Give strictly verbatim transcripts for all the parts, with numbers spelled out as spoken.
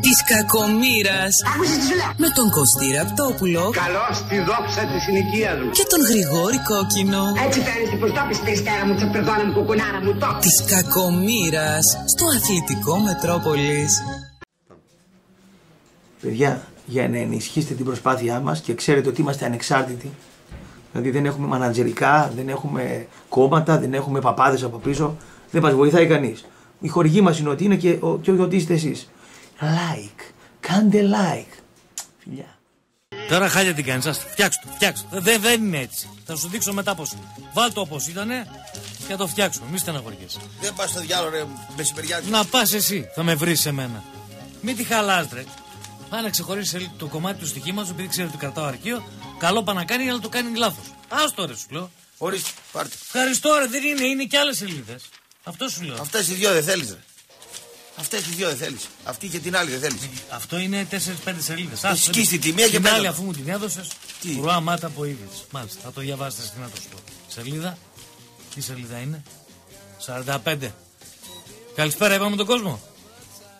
Της κακομήρας με τον Κωστή Ραπτόπουλο. Καλώς τη δόξα της συνοικίας μου. Και τον Γρηγόρη Κόκκινο. Έτσι φαίνεις την προστόπιση της τέρα μου, τσαπεδόνα μου, κουκουνάρα μου, το. Της κακομήρας στο αθλητικό Μετρόπολης. Παιδιά, για να ενισχύσετε την προσπάθειά μας και ξέρετε ότι είμαστε ανεξάρτητοι. Δηλαδή δεν έχουμε μανατζερικά, δεν έχουμε κόμματα, δεν έχουμε παπάδες από πίσω. Δεν μας βοηθάει κανείς. Η χορηγή μας είναι ότι είναι και, και ότι είστε εσείς. Like, κάντε like. Φιλιά. Τώρα χάλια την κάνεις, ας φτιάξω το, φτιάξω το. Δεν, δεν είναι έτσι. Θα σου δείξω μετά πώς. Βάλ το όπως ήτανε και θα το φτιάξουμε. Μη στεναχωριέσαι. Δεν πας στο διάλογο ρε μεσημεριάκι. Να πας εσύ, θα με βρεις εμένα. Μην τη χαλάς ρε. Πάνε ξεχωρίσει το κομμάτι του στοιχήματος, επειδή ξέρει ότι κρατάω αρχείο. Καλό πάνε να κάνει, αλλά το κάνει λάθος. Άστο ρε σου λέω. Ορίστε, πάρτε. Ευχαριστώ ρε, δεν είναι, είναι και άλλες σελίδες. Αυτό σου λέω. Αυτές οι δυο δεν θέλεις ρε. Αυτές οι δυο δεν θέλεις. Αυτή και την άλλη δεν θέλεις. Αυτό είναι τέσσερις πέντε σελίδες. Ας σκίσει την τιμή και πέρα. Την άλλη αφού μου την έδωσες. Τι. Ρουά μάτα από είδης. Μάλιστα. Θα το διαβάσετε στην ατοστό. Σελίδα. Τι σελίδα είναι. σαράντα πέντε. Καλησπέρα είπαμε τον κόσμο.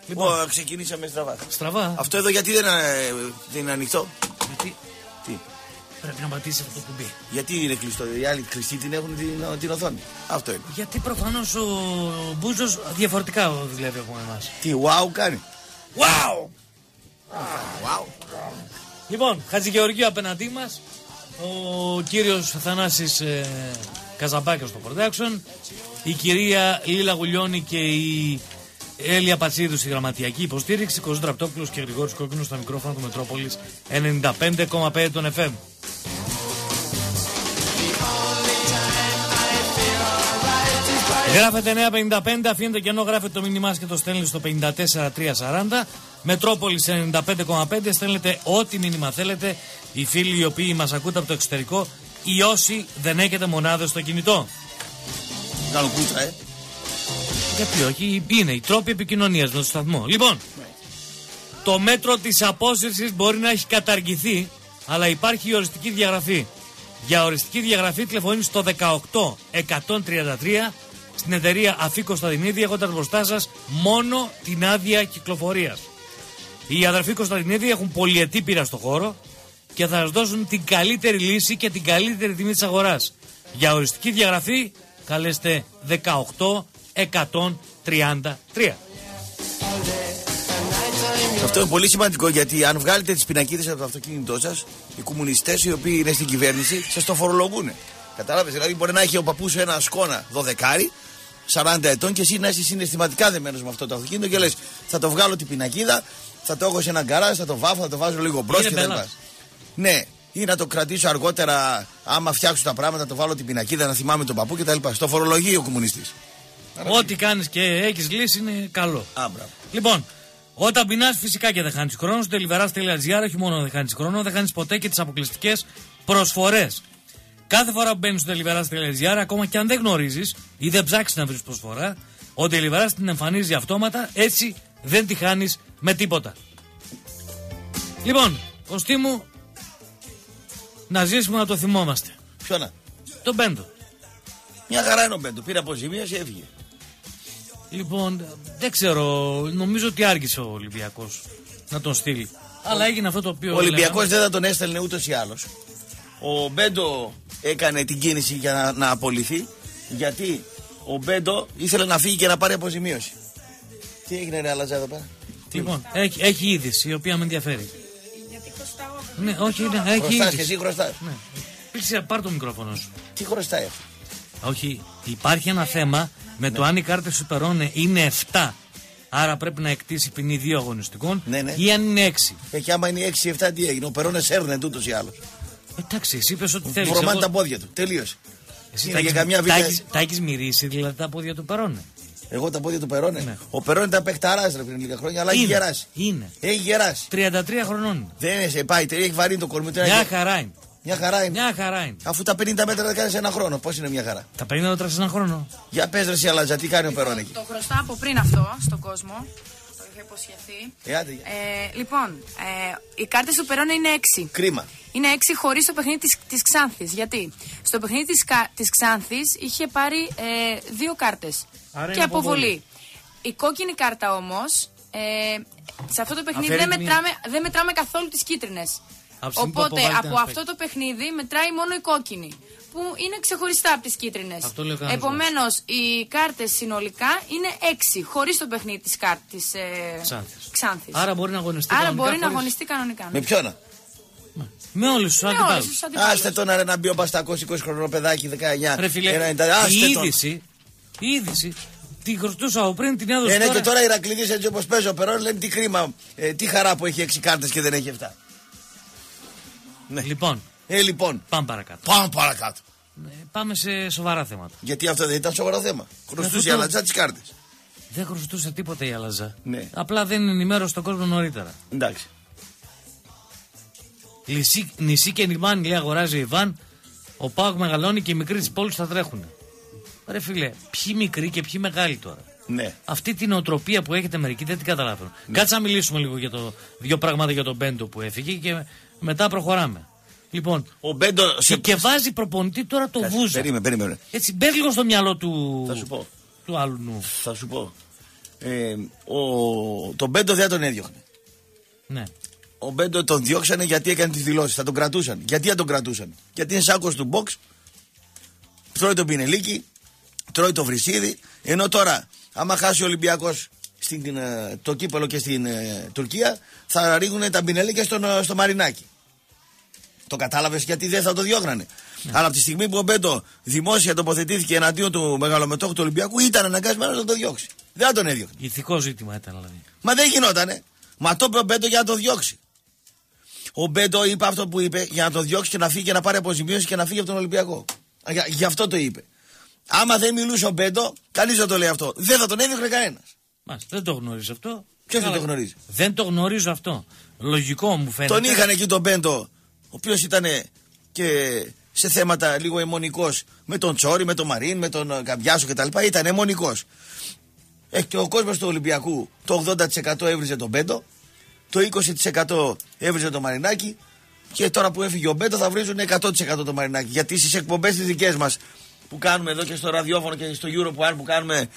Λοιπόν. Ω, ξεκινήσαμε στραβά. Στραβά. Αυτό εδώ γιατί δεν, ε, δεν είναι ανοιχτό. Γιατί. Τι. Πρέπει να πατήσεις αυτό το κουμπί. Γιατί είναι κλειστό, οι άλλοι κλειστοί την έχουν την, την οθόνη. Αυτό είναι. Γιατί προφανώς ο Μπούζος διαφορετικά δουλεύει από εμάς. Τι, wow κάνει. Wow! Wow! Λοιπόν, Χατζηγεωργίου απέναντί μας, ο κύριος Θανάσης ε, Καζαμπάκης στο Production, η κυρία Λίλα Γουλιώνη και η Έλια Πατσίδου στη γραμματιακή υποστήριξη, Κωστής Ραπτόπουλος και Γρηγόρης Κόκκινος στα μικρόφωνα του Μετρόπολης ενενήντα πέντε κόμμα πέντε των εφ εμ. Γράφετε εννιακόσια πενήντα πέντε, αφήνετε κενό, γράφετε το μήνυμά σας και το στέλνετε στο πενήντα τέσσερα τριακόσια σαράντα. Μετρόπολης ενενήντα πέντε κόμμα πέντε, στέλνετε ό,τι μήνυμα θέλετε. Οι φίλοι οι οποίοι μας ακούτε από το εξωτερικό ή όσοι δεν έχετε μονάδες στο κινητό. Κάνω κούτσα, ε. Γιατί όχι, είναι οι τρόποι επικοινωνίας με το σταθμό. Λοιπόν, το μέτρο της απόσυρσης μπορεί να έχει καταργηθεί, αλλά υπάρχει η οριστική διαγραφή. Για οριστική διαγραφή τηλεφωνείτε στο δεκαοκτώ εκατόν τριάντα τρία στην εταιρεία Αφή Κωνσταντινίδη, έχοντας μπροστά σας μόνο την άδεια κυκλοφορίας. Οι αδερφοί Κωνσταντινίδη έχουν πολυετή πείρα στο χώρο και θα σας δώσουν την καλύτερη λύση και την καλύτερη τιμή της αγοράς. Για οριστική διαγραφή καλέστε δεκαοκτώ εκατόν τριάντα τρία. Αυτό είναι πολύ σημαντικό, γιατί αν βγάλετε τις πινακίδες από το αυτοκίνητό σας, οι κομμουνιστές οι οποίοι είναι στην κυβέρνηση σας το φορολογούν. Κατάλαβες, δηλαδή μπορεί να έχει ο παππούς ένα σκόνα δωδεκάρι, σαράντα ετών, και εσύ να είσαι συναισθηματικά δεμένος με αυτό το αυτοκίνητο και λες θα το βγάλω την πινακίδα, θα το έχω σε έναν γκαράζ, θα το βάφω, θα το βάζω λίγο μπρος και δεν πας. Ναι, ή να το κρατήσω αργότερα άμα φτιάξω τα πράγματα, να το βάλω την πινακίδα, να θυμάμαι τον παππού κτλ. Στο φορολογεί ο κομμουνιστής. Ό,τι κάνεις και έχεις λύσει είναι καλό. Α, λοιπόν, όταν πεινάς φυσικά και δεν χάνεις χρόνο, στο τελιβεράς τελεία τζι άρ όχι μόνο δεν χάνεις χρόνο, δεν χάνεις ποτέ και τις αποκλειστικές προσφορές. Κάθε φορά που μπαίνεις στο τελιβεράς τελεία τζι άρ, ακόμα και αν δεν γνωρίζεις ή δεν ψάξεις να βρεις προσφορά, ο τελιβεράς την εμφανίζει αυτόματα, έτσι δεν τη χάνεις με τίποτα. Λοιπόν, Κωστή μου, να ζήσουμε να το θυμόμαστε. Ποιον? Τον Μπέντο. Μια χαρά είναι ο Μπέντο. Πήρε αποζημίωση, έφυγε. Λοιπόν, δεν ξέρω, νομίζω ότι άργησε ο Ολυμπιακός να τον στείλει. Ο... Αλλά έγινε αυτό το οποίο. Ο Ολυμπιακός λέγαμε... δεν θα τον έστελνε ούτως ή άλλως. Ο Μπέντο έκανε την κίνηση για να, να απολυθεί, γιατί ο Μπέντο ήθελε να φύγει και να πάρει αποζημίωση. Τι έγινε, ρε Αλαζά, εδώ πέρα. Λοιπόν, έχει, έχει είδηση η οποία με ενδιαφέρει. Γιατί χρωστάω. Ναι, όχι, ναι, έχει χρωστάς και εσύ χρωστάς. Ναι. Πήρξε, πάρ' το μικρόφωνο σου. Τι χρωστάει αυτό. Όχι, υπάρχει ένα θέμα με ναι. το αν οι κάρτες του Περόνε είναι εφτά, άρα πρέπει να εκτίσει ποινή δύο αγωνιστικών, ναι, ναι. ή αν είναι έξι. Ε, και άμα είναι έξι εφτά, τι έγινε, ο Περόνες έρνε τούτος ή άλλος. Εντάξει, εσύ είπες ότι θέλεις. Βρωμάνε εγώ... τα πόδια του, τελείωσε. Εσύ τα έχεις, καμιά βίλια... τα, έχεις, τα έχεις μυρίσει δηλαδή τα πόδια του Περόνε. Εγώ τα πόδια του Περόνε. Ναι. Ο Περόνε τα παιχταράζει πριν λίγα χρόνια, αλλά είναι, έχει γεράσει. Είναι. Έχει γεράσει. τριάντα τρία χρονών. Δεν σε πάει, έχει βαρύνει το κορμί του. Μια χαρά είναι. Μια χαρά είναι. Μια χαρά είναι. Αφού τα πενήντα μέτρα τα κάνεις ένα χρόνο, πώς είναι μια χαρά. Τα πενήντα μέτρα σε ένα χρόνο. Για πες ρε εσύ Αλαζα, τι κάνει ο Περόνε εκεί. Το χρωστά από πριν αυτό στον κόσμο. Το είχα υποσχεθεί. Ε, άντε, ε, λοιπόν, ε, οι κάρτες του Περόνε είναι έξι. Κρίμα. Είναι έξι χωρίς το παιχνίδι της, της Ξάνθης. Γιατί στο παιχνίδι της, της Ξάνθης είχε πάρει ε, δύο κάρτες. Άρα και αποβολή. αποβολή. Η κόκκινη κάρτα όμως, ε, σε αυτό το παιχνίδι δεν μετράμε, δεν μετράμε καθόλου τις κίτρινες. Οπότε από αυτό το παιχνίδι μετράει μόνο η κόκκινη, που είναι ξεχωριστά από τις κίτρινες. Επομένως οι κάρτες συνολικά είναι έξι, χωρίς το παιχνίδι της κάρτης ε, Ξάνθης. Ξάνθης. Άρα μπορεί να αγωνιστεί Άρα κανονικά. Μπορεί να χωρίς... αγωνιστεί κανονικά. Με ποιον? Με όλους τους αντιπάλους. Άστε τον ρε να μπει ο Παστακός είκοσι χρονών παιδάκι δεκαεννιά. Ρε φίλε, η είδηση, η είδηση τη χρωστούσα από πριν, την έδωσε. Ε, ναι, τώρα... και τώρα η Ηρακλήδης έτσι όπως παίζει ο Περόνε λένε τι κρίμα, ε, τι χαρά που έχει έξι κάρτες και δεν έχει εφτά. Ναι. Λοιπόν, ε, λοιπόν. Πάμε παρακάτω. Πάμε παρακάτω. Ε, πάμε σε σοβαρά θέματα. Γιατί αυτό δεν ήταν σοβαρό θέμα. Χρωστούσε η Αλατζά τις κάρτες. Δεν χρωστούσε τίποτα η Αλατζά. Ναι. Απλά δεν ενημέρωσε τον κόσμο νωρίτερα. Εντάξει. Λυσί, νησί και λιμάνι λέει, αγοράζει ο Ιβάν. Ο ΠΑΟΚ μεγαλώνει και οι μικροί της πόλης θα τρέχουν. Ρε φίλε, ποιοι μικροί και ποιοι μεγάλοι τώρα. Ναι. Αυτή την οτροπία που έχετε μερικοί δεν την καταλαβαίνω. Ναι. Κάτσε να μιλήσουμε λίγο για το, δύο πράγματα για τον Μπέντο που έφυγε και μετά προχωράμε. Λοιπόν, ο Μπέντο σε... και βάζει προπονητή τώρα το Κάτσε, Βούζα. Περίμενε, περίμενε. Έτσι μπαίνει λίγο στο μυαλό του, θα σου πω. Του άλλου νου. Θα σου πω. Ε, ο... Τον Μπέντο δεν τον έδιωχνε. Ναι. Ο Μπέντο τον διώξανε γιατί έκανε τις δηλώσεις. Θα τον κρατούσαν. Γιατί θα τον κρατούσαν? Γιατί είναι σάκος του box. Τρώει τον πινελίκι. Τρώει το βρυσίδι. Ενώ τώρα, άμα χάσει ο Ολυμπιακός στην, το κύπελο και στην ε, Τουρκία, θα ρίχνουν τα πινελίκια στον, στο Μαρινάκι. Το κατάλαβες γιατί δεν θα το διώχνανε. Ναι. Αλλά από τη στιγμή που ο Μπέντο δημόσια τοποθετήθηκε εναντίον του μεγαλομετόχου του Ολυμπιακού, ήταν αναγκασμένος να το διώξει. Δεν θα τον έδιωχνε. Ηθικό ζήτημα ήταν δηλαδή. Μα δεν γινότανε. Μα το είπε ο Μπέντο για να το διώξει. Ο Μπέντο είπε αυτό που είπε για να το διώξει και να φύγει και να πάρει αποζημίωση και να φύγει από τον Ολυμπιακό. Για, γι' αυτό το είπε. Άμα δεν μιλούσε ο Μπέντο, κανείς δεν το λέει αυτό. Δεν θα τον έδιωχνε κανένας. Μας, δεν το γνωρίζει αυτό. Ποιος δεν το γνωρίζει? Δεν το γνωρίζω αυτό. Λογικό μου φαίνεται. Τον είχαν εκεί τον Μπέντο, ο οποίος ήταν και σε θέματα λίγο αιμονικός με τον Τσόρι, με τον Μαρίν, με τον Καμπιάσο κτλ. Ήταν αιμονικός. Ε, και ο κόσμος του Ολυμπιακού το ογδόντα τοις εκατό έβριζε τον Μπέντο, το είκοσι τοις εκατό έβριζε τον Μαρινάκι και τώρα που έφυγε ο Μπέντο θα βρίζουν εκατό τοις εκατό τον Μαρινάκι. Γιατί στις εκπομπές τις δικές μας που κάνουμε εδώ και στο ραδιόφωνο και στο Europe που κάνουμε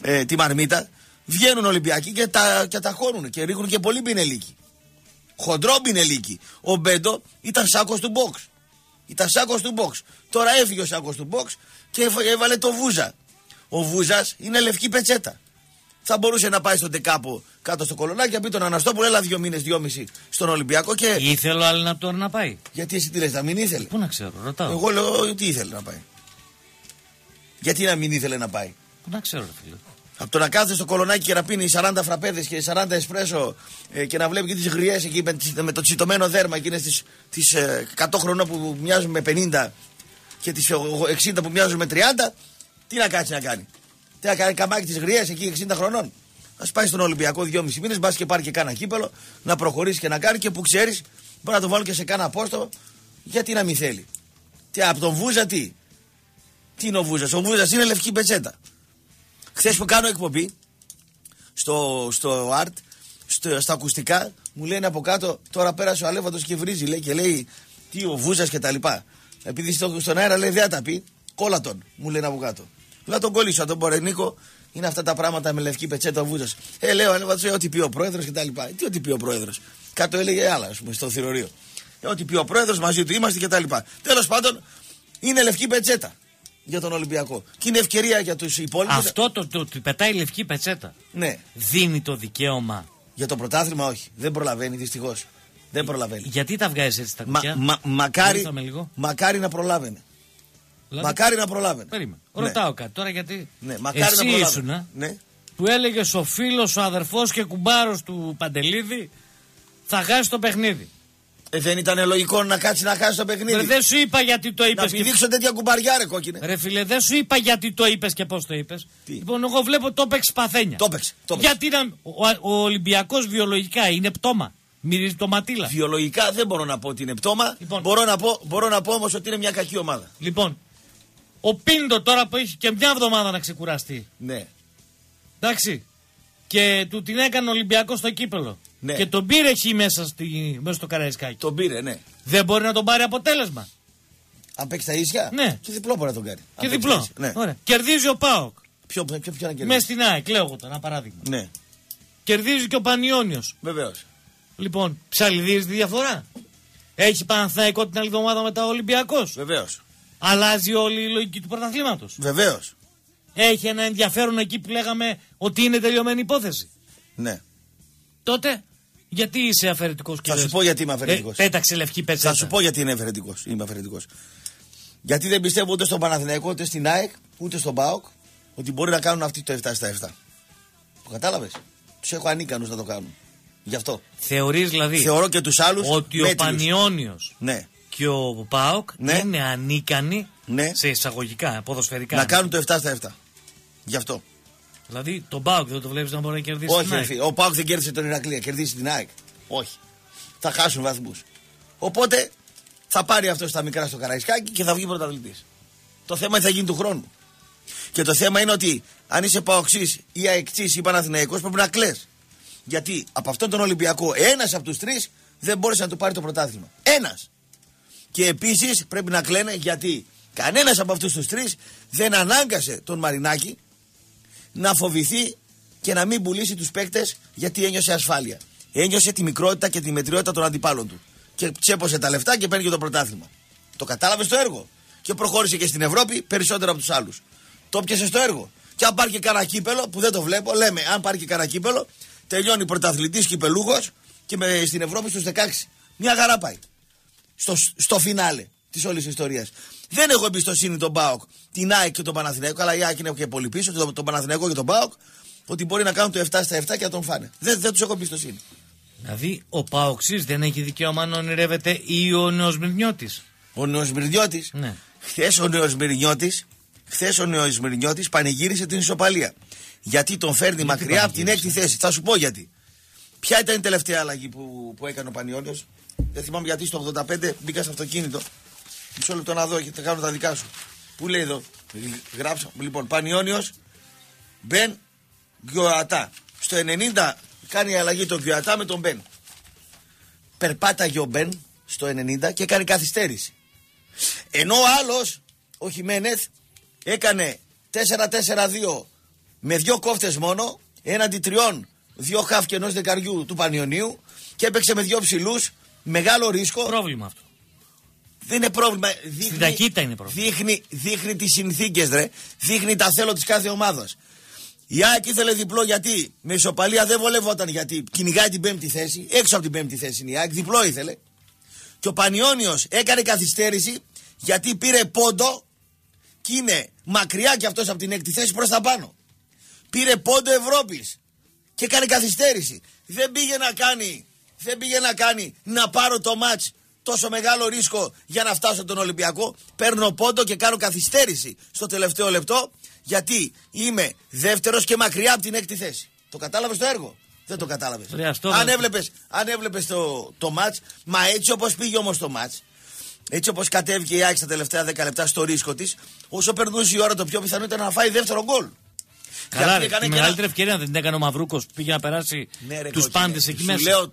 ε, τη μαρμίτα, βγαίνουν Ολυμπιακοί και τα, και τα χώνουν και ρίχνουν και πολύ πινελίκι. Χοντρό πινελίκι. Ο Μπέντο ήταν σάκος του box. Ήταν σάκος του box. Τώρα έφυγε ο σάκος του box και έβαλε το Βούζα. Ο Βούζας είναι λευκή πετσέτα. Θα μπορούσε να πάει στον Τεκάπο κάτω στο κολονάκι και πει τον Αναστόπουλο, έλα δύο μήνες, δυόμιση στον Ολυμπιακό και. Ήθελε άλλη να τώρα να πάει. Γιατί εσύ τι λες, να μην ήθελε? Πού να ξέρω, ρωτάω. Εγώ λέω τι ήθελε να πάει. Γιατί να μην ήθελε να πάει? Πού να ξέρω, φίλε. Από το να κάθεται στο κολονάκι και να πίνει σαράντα φραπέδες και σαράντα εσπρέσο ε, και να βλέπει και τις γριές εκεί με, με το τσιτωμένο δέρμα εκείνες τις, τις ε, εκατό χρονών που μοιάζουν με πενήντα και τις εξήντα που μοιάζουν με τριάντα, τι να κάτσει να κάνει? Τι να κάνει, καμάκι της γριές εκεί εξήντα χρονών? Ας πάει στον Ολυμπιακό δυόμισι μήνες, μπας και πάρει και κάνα κύπελο, να προχωρήσει και να κάνει και που ξέρεις, μπορεί να το βάλω και σε κάνα απόστο, γιατί να μην θέλει. Τι από τον Βούζα τι? Τι είναι ο Βούζας? Ο Βούζας είναι λευκή πετσέτα. Χθες που κάνω εκπομπή στο, στο Art, στο, στα ακουστικά, μου λένε από κάτω, τώρα πέρασε ο Αλέφαντος και βρίζει, λέει, και λέει τι ο Βούζας και τα λοιπά. Επειδή στο, στον αέρα λέει δεν τα πει, κόλλα τον, μου λένε από κάτω. Να τον κόλλησα τον Πορενίκο, είναι αυτά τα πράγματα με λευκή πετσέτα ο Βούζας. Ε, λέω, έλεγα, ό,τι πει ο πρόεδρος και τα λοιπά. Τι ό,τι πει ο πρόεδρος? Κάτω έλεγε άλλα, ας πούμε, στο θηρορείο. Ε, ό,τι πει ο πρόεδρος, μαζί του είμαστε και τα λοιπά. Τέλος πάντων, είναι λευκή πετσέτα για τον Ολυμπιακό. Και είναι ευκαιρία για τους υπόλοιπους. Αυτό το ότι πετάει λευκή πετσέτα. Ναι. Δίνει το δικαίωμα. Για το πρωτάθλημα, όχι. Δεν προλαβαίνει, δυστυχώς. Δεν προλαβαίνει. Γιατί τα βγάζει έτσι τα κουκιά? Μα, μα, μακάρι, μακάρι να προλάβαινε. Δηλαδή, μακάρι να προλάβαινε. Περίμενε. Ναι. Ρωτάω κάτι τώρα γιατί. Ναι, μακάρι εσύ να ήσουν, ναι. Του έλεγε ο φίλος, ο αδερφός και κουμπάρος του Παντελίδη, θα χάσει το παιχνίδι. Ε, δεν ήταν λογικό να κάτσει να χάσει το παιχνίδι? Ρε, δεν σου είπα γιατί το είπες. Να μην δείξω τέτοια κουμπαριά, ρε κόκκινε. Ρε φίλε, δεν σου είπα γιατί το είπες και πώς το είπες. Τι? Λοιπόν, εγώ βλέπω το έπαιξε παθένια. Το έπαιξε. Γιατί να... ο, ο Ολυμπιακός βιολογικά είναι πτώμα. Μυρίζει το ματήλα. Βιολογικά δεν μπορώ να πω ότι είναι πτώμα. Λοιπόν. Μπορώ να πω, μπορώ να πω όμως ότι είναι μια κακή ομάδα. Λοιπόν. Ο Πίντο τώρα που έχει και μια εβδομάδα να ξεκουραστεί. Ναι. Εντάξει. Και του την έκανε ο Ολυμπιακός στο κύπελο. Ναι. Και τον πήρε εκεί μέσα, στη... μέσα στο Καραϊσκάκι. Τον πήρε, ναι. Δεν μπορεί να τον πάρει αποτέλεσμα. Αν παίξει τα ίσια. Ναι. Και διπλό μπορεί να τον κάνει. Και διπλό. Ναι. Ωραία. Κερδίζει ο ΠΑΟΚ. Ποιο, ποιο, ποιο να κερδίσει. Μες στην ΑΕΚ, λέω εγώ τώρα, ένα παράδειγμα. Ναι. Κερδίζει και ο Πανιώνιος. Βεβαίως. Λοιπόν, ψαλιδίζει τη διαφορά. Έχει Παναθηναϊκό την άλλη εβδομάδα μετά ο Ολυμπιακός. Βεβαίως. Αλλάζει όλη η λογική του πρωταθλήματος. Βεβαίως. Έχει ένα ενδιαφέρον εκεί που λέγαμε ότι είναι τελειωμένη υπόθεση. Ναι. Τότε, γιατί είσαι αφαιρετικός κύριος. Θα σου πω γιατί είμαι αφαιρετικός. Ε, πέταξε λευκή πέτσα. Θα σου πω γιατί είναι αφαιρετικός. Είμαι αφαιρετικός. Γιατί δεν πιστεύω ούτε στον Παναθηναϊκό, ούτε στην ΑΕΚ, ούτε στον ΠΑΟΚ ότι μπορεί να κάνουν αυτοί το επτά στα επτά. Το κατάλαβες. Τους έχω ανίκανους να το κάνουν. Γι' αυτό. Θεωρείς δηλαδή. Θεωρώ και τους άλλους. Ότι μέτριους. Ο Πανιώνιος. Ναι. Και ο ΠΑΟΚ ναι. είναι ανίκανοι ναι. σε εισαγωγικά, ποδοσφαιρικά. Να κάνουν το επτά στα επτά. Γι' αυτό. Δηλαδή τον ΠΑΟΚ δεν το βλέπεις να μπορεί να κερδίσει. Όχι, την ΑΕΚ. Όχι. Ο ΠΑΟΚ δεν κέρδισε τον Ηρακλή, κερδίσει την ΑΕΚ. Όχι. Θα χάσουν βαθμούς. Οπότε θα πάρει αυτό στα μικρά στο Καραϊσκάκι και θα βγει πρωταθλητής. Το θέμα είναι θα γίνει του χρόνου. Και το θέμα είναι ότι αν είσαι ΠΑΟΚΣής ή ΑΕΚΤΣής ή Παναθηναϊκός πρέπει να κλαις. Γιατί από αυτόν τον Ολυμπιακό ένας από τους τρεις δεν μπόρεσε να του πάρει το πρωτάθλημα. Ένας. Και επίσης πρέπει να κλαίνε γιατί κανένας από αυτούς τους τρεις δεν ανάγκασε τον Μαρινάκη να φοβηθεί και να μην πουλήσει τους παίκτες γιατί ένιωσε ασφάλεια. Ένιωσε τη μικρότητα και τη μετριότητα των αντιπάλων του. Και τσέπωσε τα λεφτά και παίρνει και το πρωτάθλημα. Το κατάλαβε στο έργο. Και προχώρησε και στην Ευρώπη περισσότερο από τους άλλους. Το πιασε στο έργο. Και αν πάρει και κανένα κύπελο, που δεν το βλέπω, λέμε αν πάρει και κανένα κύπελο, τελειώνει πρωταθλητής κυπελούχος και με, στην Ευρώπη στους δεκαέξι. Μια χαρά πάει. Στο, στο φινάλε της όλης της ιστορίας. Δεν έχω εμπιστοσύνη τον ΠΑΟΚ, την ΑΕΚ και τον Παναθηναϊκό, αλλά η ΑΕΚ είναι και πολύ πίσω, τον, τον Παναθηναϊκό και τον ΠΑΟΚ, ότι μπορεί να κάνουν το επτά στα επτά και να τον φάνε. Δεν, δεν τους έχω εμπιστοσύνη. Δηλαδή, ο ΠΑΟΚΣής δεν έχει δικαίωμα να ονειρεύεται ή ο Νεοσμυρνιώτης. Ο Νεοσμυρνιώτης. Ναι. Χθες ο Νεοσμυρνιώτης, χθες ο Νεοσμυρνιώτης πανηγύρισε την ισοπαλία. Γιατί τον φέρνει γιατί μακριά από την έκτη θέση. Θα σου πω γιατί. Ποια ήταν η τελευταία αλλαγή που, που έκανε ο Πανιώνιος. Δεν θυμάμαι γιατί στο ογδόντα πέντε μπήκα σε αυτοκίνητο. Μισό λεπτό να δω και θα κάνω τα δικά σου. Πού λέει εδώ. Γράψα. Λοιπόν, Πανιώνιος, Μπεν, Γκιοατά. Στο ενενήντα κάνει αλλαγή τον Γκιοατά με τον Μπεν. Περπάταγε ο Μπεν στο ενενήντα και έκανε καθυστέρηση. Ενώ ο άλλος, ο Χιμένεθ, έκανε τέσσερα τέσσερα δύο με δύο κόφτες μόνο, έναντι τριών, δύο χαφ και ενός δεκαριού του Πανιωνίου και έπαιξε με δύο ψηλούς, μεγάλο ρίσκο. Πρόβλημα αυτό. Δεν είναι πρόβλημα. Δείχνει, στην ταχύτητα είναι πρόβλημα. Δείχνει, δείχνει τις συνθήκες, ρε. Δείχνει τα θέλω της κάθε ομάδας. Η ΑΕΚ ήθελε διπλό γιατί με ισοπαλία δεν βολευόταν γιατί κυνηγάει την πέμπτη θέση, έξω από την πέμπτη θέση είναι η ΑΕΚ, διπλό ήθελε. Και ο Πανιώνιος έκανε καθυστέρηση γιατί πήρε πόντο και είναι μακριά κι αυτός από την έκτη θέση προς τα πάνω. Πήρε πόντο Ευρώπης και έκανε καθυστέρηση. Δεν πήγε να κάνει, δεν πήγε να κάνει να πάρω το μάτς τόσο μεγάλο ρίσκο για να φτάσω τον Ολυμπιακό. Παίρνω πόντο και κάνω καθυστέρηση στο τελευταίο λεπτό γιατί είμαι δεύτερος και μακριά από την έκτη θέση. Το κατάλαβες το έργο. Δεν το κατάλαβες. Αν έβλεπες, αν έβλεπες το, το μάτς, μα έτσι όπως πήγε όμως το μάτς, έτσι όπως κατέβηκε η ΑΕΚ τα τελευταία δέκα λεπτά στο ρίσκο της, όσο περνούσε η ώρα το πιο πιθανό ήταν να φάει δεύτερο γκολ. Καλά, ρε, τη μεγαλύτερη ευκαιρία δεν την έκανε ο Μαυρούκος που πήγε να περάσει ναι, ρε, τους πάντες εκεί μέσα. Σου λέω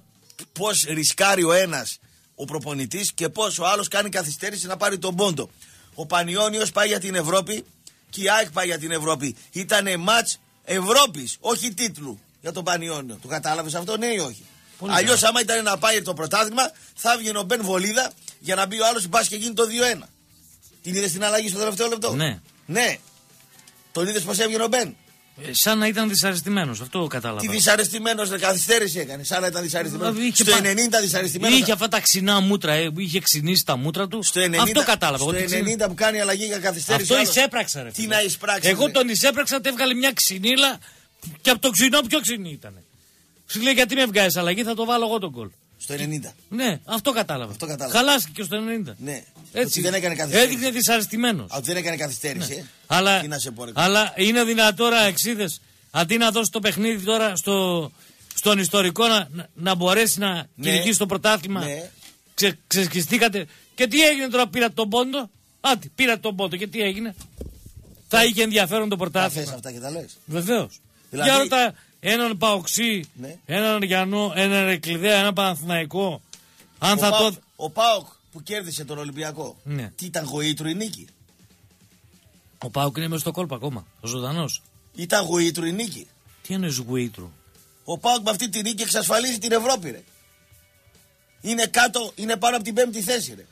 πώς ρισκάρει ο ένας ο προπονητής και πώς ο άλλος κάνει καθυστέρηση να πάρει τον πόντο. Ο Πανιώνιος πάει για την Ευρώπη και η ΑΕΚ πάει για την Ευρώπη. Ήτανε μάτς Ευρώπης, όχι τίτλου για τον Πανιώνιο. Το κατάλαβες αυτό, ναι ή όχι? Αλλιώς άμα ήταν να πάει το πρωτάθλημα θα βγει ο Μπεν Βολίδα για να μπει ο άλλος μπας και γίνει το δύο ένα. Την είδες την αλλαγή στο τελευταίο λεπτό? Ναι. Ναι. Τον είδες πως έβγαινε ο Μπεν? Ε, σαν να ήταν δυσαρεστημένος, αυτό κατάλαβα. Τι δυσαρεστημένος, ρε, καθυστέρηση έκανε. Σαν να ήταν δυσαρεστημένος. Δηλαδή, στο πα... ενενήντα δυσαρεστημένος. Είχε αυτά τα ξινά μούτρα, ε, είχε ξυνήσει τα μούτρα του. Στο ενενήντα, αυτό κατάλαβα. Στο ενενήντα ξυν... που κάνει αλλαγή για καθυστέρηση. Αυτό εισέπραξα, ρε. Τι να εισπράξει. Εγώ τον εισέπραξα, του έβγαλε μια ξυνήλα και από το ξινό πιο ξινή ήταν. Σου λέει γιατί με βγάζει αλλαγή, θα το βάλω εγώ τον κολ. Στο ενενήντα. Ναι, αυτό κατάλαβα. Αυτό κατάλαβα. Χαλάστηκε και στο ενενήντα. Ναι. Έτσι. Δεν έκανε καθυστέρηση. Έδειχνε δυσαρεστημένος. Α, ότι δεν έκανε καθυστέρηση. Ναι. Ε. Αλλά, αλλά είναι δυνατό τώρα εξίδες αντί να δώσει το παιχνίδι τώρα στο, στον ιστορικό να, να, να μπορέσει να ναι. κυνηγήσει το πρωτάθλημα. Ναι. Ξε, ξεσκιστήκατε. Και τι έγινε τώρα, πήρα τον πόντο. Άντι, πήρα τον πόντο. Και τι έγινε. Θα είχε ενδιαφέρον το πρωτάθλημα. Τα θες αυτά και τα λες. Βεβαίως. Δηλαδή... Για όταν έναν Παοξή, ναι. έναν Γιαννό, έναν Εκλειδέα, έναν Παναθηναϊκό. Αν ο θα Πάοκ, το... ο Πάοκ που κέρδισε τον Ολυμπιακό, ναι. τι ήταν γοήτρου η νίκη. Ο Πάοκ είναι μέσα στο κόλπο ακόμα, ο ζωντανός. Ήταν γουήτρου η νίκη. Τι εννοείς γουήτρου? Ο ΠΑΟΚ με αυτή τη νίκη εξασφαλίζει την Ευρώπη, ρε. Είναι κάτω, είναι πάνω από την πέμπτη θέση, ρε.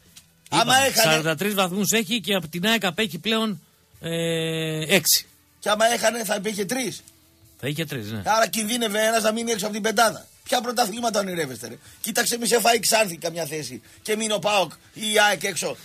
Άμα έχανε... σαράντα τρεις βαθμούς έχει και από την ΑΕΚ απέχει πλέον ε, έξι. Και άμα έχανε θα υπήρχε τρεις. Θα είχε τρεις, ναι. Άρα κινδύνευε ένας να μείνει έξω από την πεντάδα. Ποια πρωταθλήματα ονειρεύεστε, ρε. Κοίταξε, μη σε φάει Ξάνθη καμιά θέση και μείνει ο ΠΑΟΚ ή η ΑΕΚ έξω.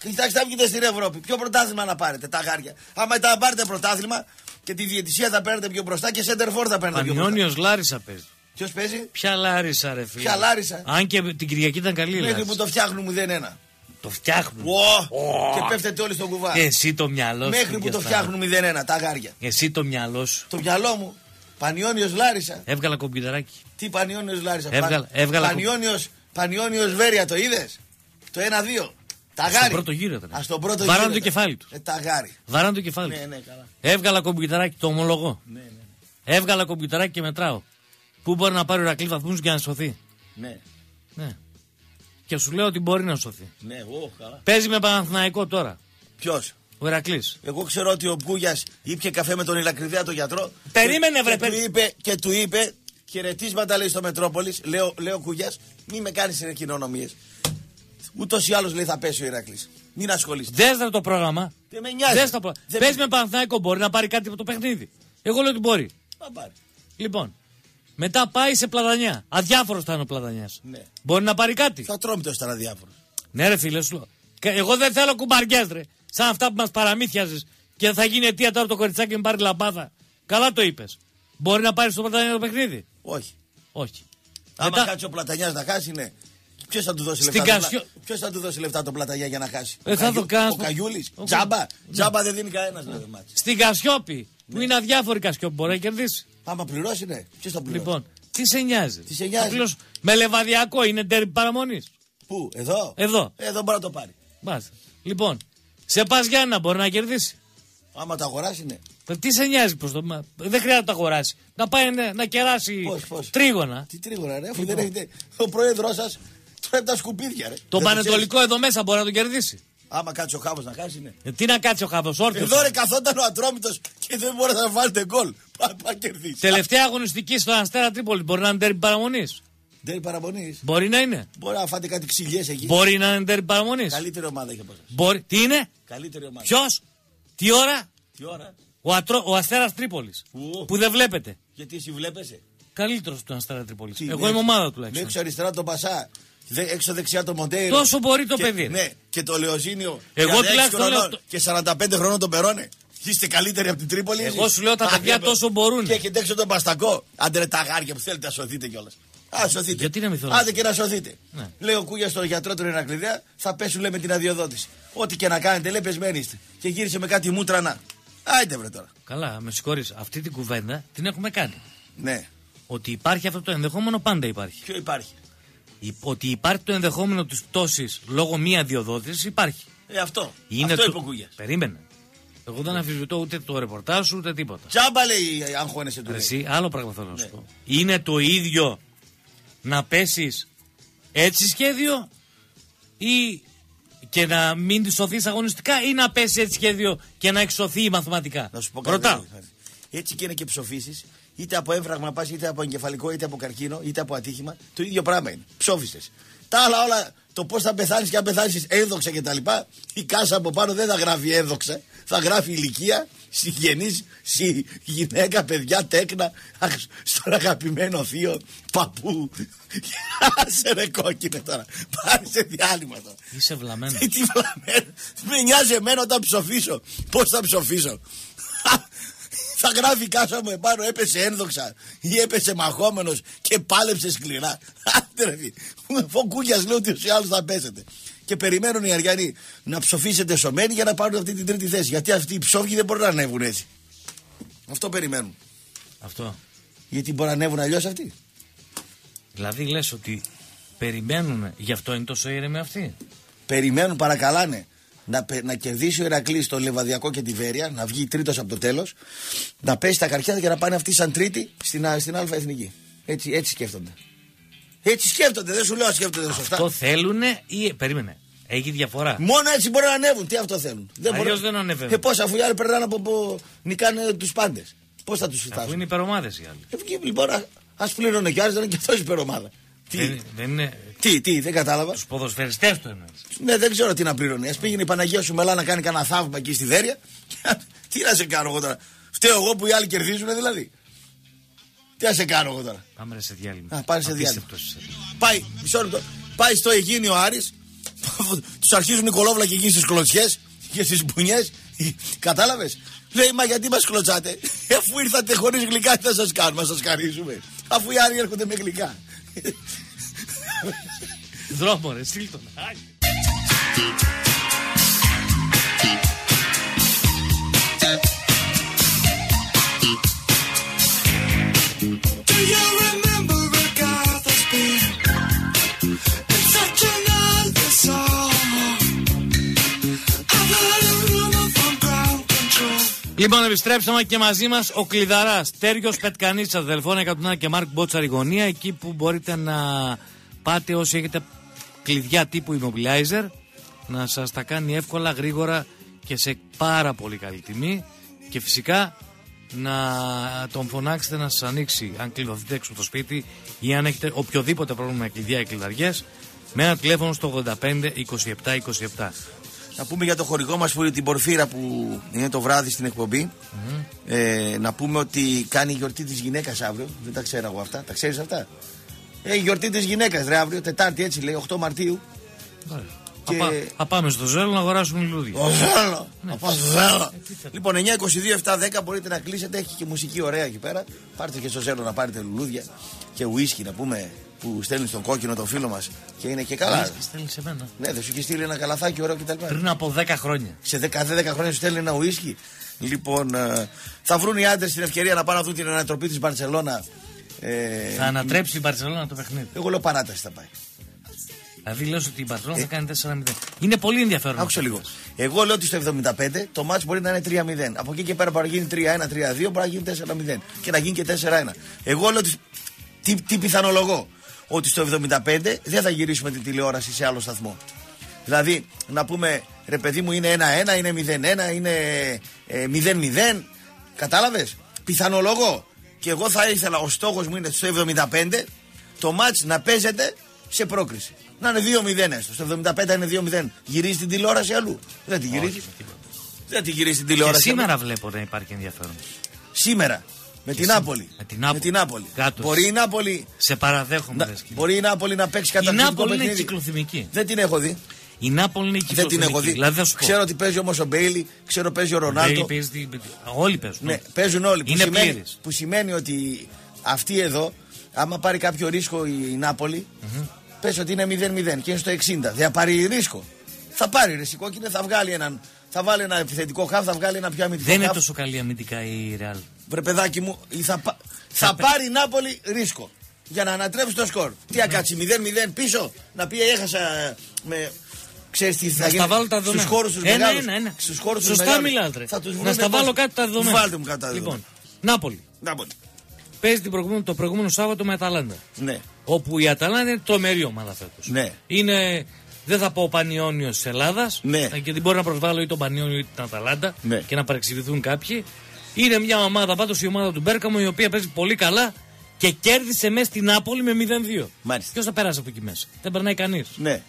Κοιτάξτε, θα βγείτε στην Ευρώπη. Ποιο πρωτάθλημα να πάρετε, τα γάρια. Άμα τα πάρετε πρωτάθλημα και τη διαιτησία θα παίρνετε πιο μπροστά και σέντερφορ θα παίρνετε πιο μπροστά. Πανιώνιος Λάρισα παίζει. Ποιο παίζει? Ποια Λάρισα, ρε φίλε. Ποια Λάρισα. Αν και την Κυριακή ήταν καλή. Μέχρι που το φτιάχνουν μηδέν ένα. Το φτιάχνουν. Wow. Oh. Και πέφτετε όλοι στον κουβά. Εσύ το μυαλό. Μέχρι που το φτιάχνουν μηδέν ένα, τα γάρια. Εσύ το μυαλό. Το μυαλό μου. Πανιώνιος Λάρισα. Έβγαλα κομπιτεράκι. Τι Πανιώνιος Λάρισα. Έβγαλα, έβγαλα Πανιώνιος, Πανιώνιος Βέρεια, το είδες. Το ένα δύο. Ταγάρι. Στον πρώτο γύρο ήταν. Στον πρώτο γύρο. Βαράνε το κεφάλι του. Ε, ταγάρι. Βαράνε το κεφάλι του. Ναι, ναι, καλά. Έβγαλα κομπιτεράκι, το ομολογώ. Ναι, ναι. Έβγαλα κομπιτεράκι και μετράω. Πού μπορεί να πάρει ο Ηρακλής βαθμούς για να σωθεί. Ναι. Ναι. Και σου λέω ότι μπορεί να σωθεί. Ναι, εγώ καλά. Παίζει με Παναθηναϊκό τώρα. Ποιος? Ο Ηρακλής. Εγώ ξέρω ότι ο Γκούγιας ήπιε καφέ με τον Ηρακλήδη, τον γιατρό. Περίμενε, βρε παιδί. Είπε και του είπε χαιρετίσματα, λέει, στο Μετρόπολης. Λέω, λέω Γκούγιας, μη με κάνεις συνεκοινωνομίες. Ούτως ή άλλως, λέει, θα πέσει ο Ηρακλής. Μην ασχολείσαι. Δες το πρόγραμμα. Δεν με νοιάζει. Δες το προ... Δεν Πες με, με Παναθηναϊκό, μπορεί να πάρει κάτι από το παιχνίδι. Εγώ λέω ότι μπορεί. Να πάρει. Λοιπόν, μετά πάει σε Πλατανιά. Αδιάφορος ήταν ο Πλατανιάς. Ναι. Μπορεί να πάρει κάτι. Θα τρώμητο ήταν αδιάφορος. Ναι, ρε φίλε, σου λέω. Εγώ δεν θέλω κουμπαριές, ρε. Σαν αυτά που μας παραμύθιαζες και θα γίνει αιτία τώρα το κοριτσάκι να πάρει λαμπάδα. Καλά το είπες. Μπορεί να πάρει στο Πλατανιά το παιχνίδι. Όχι. Όχι. Άμα μετά... κάτσει ο Πλατανιάς να χάσει, ναι. Ποιος θα του δώσει λεφτά, Κασιο... το... Ποιος θα του δώσει λεφτά τον Πλαταγιά για να χάσει? Ε, ο θα Καγιού... το ο Καγιούλης. Ο... Τζάμπα. Ναι. Τζάμπα δεν δίνει κανένας. Ναι. Ναι. Στην Κασιόπη. Ναι. Που είναι αδιάφορη Κασιόπη. Μπορεί να κερδίσει. Άμα πληρώσει, ναι. Ποιος θα πληρώσει? Λοιπόν, τι σε νοιάζει. Τι σε νοιάζει. Απλώς, με Λεβαδιακό είναι ντέρμπι παραμονής. Πού? Εδώ. Εδώ. Εδώ μπορεί να το πάρει. Μάλιστα. Λοιπόν, σε Πας Γιάννα μπορεί να κερδίσει. Άμα το αγοράσει, ναι. Τι σε νοιάζει προς το... Δεν χρειάζεται να το αγοράσει. Να πάει ναι, να κεράσει πώς, πώς. Τρίγωνα. Τι τρίγωνα, ρε. Ο πρόεδρός σας. Τα σκουπίδια, ρε. Το Πανετολικό εδώ μέσα μπορεί να τον κερδίσει. Άμα κάτσει ο Χάβος να χάσει, ναι. Ε, τι να κάτσει ο Χάβος, όρθιο. Εδώ ρε καθόταν ο Ατρόμητος και δεν μπορεί να βάλει γκολ. Πά, πά κερδίσει. Τελευταία αγωνιστική στο Αστέρα Τρίπολη μπορεί να είναι ντέρμπι παραμονής. Ντέρμπι παραμονής. Μπορεί να είναι. Μπορεί να φάτε κάτι ξυλιές εκεί. Μπορεί να είναι ντέρμπι παραμονής. Καλύτερη ομάδα έχει από εσάς. Μπορεί... Τι είναι? Καλύτερη ομάδα. Ποιος? Τι ώρα? Τι ώρα? Ο, Ατρο... ο Αστέρας Τρίπολης. Που δεν βλέπετε. Γιατί εσύ βλέπεσαι? Καλύτερος του Αστέρα Τρίπολης. Εγώ είμαι ομάδα τουλάχιστον. Λέξω αριστερά τον Πασά. Έξω δεξιά το Μοντέιρο. Τόσο μπορεί το και, παιδί. Ναι, και το Λεοζίνιο. Εγώ τουλάχιστον. Το... Και σαράντα πέντε χρόνων τον Περόνε. Είστε καλύτεροι από την Τρίπολη. Εγώ εσείς. Σου λέω τα παιδιά τόσο μπορούν. Και έχετε έξω τον Παστακό. Άντε ρε τα γάρια που θέλετε να σωθείτε κιόλα. Α, σωθείτε. Γιατί να μην θέλετε. Άντε και να σωθείτε. Ναι. Λέω Κούγια στον γιατρό του Ηρακλήδη, θα πέσουν λέει με την αδειοδότηση. Ό,τι και να κάνετε, λέει πεσμένοι είστε. Και γύρισε με κάτι μούτρανα. Άιντε βρε τώρα. Καλά, με συγχωρείς. Αυτή την κουβέντα την έχουμε κάνει. Ναι. Ότι υπάρχει αυτό το ενδεχόμενο πάντα υπάρχει. Ποιο υπάρχει? Ότι υπάρχει το ενδεχόμενο της πτώσης λόγω μία αδειοδότησης υπάρχει. Ε, αυτό. Είναι αυτό το... υποκούγιας. Περίμενε. Εγώ δεν αμφισβητώ ούτε το ρεπορτάζ ούτε τίποτα. Τσάμπα λέει αγχώνεσαι του. Εσύ, άλλο πράγμα θέλω ναι. να σου πω. Είναι το ίδιο να πέσεις έτσι σχέδιο ή και να μην δυσωθείς αγωνιστικά ή να πέσεις έτσι σχέδιο και να εξωθεί μαθηματικά. Να σου πω κάτι. Ρωτάω. Έτσι και είναι και ψοφήσεις. Είτε από έμφραγμα πας, είτε από εγκεφαλικό, είτε από καρκίνο, είτε από ατύχημα. Το ίδιο πράγμα είναι. Ψόφιστες. Τα άλλα όλα, το πώς θα πεθάνεις και αν πεθάνεις ένδοξα κτλ. Η κάσα από πάνω δεν θα γράφει ένδοξα. Θα γράφει ηλικία, συγγενείς, συ, γυναίκα, παιδιά, τέκνα, στον αγαπημένο θείο, παππού. Άσε ρε κόκκινε τώρα. Πάρε σε διάλειμμα τώρα. Είσαι βλαμμένος. Τι βλαμμένος. Με νοιάζει εμένα όταν ψοφήσω. Πώς θα ψοφήσω. Θα γράφει κάσα μου επάνω, έπεσε ένδοξα ή έπεσε μαχόμενος και πάλεψε σκληρά. Άντρεφη, ο Κούγιας λέει ότι τους άλλους θα πέσετε. Και περιμένουν οι Αριανοί να ψοφήσετε σωμένοι για να πάρουν αυτή την τρίτη θέση. Γιατί αυτοί οι ψόφοι δεν μπορούν να ανέβουν έτσι. Αυτό περιμένουν. Αυτό. Γιατί μπορούν να ανέβουν αλλιώς αυτοί. Δηλαδή λες ότι περιμένουν, γι' αυτό είναι τόσο ήρεμοι αυτοί. Περιμένουν, παρακαλάνε. Να, να κερδίσει ο Ηρακλής το Λεβαδιακό και τη Βέρεια, να βγει τρίτος από το τέλος, να πέσει τα καρχιά για να πάνε αυτοί σαν τρίτη στην, στην Α' Εθνική. Έτσι, έτσι σκέφτονται. Έτσι σκέφτονται, δεν σου λέω σκέφτονται σωστά. Αυτό θέλουνε ή. Περίμενε. Έχει διαφορά. Μόνο έτσι μπορούν να ανέβουν. Τι αυτό θέλουν. Αλλιώς δεν, μπορούν... δεν ανέβουν. Ε, πόσα φουλιάρια περνάνε από που νικάνε τους πάντες. Πώς θα τους φτάσουν. Αφού είναι υπερομάδες οι άλλοι. Λοιπόν, ας πληρώνε κι άλλοι, δεν είναι και αυτός υπερομάδα. Τι, δεν, δεν είναι... τι, τι, δεν κατάλαβα. Τους ποδοσφαιριστές του εννοείς. Ναι, δεν ξέρω τι να πληρώνει. Ας πήγαινε η Παναγία σου μελά να κάνει κανένα θαύμα εκεί στη Βέρεια. Τι να σε κάνω εγώ τώρα. Φταίω εγώ που οι άλλοι κερδίζουν δηλαδή. Τι να σε κάνω εγώ τώρα. Πάμε σε διάλειμμα. Πάμε σε διάλειμμα. Πάει, πάει στο Αιγίνιο Άρης. Τους αρχίζουν οι κολόβλακοι εκεί στις κλωτσιές και στις μπουνιές. Κατάλαβες. Λέει, μα γιατί μας κλωτσάτε. Αφού ήρθατε χωρίς γλυκά, τι θα σας κάνουμε, σας χαρίσουμε. Αφού οι άλλοι έρχονται με γλυκά. Δρόμο, ρε, στείλ τον. Λοιπόν, επιστρέψαμε και μαζί μας ο Κλειδαράς, Τέριος Πετκανίτσας, Δελφόνα Κατουνά και Μάρκ Μπότσαρη Γωνία, εκεί που μπορείτε να πάτε όσοι έχετε κλειδιά τύπου Immobilizer, να σας τα κάνει εύκολα, γρήγορα και σε πάρα πολύ καλή τιμή, και φυσικά να τον φωνάξετε να σας ανοίξει αν κλειδωθείτε έξω από το σπίτι ή αν έχετε οποιοδήποτε πρόβλημα με κλειδιά ή κλειδαριές, με ένα τηλέφωνο στο ογδόντα πέντε είκοσι επτά είκοσι επτά. Να πούμε για το χορηγό μας που είναι την Πορφύρα, που είναι το βράδυ στην εκπομπή. Mm-hmm. Ε, να πούμε ότι κάνει η γιορτή της γυναίκας αύριο. Δεν τα ξέρω εγώ αυτά. Τα ξέρεις αυτά. Ε, η γιορτή της γυναίκας ρε αύριο, Τετάρτη έτσι λέει, οκτώ Μαρτίου. Ωραία. Και... Α, α, πάμε στο Ζέλο να αγοράσουμε λουλούδια. Ο Ζέλο. Ναι. Α, πάμε στο Ζέλο. Ε, λοιπόν, εννιά είκοσι δύο επτά δέκα μπορείτε να κλείσετε. Έχει και μουσική ωραία εκεί πέρα. Πάρτε και στο Ζέλο να πάρετε λουλούδια και ουίσκι να πούμε. Που στέλνει στον Κόκκινο τον φίλο μας και είναι και καλά. Και στέλνει σε μένα. Ναι, δεν σου είχε στείλει ένα καλαθάκι ωραίο κτλ. Πριν από δέκα χρόνια. Σε δέκα χρόνια σου στέλνει ένα ουίσκι. Λοιπόν, ε, θα βρουν οι άντρες την ευκαιρία να πάνε να δουν την ανατροπή της Μπαρσελόνα. Ε, θα ανατρέψει η Μπαρσελόνα το παιχνίδι. Εγώ λέω παράταση θα πάει. Δηλαδή λέω ότι η Μπαρσελόνα ε, θα κάνει τέσσερα μηδέν. Είναι πολύ ενδιαφέρον. Άκουσα λίγο. Εγώ λέω ότι στο εβδομήντα πέντε το μάτς μπορεί να είναι τρία μηδέν. Από εκεί και πέρα μπορεί να γίνει τρία ένα τρία δύο, μπορεί να γίνει τέσσερα μηδέν. Και να γίνει και τέσσερα ένα. Εγώ λέω ότι. Τι, τι πιθανολογώ. Ότι στο εβδομήντα πέντε δεν θα γυρίσουμε την τηλεόραση σε άλλο σταθμό. Δηλαδή να πούμε ρε παιδί μου είναι ένα ένα, είναι μηδέν ένα, είναι ε, μηδέν μηδέν. Κατάλαβες, πιθανολογώ. Και εγώ θα ήθελα, ο στόχος μου είναι στο εβδομήντα πέντε το μάτς να παίζεται σε πρόκριση. Να είναι δύο μηδέν έστω. Στο εβδομήντα πέντε είναι δύο μηδέν. Γυρίζει την τηλεόραση αλλού. Δεν τη γυρίζει. Όχι, δεν τη γυρίζει την τηλεόραση. Και σήμερα αλλού. Βλέπω να υπάρχει ενδιαφέρον. Σήμερα. Με την, Νάπολη, με την Νάπολη. Με την Νάπολη. Κάτω. Μπορεί η Νάπολη. Σε παραδέχομαι. Να... Μπορεί η Νάπολη να παίξει καταπληκτικό παιχνίδι. Η Νάπολη είναι κυκλοθυμική. Δεν την έχω δει. Η Νάπολη είναι κυκλοθυμική. Δεν την έχω δει. Δηλαδή, ξέρω ότι παίζει όμως ο Μπέιλι, ξέρω παίζει ο Ρονάλντο. Παίζει... Όλοι παίζουν. Ναι, παίζουν όλοι. Που σημαίνει, που σημαίνει ότι αυτή εδώ, άμα πάρει κάποιο ρίσκο η Νάπολη, mm-hmm. πες ότι είναι μηδέν μηδέν και είναι στο εξήντα. Δεν πάρει ρίσκο. Θα πάρει ρίσκο και θα βγάλει έναν. Θα βάλει ένα επιθετικό χαφ, θα βγάλει ένα πιο αμυντικό. Δεν χαφ. Είναι τόσο καλή αμυντικά η Ρεάλ. Βρε παιδάκι μου, θα, πα... θα, θα πέ... πάρει η Νάπολη ρίσκο για να ανατρέψει το σκορ. Mm-hmm. Τι ακάτσει, μηδέν μηδέν πίσω, να πει έχασα με... Ξέρεις τι θα γίνει στους χώρους τους ένα, μεγάλους. Ένα, ένα. Στους χώρους τους μεγάλους. Μιλάτε, θα τους να στα βάλω κάτι τα δεδομένα. Βάλτε μου κάτι τα δεδομένα. Λοιπόν, Νάπολη. Νάπολη. Παίζει την προηγούμενη, το προηγούμενο Σάββατο με Αταλάντα. Ναι. Όπου η Αταλάντα είναι τρομερή ομάδα φέτος. Ναι. Είναι... Δεν θα πω ο Πανιώνιος της Ελλάδας. Ναι. Γιατί μπορεί να προσβάλλω ή τον Πανιώνιο ή την Αταλάντα. Ναι. Και να παρεξηγηθούν κάποιοι. Είναι μια ομάδα, πάντως η ομάδα του Μπέρκαμου, η οποία παίζει πολύ καλά και κέρδισε μέσα στην Νάπολη με μηδέν δύο. Μάλιστα. Ποιος θα περάσει από εκεί μέσα. Δεν περνάει κανείς. Ναι.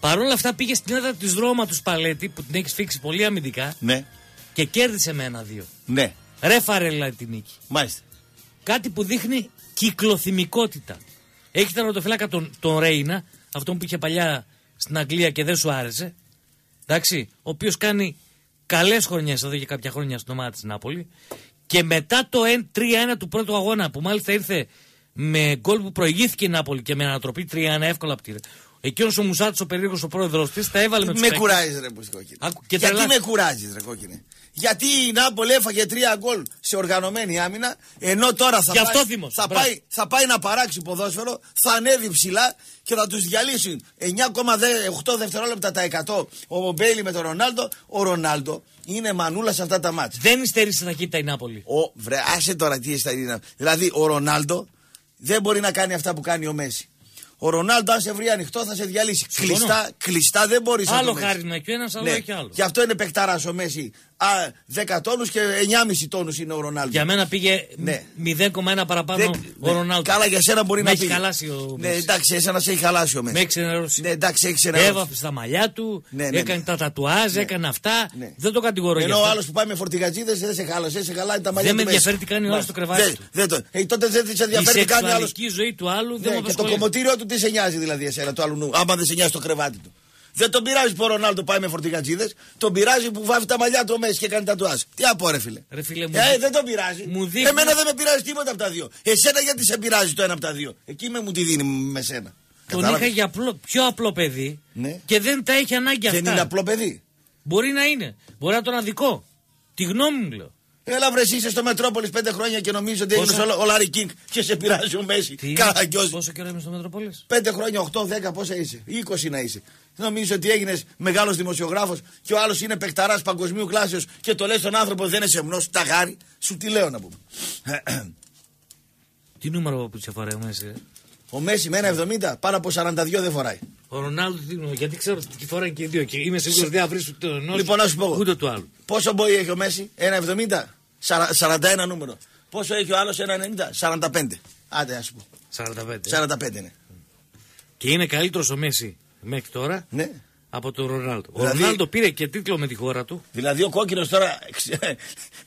Παρ' όλα αυτά πήγε στην έδρα της Ρώμα του Σπαλέτη που την έχει φίξει πολύ αμυντικά. Ναι. Και κέρδισε με ένα δύο. Ναι. Ρέφαρε δηλαδή την νίκη. Μάλιστα. Κάτι που δείχνει κυκλοθυμικότητα. Έχει τον ρωτοφυλάκα τον, τον Ρέινα, αυτόν που είχε παλιά. Στην Αγγλία και δεν σου άρεσε. Εντάξει, ο οποίος κάνει καλές χρονιές εδώ και κάποια χρόνια στην ομάδα της Νάπολη. Και μετά το τρία ένα του πρώτου αγώνα, που μάλιστα ήρθε με γκολ που προηγήθηκε η Νάπολη και με ανατροπή τρία ένα εύκολα πτήρε. Εκείνος ο Μουσάτης, ο περίεργος ο πρόεδρος της, τα έβαλε με τους παίκτες. Με κουράζεις ρε Κόκκινε. Γιατί τρελά... με κουράζεις ρε Κόκκινε. Γιατί η Νάπολη έφαγε τρία γκολ σε οργανωμένη άμυνα, ενώ τώρα θα, πάει, θα, πάει, θα πάει να παράξει ποδόσφαιρο, θα ανέβει ψηλά και θα τους διαλύσουν εννιά κόμμα οκτώ δευτερόλεπτα τα εκατό ο Μπέιλι με τον Ρονάλντο. Ο Ρονάλντο είναι μανούλα σε αυτά τα μάτς. Δεν υστερήσε ταχύτητα η Νάπολη. Ο, βρε, άσε τώρα τι υστερήσε. Δηλαδή ο Ρονάλντο δεν μπορεί να κάνει αυτά που κάνει ο Μέσι. Ο Ρονάλντο, αν σε βρει ανοιχτό, θα σε διαλύσει. Κλειστά, κλειστά δεν μπορεί να το κάνει. Άλλο χάρισμα και ένα, άλλο ναι. Και άλλο. Γι' αυτό είναι παικταράς ο Μέση δέκα τόνους και εννιά κόμμα πέντε τόνους είναι ο Ρονάλντο. Για μένα πήγε ναι. μηδέν κόμμα ένα παραπάνω ναι. ο Ρονάλντο. Καλά, για σένα μπορεί με να έχει πήγε. Χαλάσει ο ναι, εντάξει, εσένα σε έχει χαλάσει ο Μέση. Με έχει ξενερώσει. Ναι, εντάξει, έχει ξενερώσει. Έβαφε στα μαλλιά του, ναι, ναι, ναι. έκανε τα τατουάζ, ναι. έκανε αυτά. Ναι. Δεν το κατηγορώ. Ενώ ο άλλο που πάει με φορτηγατζίδες δεν σε χάλασε, σε χαλάει τα μαλλιά του. Δεν με ενδιαφέρει τι κάνει ο άλλο στο κρεβάτι. Τότε δεν σε ενδιαφέρει τι κάνει ο άλλο. Η ζωή του άλλου δεν με ενδιαφέρει. Και το κομμωτήριο του τι σε νοιάζει δηλαδή εσένα του άλλου νου, άμα δεν σε νοιάζει το κρεβάτι του. Δεν τον πειράζει που ο Ρονάλντο πάει με φορτηγατζίδες, τον πειράζει που βάφει τα μαλλιά του μέσα και κάνει τατουάζ. Τι απορώ, ρε φίλε. Ρε φίλε μου, ε, δεν τον πειράζει. Δείχνει... Εμένα δεν με πειράζει τίποτα από τα δύο. Εσένα γιατί σε πειράζει το ένα από τα δύο. Εκεί με μου τη δίνει με σένα. Τον κατάλαβες. Είχα για απλό, πιο απλό παιδί ναι. και δεν τα έχει ανάγκη αυτά. Δεν είναι απλό παιδί. Μπορεί να είναι. Μπορεί να τον αδικό. Τη γνώμη μου λέω. Έλα βρε εσύ είσαι στο Μετρόπολης πέντε χρόνια και νομίζω ότι Πόσα... έγινε ο Λάρι Κίνγκ και σε πειράζει ο Μέση. Καραγκιόζη. Πόσο καιρό είμαι στο Μετρόπολης? Πέντε χρόνια, οχτώ, δέκα, πόσα είσαι. είκοσι να είσαι. Νομίζω ότι έγινε μεγάλο δημοσιογράφο και ο άλλο είναι παιχταρά παγκοσμίου κλάσεω και το λε τον άνθρωπο δεν είναι σεμνό. Τα γάρι, σου τι λέω να πούμε. Τι νούμερο που σε φοράει ο Μέση, ε? Ο Μέση με ένα εβδομήντα πάνω από σαράντα δύο δεν φοράει. Ο Ρονάλντο τι νούμερο, γιατί ξέρω ότι φοράει και δύο και είμαι σίγουρο ότι δεν αυρίζει ούτε τον νόμο. Λοιπόν, να σου πω. Ούτε του άλλου. Πόσο μποϊ έχει ο Μέση, ένα εβδομήντα, σαράντα ένα νούμερο. Πόσο έχει ο άλλο, ένα ενενήντα, σαράντα πέντε. Άντε, α πω. σαράντα πέντε. σαράντα πέντε είναι. Και είναι καλύτερο ο Μέση. Μέχρι τώρα ναι. από τον Ρονάλντο. Δηλαδή, ο Ρονάλντο πήρε και τίτλο με τη χώρα του. Δηλαδή ο κόκκινος τώρα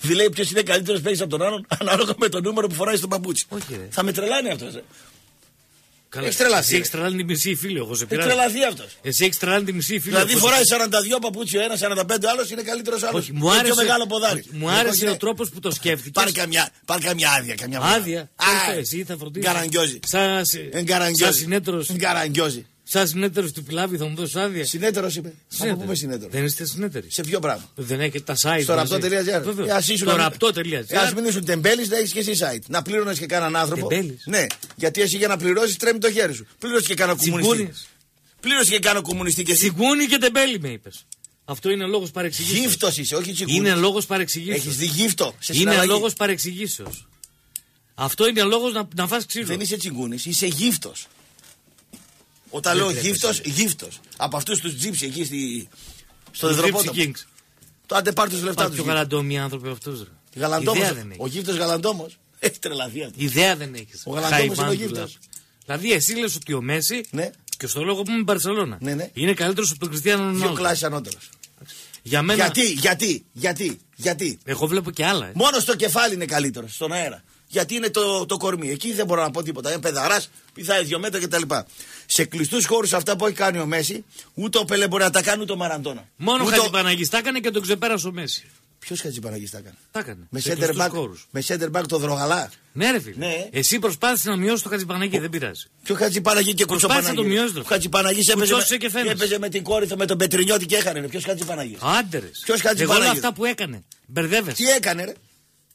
δηλαδή ποιος είναι καλύτερος παίκτης από τον άλλον ανάλογα με το νούμερο που φοράει στον παπούτσι. Okay. Θα με τρελάνει αυτός. Ε. Καλά, έχεις τρελαθεί. Εσύ έχεις τρελάνει τη μισή φίλη. Έχεις τρελαθεί αυτός. Εσύ έχεις τρελάνει τη μισή φίλη. Δηλαδή φοράει σαράντα δύο παπούτσι ο ένας, σαράντα πέντε άλλος είναι καλύτερος άλλος. Όχι, μου άρεσε, μεγάλο ποδάρι. Όχι, μου άρεσε είναι... ο τρόπος που το σκέφτηκες. Πάρε καμιά, πάρε καμιά άδεια. Καμιά άδεια. Εσύ θα φροντίσεις. Γκαραγκιόζη. Σαν συνέτερο του Πιλάβη θα μου δώσει άδεια. Συνέτερο είπε. Θα πούμε συνέτερο. Δεν είστε συνέτεροι. Σε ποιο πράγμα? Δεν έχετε τα site. Στο ραπτό τελεία τζι άρ. Α μην ήσουν τεμπέλη, να έχει και εσύ site. Να πλήρωνε και κανέναν άνθρωπο. Τεμπέλη. Ναι. Γιατί εσύ για να πληρώσει τρέμει το χέρι σου. Πλήρωσε και κανένα κομμουνιστή. Πλήρωσε και κανένα κομμουνιστή και εσύ. Τσιγκούνι και τεμπέλη με είπε. Αυτό είναι λόγο παρεξηγήσεω. Γύφτο είσαι, όχι τσιγκούνι. Είναι λόγο παρεξηγήσεω. Έχει δει γύφτο. Είναι λόγο παρεξηγήσεω. Αυτό είναι λόγο να φας ξύλο. Δεν είσαι τσιγκούνι, είσαι γύφτο. Όταν λέω γύφτος, γύφτος. Από αυτούς τους τζίψι εκεί στη... στο δεδροπότο. Το άντε πάρ' τους λεφτά τους. Πάρ' πιο γαλαντόμοι άνθρωποι αυτούς. Ο γύφτος γαλαντόμος. Έχει τρελαθεί αυτό. Ιδέα δεν έχεις. Ο γαλαντόμος είναι ο γύφτος. Δηλαδή εσύ λες ότι ο Μέση ναι. και στο λόγο που είμαι Μπαρσελόνα ναι, ναι. είναι καλύτερος από τον Κριστιανό Ρονάλντο. Δύο κλάσεις ανώτερος. Για μένα... Γιατί, γιατί, γιατί, γιατί. Εγώ βλέπω και άλλα. Ε. Μόνο στο κεφάλι είναι καλύτερος, στον αέρα. Γιατί είναι το, το κορμί. Εκεί δεν μπορώ να πω τίποτα. Είναι παιδαράς, πιθάει δύο μέτρα κτλ. Σε κλειστούς χώρους αυτά που έχει κάνει ο Μέση, ούτε ο Πελέ μπορεί να τα κάνει ούτε ο Μαραντόνα. Μόνο ούτε... Χατζηπαναγής τα έκανε και τον ξεπέρασε ο Μέση. Ποιος Χατζηπαναγής τα έκανε? Τα έκανε. Με center back, με center back το Δρογαλά. Ναι, ρε φίλε. Ναι. Εσύ προσπάθησε να μειώσει το Χατζηπαναγή, ο... δεν πειράζει. Ποιο Χατζηπαναγή και Κουτσοπαναγή? Προσπάθησε να το μειώσει. Ο Χατζηπαναγής έπαιζε, με... έπαιζε με την κόρη με τον Πετρινιώτη και έχανε. Ποιος Χατζηπαναγής? Άντερες. Ποιος Χατζηπαναγής? Εγώ αυτά που έκανε. Μπερδεύεσαι. Τι έκανε, ρε?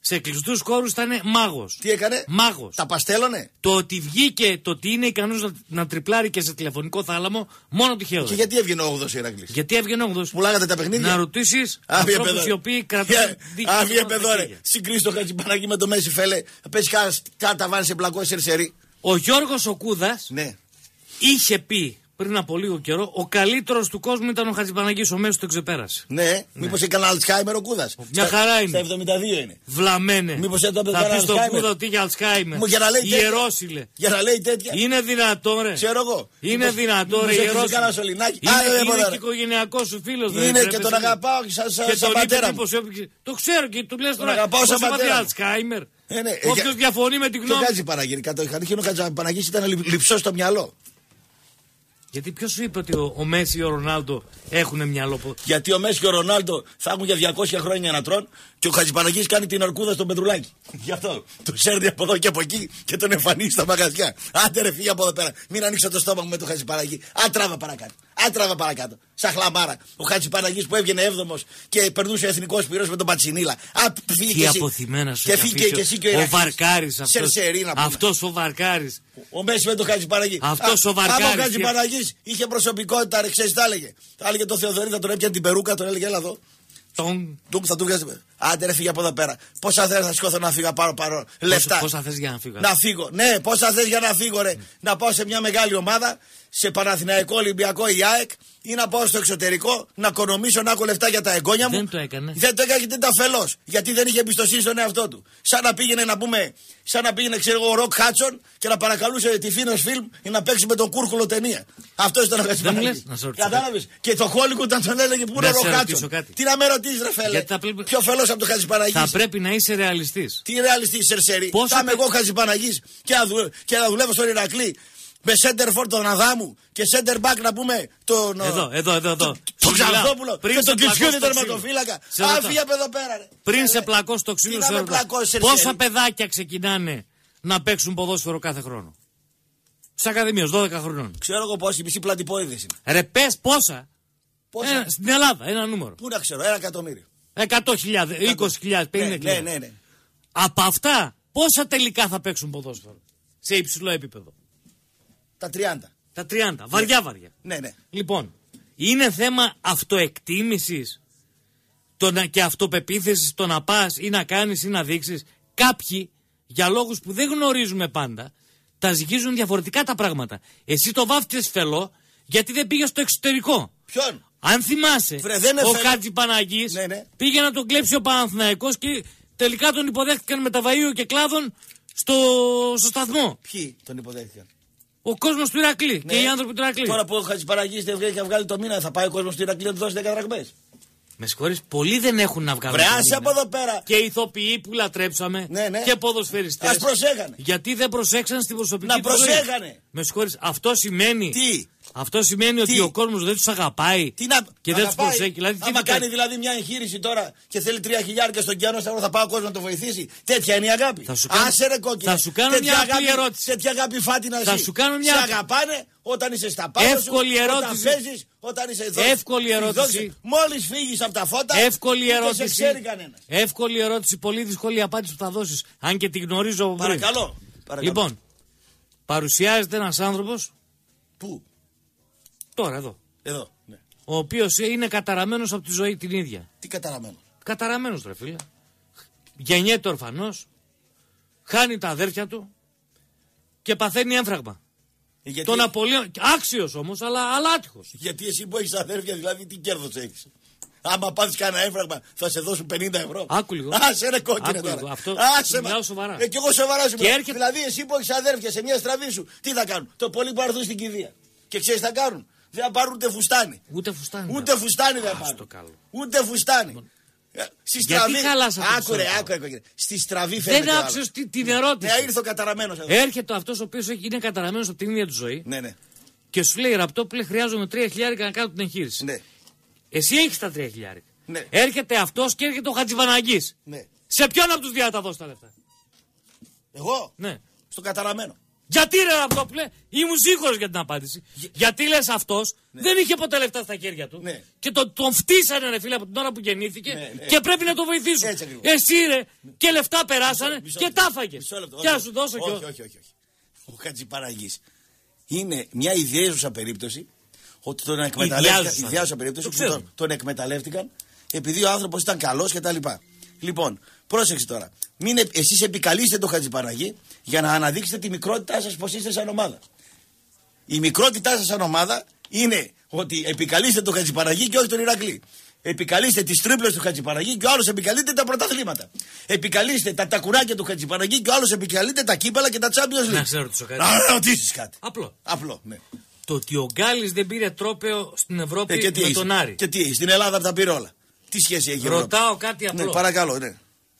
Σε κλειστούς χώρους ήταν μάγος. Τι έκανε? Μάγος. Τα παστέλωνε. Το ότι βγήκε, το ότι είναι ικανός να, να τριπλάρει και σε τηλεφωνικό θάλαμο, μόνο τυχαίο. Και γιατί έβγαινε ο όγδοος ο Ηρακλής? Γιατί έβγαινε ο όγδοος? Πουλάγατε τα παιχνίδια. Να ρωτήσεις ανθρώπους οι οποίοι κρατούν δίκαιο. Άφιε παιδόρε. Συγκρίσει το Χατζηπαναγή με το Μέση, φέλε. Πες κάτα βάνει σε μπλακό σερσερί. Ο Γιώργος ο Κούδας ναι. είχε πει πριν από λίγο καιρό, ο καλύτερος του κόσμου ήταν ο Χατζηπαναγής, ο Μέσης τον ξεπέρασε. Ναι, ναι. μήπως έκανε Αλτσχάιμερ ο Κούδας. Μια στα, χαρά είναι. Στα εβδομήντα δύο είναι. Βλαμμένε. Μήπως έκανε Αλτσχάιμερ. Θα πει στον Κούδα ότι είχε Αλτσχάιμερ. Ιερόσιλε. Για να λέει τέτοια. Είναι δυνατό, ρε. Ξέρω εγώ. Είναι δυνατό, ρε. Είναι και οικογενειακό σου φίλο. Είναι και τον αγαπάω και σαν πατέρα. Το ξέρω και του λες τώρα. Αγαπάω σαν πατέρα. Αλτσχάιμερ. Όποιος διαφωνεί με την γνώμη. Ο Χατζηπαναγής ήταν λυψό στο μυαλό. Γιατί ποιος σου είπε ότι ο, ο Μέση ή ο Ρονάλντο έχουν μυαλό? Γιατί ο Μέση και ο Ρονάλντο θα έχουν για διακόσια χρόνια να τρών και ο Χατζηπαναγής κάνει την ορκούδα στον Πετρουλάκη. Γι' αυτό του έρνει από εδώ και από εκεί και τον εμφανίζει στα μαγαζιά. Άντε ρε, φύγε από εδώ πέρα. Μην ανοίξω το στόμα μου με τον Χατζηπαναγή. Αν τράβα παρακάτω. Αν τράβα παρακάτω. Σαν χλαμάρα. Ο Χατζηπαναγής που έβγαινε έβδομος και περνούσε ο εθνικός πυρός με τον Πατσινίλα. Α, φύγε και αποθυμένα σου. Και φύγε και εσύ και ο Βαρκάρης. Αυτός ο Βαρκάρης. Ο Μέση με τον Χατζηπαναγή. Αυτό ο Βαρκάρης. Αν ο Χατζηπαναγής είχε προσωπικότητα, ρε, ξέρεις, τα έλεγε. Τα έλεγε το Θεοδωρή, θα τον έπιανε την περούκα, τον έλεγε έλα εδώ. Τον. Τουκ, θα του βγάζει. άντε ρε φύγε από εδώ πέρα. Πόσα θες να σηκώθω να φύγω, πάρω πάρω λεφτά. Πόσα θες για να φύγω. Να φύγω, ναι, πόσα θες για να φύγω, ρε. Mm. Να πάω σε μια μεγάλη ομάδα, σε Παναθηναϊκό, Ολυμπιακό ή ΑΕΚ, ή να πάω στο εξωτερικό, να οικονομήσω, να έχω λεφτά για τα εγγόνια μου. Δεν το έκανε. Δεν το έκανε γιατί ήταν αφελός. Γιατί δεν είχε εμπιστοσύνη στον εαυτό του. Σαν να πήγαινε, να πούμε, σαν να πήγαινε, ξέρω εγώ, ο Ροκ Χάτσον και να παρακαλούσε τη Φίνος Φιλμ για να παίξει με τον Κούρκουλο ταινία. Αυτό ήταν ο Χατζηπαναγής. Κατάλαβες. Και το Χόλικο όταν τον έλεγε που είναι ο Ροκ Χάτσον. Τι να με ρωτήσει, ρε φέλε. Πρέπει... Πιο φελός από τον Χατζηπαναγής. Θα πρέπει να είσαι ρεαλιστής. Τι ρεαλιστής, σερσερί. Θα είμαι εγώ Χατζηπαναγής και να δουλεύω στον Ηρακλή. Με center for τον Αδάμου και center back να πούμε τον. Εδώ, εδώ, εδώ. εδώ. Τον Ξαρδόπουλο και τον Κιτσιούδη τερματοφύλακα. Άφηγε από εδώ πέρα. Ρε. Πριν Έλε. σε πλακώ στο ξύλο σου. Πόσα παιδάκια ξεκινάνε να παίξουν ποδόσφαιρο κάθε χρόνο. Στις ακαδημίες, δώδεκα χρονών. Ξέρω εγώ πόσοι, μισή πλατυπόηδες είναι. Ρε πες πόσα. πόσα. Ένα, στην Ελλάδα, ένα νούμερο. Πού να ξέρω, ένα εκατομμύριο. εκατό χιλιάδες, είκοσι χιλιάδες, πενήντα χιλιάδες. Ναι, ναι, ναι. Από αυτά πόσα τελικά θα παίξουν ποδόσφαιρο σε υψηλό επίπεδο. Τα τριάντα. Τα τριάντα. Βαριά, ναι. βαριά. Ναι, ναι. Λοιπόν, είναι θέμα αυτοεκτίμησης και αυτοπεποίθησης το να πας ή να κάνεις ή να δείξεις. Κάποιοι, για λόγους που δεν γνωρίζουμε πάντα, τα ζυγίζουν διαφορετικά τα πράγματα. Εσύ το βάφτιες φελό γιατί δεν πήγες στο εξωτερικό. Ποιον? Αν θυμάσαι, Φρε, ο Χατζηπαναγής ναι, ναι. πήγε να τον κλέψει ο Παναθηναϊκός και τελικά τον υποδέχτηκαν με τα βαΐου και κλάδων στο, στο σταθμό. Ποιοι τον υποδέχτηκαν? Ο κόσμος του Ηρακλή ναι. και οι άνθρωποι του Ηρακλή. Τώρα που ο Χατζηπαναγής δεν βγαίνει και βγάλει το μήνα, θα πάει ο κόσμος του Ηρακλή να του δώσει δέκα δραχμές. Με συγχωρείς, πολλοί δεν έχουν να βγάλουν. Βρεάσε από εδώ πέρα. Και ηθοποιοί που λατρέψαμε ναι, ναι. και ποδοσφαιριστές. Ας προσέχανε. Γιατί δεν προσέξαν στην προσωπική του ζωή. Να προσέχανε. Ζωή. Με συγχωρείς, αυτό σημαίνει. Τι. Αυτό σημαίνει τι? Ότι ο κόσμος δεν τους αγαπάει τι να... και αγαπάει. Δεν τους προσέχει. Δηλαδή, άμα κάνει πέρα. Δηλαδή μια εγχείρηση τώρα και θέλει τρία χιλιάρια στον Κιάνο, θα πάω ο κόσμος να το βοηθήσει. Τέτοια είναι η αγάπη. Θα σου κάνω, Άσε, ρε, θα σου κάνω μια αγάπη ερώτηση. Τέτοια αγάπη φάτινα θα σου κάνω μια... Σε αγαπάνε όταν είσαι στα πάνω σου, όταν παίζεις, όταν είσαι εδώ. Εύκολη ερώτηση. Μόλις φύγεις από τα φώτα, δεν σε ξέρει κανένας. Εύκολη ερώτηση, πολύ δύσκολη απάντηση που θα δώσεις. Αν και τη γνωρίζω από πριν. Παρακαλώ. Λοιπόν, παρουσιάζεται ένας άνθρωπος. Πού? Τώρα εδώ. Εδώ. Ναι. Ο οποίος είναι καταραμένος από τη ζωή την ίδια. Τι καταραμένος? Καταραμένος, ρε φίλε. Γεννιέται ορφανός, χάνει τα αδέρφια του και παθαίνει έμφραγμα. Γιατί... Τον απολύω. Άξιος όμως, αλλά, αλλά άτυχος. Γιατί εσύ που έχεις αδέρφια, δηλαδή τι κέρδος έχεις? Άμα πάθεις κανένα έμφραγμα, θα σε δώσουν πενήντα ευρώ. Άκου λίγο. Άσε ρε κόκκινε τώρα. Αυτό Άσε, μιλάω σοβαρά. Ε, και εγώ σοβαρά σου. Έρχεται... Δηλαδή εσύ που έχεις αδέρφια σε μια στραβή σου, τι θα κάνουν? Το πολύ που αρθούν στην κηδεία. Και ξέρεις τι θα κάνουν? Δεν θα πάρουν ούτε φουστάνι. Ούτε φουστάνι. Ούτε φουστάνι δεν πάρουν. Ούτε φουστάνι. Στη στραβή. Άκουρε, άκουρε. Στη στραβή φαίνεται. Δεν άκουσε την ερώτηση. Ναι, ήρθε ο καταραμένος εδώ. Έρχεται αυτό ο οποίο είναι καταραμένος από την ίδια του ζωή. Ναι, ναι. Και σου λέει Ραπτόπουλε, χρειάζομαι τρία χιλιάρικα να κάνω την εγχείρηση. Ναι. Εσύ έχεις τα τρία χιλιάρικα. Ναι. Έρχεται αυτός και έρχεται ο Χατζηπαναγής. Ναι. Σε ποιον από τους δύο θα τα δώσεις τα λεφτά? Εγώ? Ναι. Στον καταραμένο. Γιατί ρε Ραπτόπουλε, ήμουν σίγουρος για την απάντηση. Για... Γιατί λες αυτός ναι. δεν είχε ποτέ λεφτά στα χέρια του ναι. και τον, τον φτύσανε ρε φίλε από την ώρα που γεννήθηκε ναι, ναι. και πρέπει να τον βοηθήσουν. Έτσι, εσύ ρε ναι. και λεφτά περάσανε μισό, και τάφαγες. Και να σου δώσω όχι, και όχι, όχι, όχι. Ο Χατζηπαναγής είναι μια ιδιαίτερη περίπτωση ότι τον εκμεταλλεύτηκαν, ιδιάζουσα περίπτωση το τον, τον εκμεταλλεύτηκαν επειδή ο άνθρωπος ήταν καλός κτλ. Λοιπόν, πρόσεξε τώρα. Μην ε, εσείς επικαλείστε τον Χατζηπαναγή για να αναδείξετε τη μικρότητά σας πως είστε σαν ομάδα. Η μικρότητά σας σαν ομάδα είναι ότι επικαλείστε τον Χατζηπαναγή και όχι τον Ηρακλή. Επικαλείστε τις τρίπλες του Χατζηπαναγή και ο άλλος επικαλείται τα πρωταθλήματα. Επικαλείστε τα τακουράκια του Χατζηπαναγή και ο άλλος επικαλείται τα κύπαλα και τα Champions League. Να σε ρωτήσω κάτι. Να ρωτήσεις κάτι. Απλό. Απλό, ναι. Το ότι ο Γκάλης δεν πήρε τρόπαιο στην Ευρώπη ε, με είσαι. τον Άρη. Και τι, στην Ελλάδα τα πήρε όλα. Τι σχέση έχει η Ευρώπη? Ρωτάω κάτι απλό. Ναι, παρακαλώ, ναι.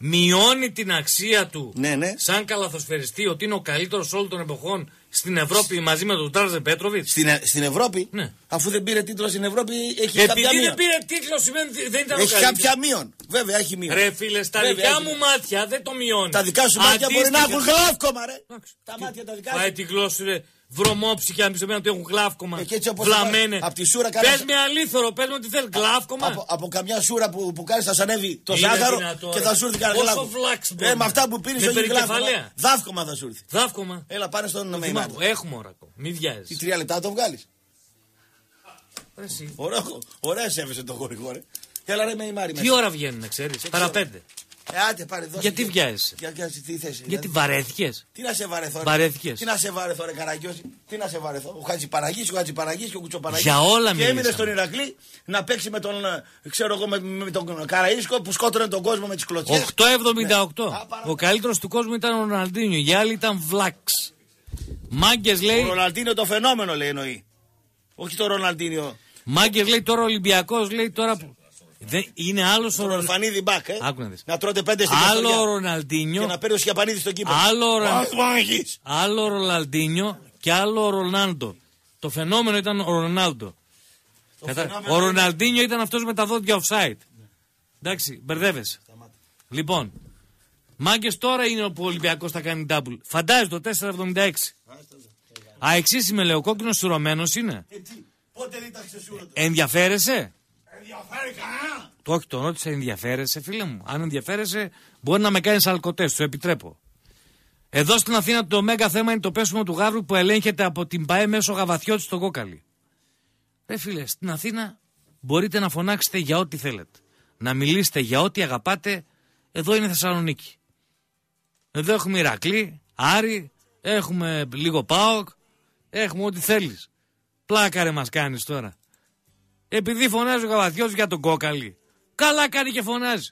Μειώνει την αξία του ναι, ναι. σαν καλαθοσφαιριστή ότι είναι ο καλύτερος όλων των εποχών στην Ευρώπη μαζί με τον Τάρζε Πέτροβιτς. Στην, ε, στην Ευρώπη, ναι. αφού δεν πήρε τίτλο στην Ευρώπη, έχει Επειδή κάποια μείον. Επειδή δεν πήρε τίτλο σημαίνει δεν ήταν έχει ο καλύτερος. Έχει κάποια μείον. Βέβαια, έχει μείον. Ρε φίλε, στα Βέβαια, δικά μου μάτια δεν το μειώνει. Τα δικά σου μάτια μπορεί να έχουν γλαύκωμα, ρε. Τα μάτια τα δικά σου. Πάει τη γλώσσα, ρε. Βρωμόψυχα, μισομένα ότι έχουν γλαύκωμα. Βλαμμένε. Πες με αλήθωρο, πες με ότι θέλει γλαύκωμα. Από, από καμιά σούρα που, που κάνεις θα σ' ανέβει το ζάχαρο και θα σου έρθει κανένα γλαύκωμα. Ε, με αυτά που πίνεις όχι γλαύκωμα. Δάυκωμα θα σου έρθει. Δάυκωμα. Έλα, πάνε στον Μαϊμάρη. Έχουμε ώρα ακόμα. Μην βιάζεις. Τι τρία λεπτά το βγάλεις. Ωραία σέβεσαι το χορηγό, ρε. Έλα ρε Μαϊμάρη. Τι ώρα βγαίνουν, ξέρεις, παραπέντε. Ε, άντε, πάρε, δώσε. Γιατί βιάζεσαι. Για, για, γιατί βαρέθηκες. Τι να σε βαρεθώ. Βαρέθηκες. Τι να σε βαρεθώ, ρε Καραγκιόζη. Τι να σε βαρεθώ. Ο Χατζηπαναγής, ο Χατζηπαναγής και ο Κουτσοπαναγής. Για όλα μιλήσαμε. Και έμεινε στον Ηρακλή να παίξει με τον, ξέρω εγώ, με, με τον Καραΐσκο που σκότωνε τον κόσμο με τις κλωτσιές. οκτώ εβδομήντα οκτώ. Ναι. Ο καλύτερος του κόσμου ήταν ο Ροναλντίνιο. Οι άλλοι ήταν βλάξ. Μάγκες λέει. Ο Ροναλντίνιο το φαινόμενο λέει εννοεί. Όχι το Ροναλντίνιο. Μάγκες λέει τώρα Ολυμπιακός λέει τώρα. Δεν είναι άλλος ο Ροναλντίνιο. Μπακ, ε. Να τρώτε πέντε στην Άλλο ο Ροναλντίνιο. Και να παίρνει ο Σιαπανίδη στον κήπο. Άλλο ο Ροναλντίνιο και άλλο ο Ρονάλντο. Το φαινόμενο ήταν ο Ρονάλντο. Κατα... Ο Ροναλντίνιο ήταν αυτός με τα δόντια offside. Ναι. Εντάξει, μπερδεύεσαι. Σταμάτη. Λοιπόν, μάγκες τώρα είναι που ο Ολυμπιακός θα κάνει double. Φαντάζεται το τέσσερα εβδομήντα έξι. Αεξής είμαι λέει, ο κόκκινος σουρωμένος είναι. Ε, πότε δεν ήταν ξεσούρωτος. Ενδιαφέρεσαι. Το όχι, τον ρώτησα, ενδιαφέρεσαι, φίλε μου. Αν ενδιαφέρεσαι, μπορεί να με κάνεις αλκοτές, το επιτρέπω. Εδώ στην Αθήνα το μέγα θέμα είναι το πέσιμο του γάβρου που ελέγχεται από την ΠΑΕ μέσω γαβαθιώτη στο Κόκαλι. Ρε φίλε, στην Αθήνα μπορείτε να φωνάξετε για ό,τι θέλετε. Να μιλήσετε για ό,τι αγαπάτε. Εδώ είναι Θεσσαλονίκη. Εδώ έχουμε Ηρακλή, Άρη, έχουμε λίγο ΠΑΟΚ, έχουμε ό,τι θέλεις. Πλάκα ρε μας κάνεις τώρα. Επειδή φωνάζει ο Καβαθιός για τον Κόκαλη. Καλά κάνει και φωνάζει.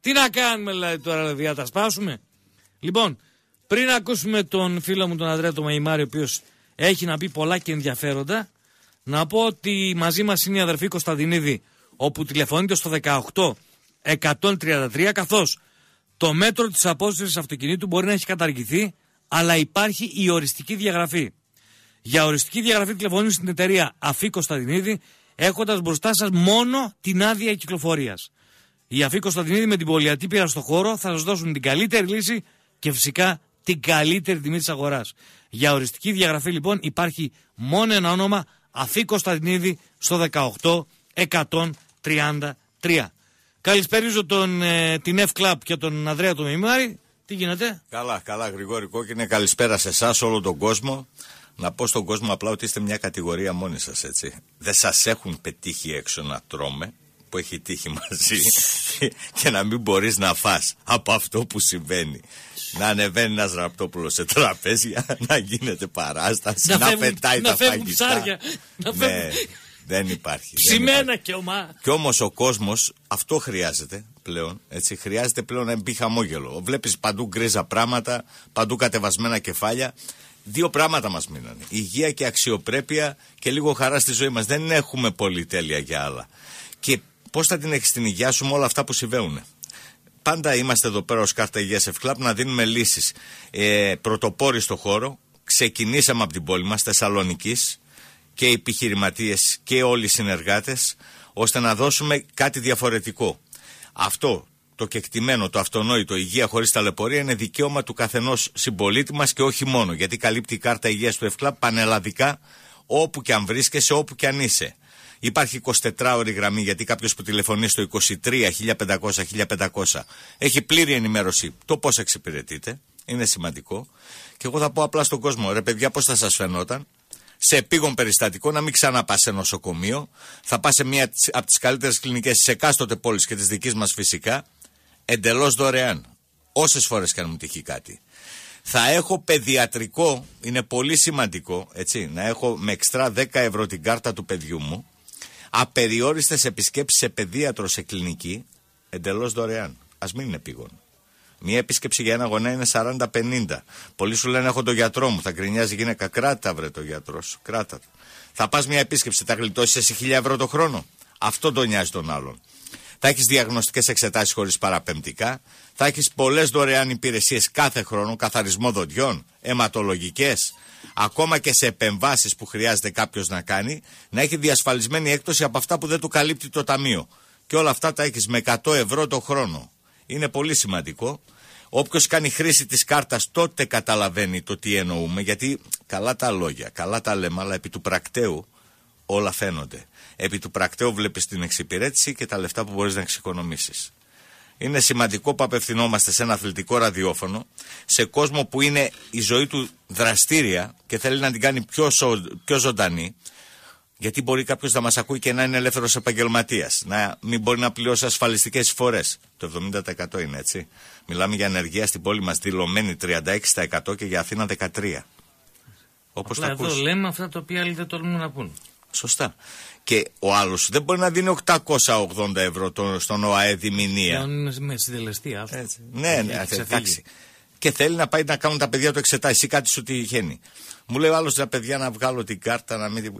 Τι να κάνουμε δηλαδή, τώρα, δηλαδή, να τα σπάσουμε. Λοιπόν, πριν ακούσουμε τον φίλο μου τον Ανδρέα τον Μαϊμάρη, ο οποίος έχει να πει πολλά και ενδιαφέροντα, να πω ότι μαζί μας είναι η αδερφή Κωνσταντινίδη, όπου τηλεφωνείται στο δεκαοκτώ εκατόν τριάντα τρία, καθώς το μέτρο της απόσυρσης αυτοκινήτου μπορεί να έχει καταργηθεί, αλλά υπάρχει η οριστική διαγραφή. Για οριστική διαγραφή τηλεφωνείτε στην εταιρεία Αφή Κωνσταντινίδη, έχοντας μπροστά σας μόνο την άδεια κυκλοφορίας. Η Αφή Κωνσταντινίδη με την πολυατή πείρα στο χώρο θα σας δώσουν την καλύτερη λύση και φυσικά την καλύτερη τιμή της αγοράς. Για οριστική διαγραφή λοιπόν υπάρχει μόνο ένα όνομα, Αφή Κωνσταντινίδη στο δεκαοκτώ εκατόν τριάντα τρία. Καλησπέριζω τον, ε, την F-Club και τον Ανδρέα τον Μαϊμάρη. Τι γίνεται? Καλά, καλά Γρηγόρη Κόκκινε, καλησπέρα σε εσάς, όλο τον κόσμο. Να πω στον κόσμο απλά ότι είστε μια κατηγορία μόνοι σας, έτσι. Δεν σας έχουν πετύχει έξω να τρώμε, που έχει τύχει μαζί, και να μην μπορείς να φας από αυτό που συμβαίνει. Να ανεβαίνει ένας Ραπτόπουλος σε τραπέζια, να γίνεται παράσταση, να, να φεύγουν, πετάει να τα φαγητά. Ψάρια, να ναι, δεν υπάρχει. Ψημένα και ομά. Κι όμως ο κόσμος αυτό χρειάζεται πλέον, έτσι. Χρειάζεται πλέον να μπει χαμόγελο. Βλέπεις παντού γκρίζα πράγματα, παντού κατεβασμένα κεφάλια. Δύο πράγματα μας μείνανε. Υγεία και αξιοπρέπεια και λίγο χαρά στη ζωή μας. Δεν έχουμε πολυτέλεια για άλλα. Και πώς θα την έχεις την υγεία σου με όλα αυτά που συμβαίνουν. Πάντα είμαστε εδώ πέρα ως κάρτα υγείας F-Club να δίνουμε λύσεις. Ε, πρωτοπόροι στο χώρο. Ξεκινήσαμε από την πόλη μας, Θεσσαλονικής, και οι επιχειρηματίες και όλοι οι συνεργάτες, ώστε να δώσουμε κάτι διαφορετικό. Αυτό το κεκτημένο, το αυτονόητο, υγεία χωρίς ταλαιπωρία είναι δικαίωμα του καθενός συμπολίτη μας και όχι μόνο. Γιατί καλύπτει η κάρτα υγείας του F-Club πανελλαδικά, όπου και αν βρίσκεσαι, όπου και αν είσαι. Υπάρχει εικοσιτετράωρη γραμμή, γιατί κάποιος που τηλεφωνεί στο είκοσι τρία χίλια πεντακόσια χίλια πεντακόσια έχει πλήρη ενημέρωση το πώς εξυπηρετείτε. Είναι σημαντικό. Και εγώ θα πω απλά στον κόσμο, ρε παιδιά, πώς θα σας φαινόταν σε επίγον περιστατικό να μην ξαναπάς σε νοσοκομείο, θα πας σε μία από τις καλύτερες κλινικές της εκάστοτε πόλης και της δικής μας φυσικά. Εντελώς δωρεάν. Όσες φορές και αν μου τυχεί κάτι. Θα έχω παιδιατρικό, είναι πολύ σημαντικό, έτσι, να έχω με εξτρά δέκα ευρώ την κάρτα του παιδιού μου, απεριόριστες επισκέψεις σε παιδίατρο, σε κλινική, εντελώς δωρεάν. Ας μην είναι επίγον. Μία επίσκεψη για ένα γονέα είναι σαράντα πενήντα. Πολλοί σου λένε: έχω τον γιατρό μου. Θα γκρινιάζει η γυναίκα. Κράτα, βρε το γιατρό σου. Κράτα. Θα πας μία επίσκεψη, θα γλιτώσει εσύ χίλια ευρώ το χρόνο. Αυτό τον νοιάζει τον άλλον. Θα έχεις διαγνωστικές εξετάσεις χωρίς παραπεμπτικά. Θα έχεις πολλές δωρεάν υπηρεσίες κάθε χρόνο, καθαρισμό δοντιών, αιματολογικές. Ακόμα και σε επεμβάσεις που χρειάζεται κάποιος να κάνει, να έχει διασφαλισμένη έκπτωση από αυτά που δεν του καλύπτει το ταμείο. Και όλα αυτά τα έχεις με εκατό ευρώ το χρόνο. Είναι πολύ σημαντικό. Όποιος κάνει χρήση της κάρτας τότε καταλαβαίνει το τι εννοούμε, γιατί καλά τα λόγια, καλά τα λέμε, αλλά επί του πρακτέου όλα φαίνονται. Επί του πρακτέου βλέπεις την εξυπηρέτηση και τα λεφτά που μπορείς να εξοικονομήσεις. Είναι σημαντικό που απευθυνόμαστε σε ένα αθλητικό ραδιόφωνο, σε κόσμο που είναι η ζωή του δραστήρια και θέλει να την κάνει πιο, σο... πιο ζωντανή. Γιατί μπορεί κάποιος να μας ακούει και να είναι ελεύθερος επαγγελματίας, να μην μπορεί να πληρώσει ασφαλιστικές εισφορές. Το εβδομήντα τοις εκατό είναι έτσι. Μιλάμε για ανεργία στην πόλη μας δηλωμένη τριάντα έξι τοις εκατό και για Αθήνα δεκατρία τοις εκατό. Όπως τα ακούς. Εδώ λέμε αυτά τα οποία άλλοι δεν τολμούν να πούν. Σωστά. Και ο άλλος δεν μπορεί να δίνει οκτακόσια ογδόντα ευρώ στον ΟΑΕ διμηνία. Είναι με συντελεστή αυτό. Ναι, ναι, εντάξει. Και θέλει να πάει να κάνουν τα παιδιά το εξετάσει. Κάτι σου τυχαίνει. Μου λέει ο άλλος, τα παιδιά να βγάλω την κάρτα, να μην την.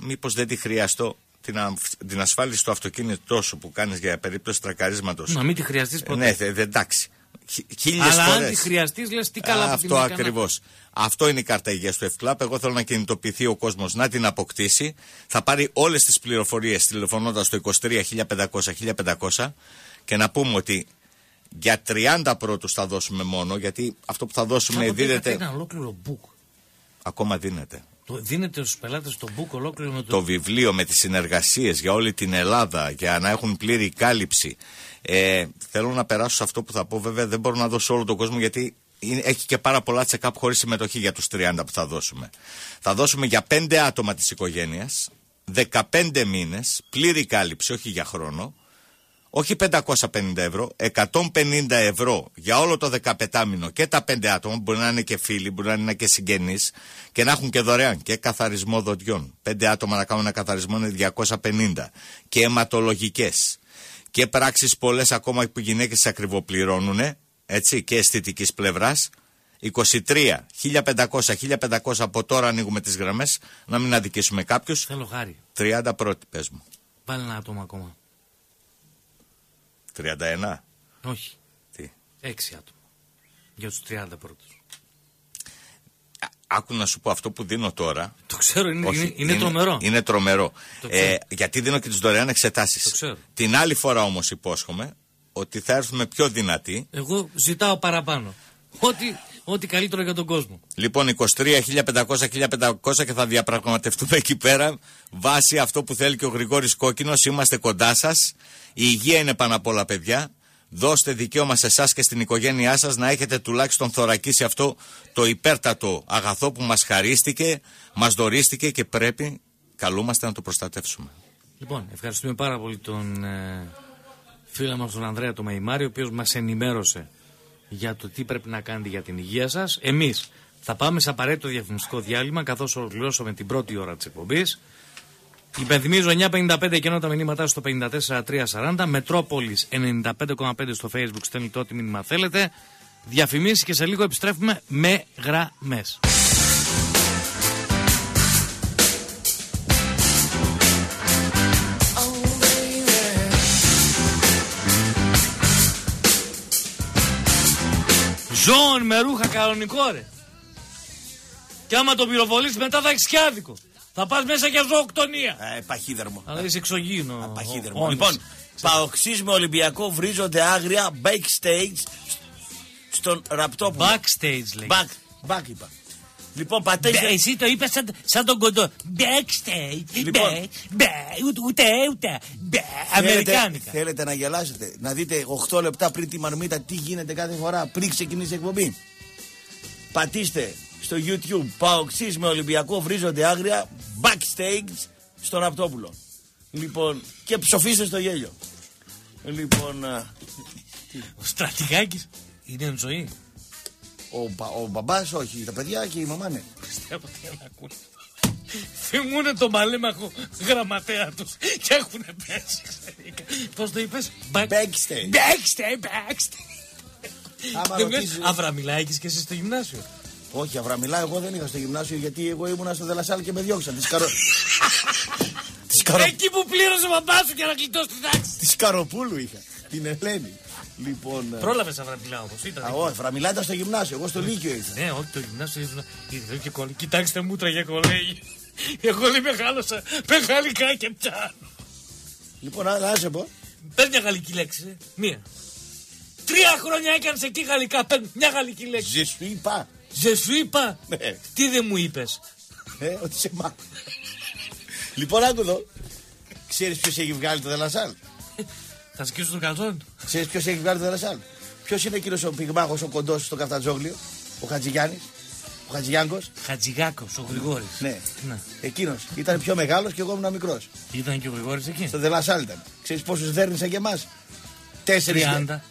Μήπως δεν τη χρειαστώ την, α... την ασφάλιση του αυτοκίνητό σου που κάνεις για περίπτωση τρακαρίσματος. Να μην τη χρειαστείς ποτέ. Ναι, εντάξει. Χίλιες φορές. Αλλά αν τη χρειαστείς, λες τι καλά. Αυτό ακριβώς. Αυτό είναι η κάρτα υγείας του F-Club. Εγώ θέλω να κινητοποιηθεί ο κόσμος να την αποκτήσει. Θα πάρει όλες τις πληροφορίες τηλεφωνώντας το είκοσι τρία χίλια πεντακόσια χίλια πεντακόσια και να πούμε ότι για τριάντα πρώτους θα δώσουμε μόνο, γιατί αυτό που θα δώσουμε κάποτε δίνεται. Ένα ολόκληρο book. Ακόμα δίνεται. Το δίνεται στους πελάτες το book ολόκληρο με το. Το βιβλίο με τις συνεργασίες για όλη την Ελλάδα, για να έχουν πλήρη κάλυψη. Ε, θέλω να περάσω σε αυτό που θα πω, βέβαια δεν μπορώ να δώσω όλο τον κόσμο, γιατί είναι, έχει και πάρα πολλά τσεκάπ χωρίς συμμετοχή για τους τριάντα που θα δώσουμε. Θα δώσουμε για πέντε άτομα της οικογένειας, δεκαπέντε μήνες, πλήρη κάλυψη, όχι για χρόνο. Όχι πεντακόσια πενήντα ευρώ, εκατόν πενήντα ευρώ για όλο το δεκαπεντάμινο και τα πέντε άτομα, μπορεί να είναι και φίλοι, μπορεί να είναι και συγγενείς, και να έχουν και δωρεάν και καθαρισμό δοντιών. Πέντε άτομα να κάνουν ένα καθαρισμό είναι διακόσια πενήντα, και αιματολογικές και πράξεις πολλές ακόμα που οι γυναίκες ακριβοπληρώνουν, έτσι, και αισθητικής πλευράς. είκοσι τρία χίλια πεντακόσια χίλια πεντακόσια από τώρα ανοίγουμε τις γραμμές, να μην αδικήσουμε κάποιους. Θέλω χάρη. τριάντα πρώτη, πες μου. Πάλι ένα άτομο ακόμα. τριάντα ένα. Όχι. Τι. έξι άτομα. Για τους τριάντα πρώτους. Άκου να σου πω, αυτό που δίνω τώρα. Το ξέρω, είναι, όχι, είναι, είναι, είναι τρομερό. Είναι τρομερό. Ε, γιατί δίνω και τις δωρεάν εξετάσεις. Το ξέρω. Την άλλη φορά όμως υπόσχομαι ότι θα έρθουμε πιο δυνατοί. Εγώ ζητάω παραπάνω. Ό,τι, ό,τι καλύτερο για τον κόσμο. Λοιπόν, είκοσι τρία χίλια πεντακόσια χίλια πεντακόσια και θα διαπραγματευτούμε εκεί πέρα βάσει αυτό που θέλει και ο Γρηγόρης Κόκκινος. Είμαστε κοντά σας. Η υγεία είναι πάνω απ' όλα, παιδιά. Δώστε δικαίωμα σε εσάς και στην οικογένειά σας να έχετε τουλάχιστον θωρακίσει αυτό το υπέρτατο αγαθό που μας χαρίστηκε, μας δωρίστηκε και πρέπει, καλούμαστε να το προστατεύσουμε. Λοιπόν, ευχαριστούμε πάρα πολύ τον ε, φίλο μας τον Ανδρέα τον Μαϊμάρη, ο οποίος μας ενημέρωσε για το τι πρέπει να κάνετε για την υγεία σας. Εμείς θα πάμε σε απαραίτητο διαφημιστικό διάλειμμα, καθώς ολοκληρώσαμε την πρώτη ώρα της εκπομπής. Υπενθυμίζω εννιακόσια πενήντα πέντε και ενώ τα μηνύματά στο πενήντα τέσσερα τριακόσια σαράντα, Μετρόπολης ενενήντα πέντε κόμμα πέντε στο Facebook, στέλνει το ό,τι μήνυμα θέλετε. Διαφημίσεις και σε λίγο επιστρέφουμε με γραμμές. Ζώων με ρούχα κανονικό, ρε. Και άμα το πυροβολείς μετά θα έχεις και άδικο. Θα πας μέσα για ζωοκτονία. Ε, παχύδερμο. Αλλά είσαι εξωγήινο. Ε, παχύδερμο. Ο, ο, λοιπόν, Παοξής με Ολυμπιακό βρίζονται άγρια backstage στον Ραπτόπουλο. Backstage λέει. Back, back είπα. Λοιπόν, πατέχει. Εσύ το είπες σαν, σαν τον κοντό. Backstage. Λοιπόν, ούτε, ούτε. Αμερικάνικα. Θέλετε να γελάσετε, να δείτε οκτώ λεπτά πριν τη μαρμίτα τι γίνεται κάθε φορά πριν ξεκινήσει η εκπομπή. Πατήστε στο YouTube, Παοξής με Ολυμπιακό βρίζονται άγρια backstage στον Ραπτόπουλο. Λοιπόν, και ψοφίστε στο γέλιο. Λοιπόν, ο Στρατηγάκης είναι εν ζωή. Ο, πα, ο μπαμπάς όχι, τα παιδιά και η μαμά ναι. Πιστεύω τι να ακούνε. Θυμούνε τον παλέμαχο γραμματέα τους και έχουνε πέσει. Πώς το είπες? Back... Backstage. Backstage, backstage. Αύρα μιλάει και εσύ στο γυμνάσιο. Όχι, Αβραμιλά, εγώ δεν είχα στο γυμνάσιο γιατί εγώ ήμουνα στο Δελασάλ και με διώξαν. Τις καρο... Τις καρο... Εκεί που πλήρωσε ο μπαμπάς σου και να κλειτώσει τη τάξη. Τη Καροπούλου είχα. Την Ελένη. Λοιπόν. Πρόλαβες Αβραμιλά όμως, ήταν. Α, όχι, Αβραμιλά ήταν στο γυμνάσιο, εγώ στο Λύκειο ήρθα. Ναι, όχι, το γυμνάσιο ήρθα. Και κολλή. Κοιτάξτε μούτρα για κολέγιο. Εγώ λέει μεγάλωσα με γαλλικά και πιάνω. Λοιπόν, άσε πω. Πες μια γαλλική λέξη. Μία. Τρία χρόνια έκανε εκεί γαλλικά. Πες μια γαλλική λέξη. Ζε είπα. Σε σου είπα, ναι. Τι δεν μου είπες? Ε, ότι σε μάθω. Λοιπόν, άκου εδώ. Ξέρεις ποιος έχει βγάλει το Δελασάλ? Θα σκίσω τον καλτόν. Ξέρεις ποιος έχει βγάλει το Δελασάλ? Ποιος είναι εκείνος ο πυγμάχος, ο κοντός στο Καφτατζόγλιο? Ο Χατζηγιάννης. Ο Χατζηγιάνκος. Χατζηγιάκος, ο Γρηγόρης. Ναι. ναι. Εκείνος ήταν πιο μεγάλος και εγώ ήμουν μικρός. Ήταν και ο Γρηγόρης εκεί. Στο Δελασάλ ήταν. Ξέρεις πόσους δέρνησε και εμάς.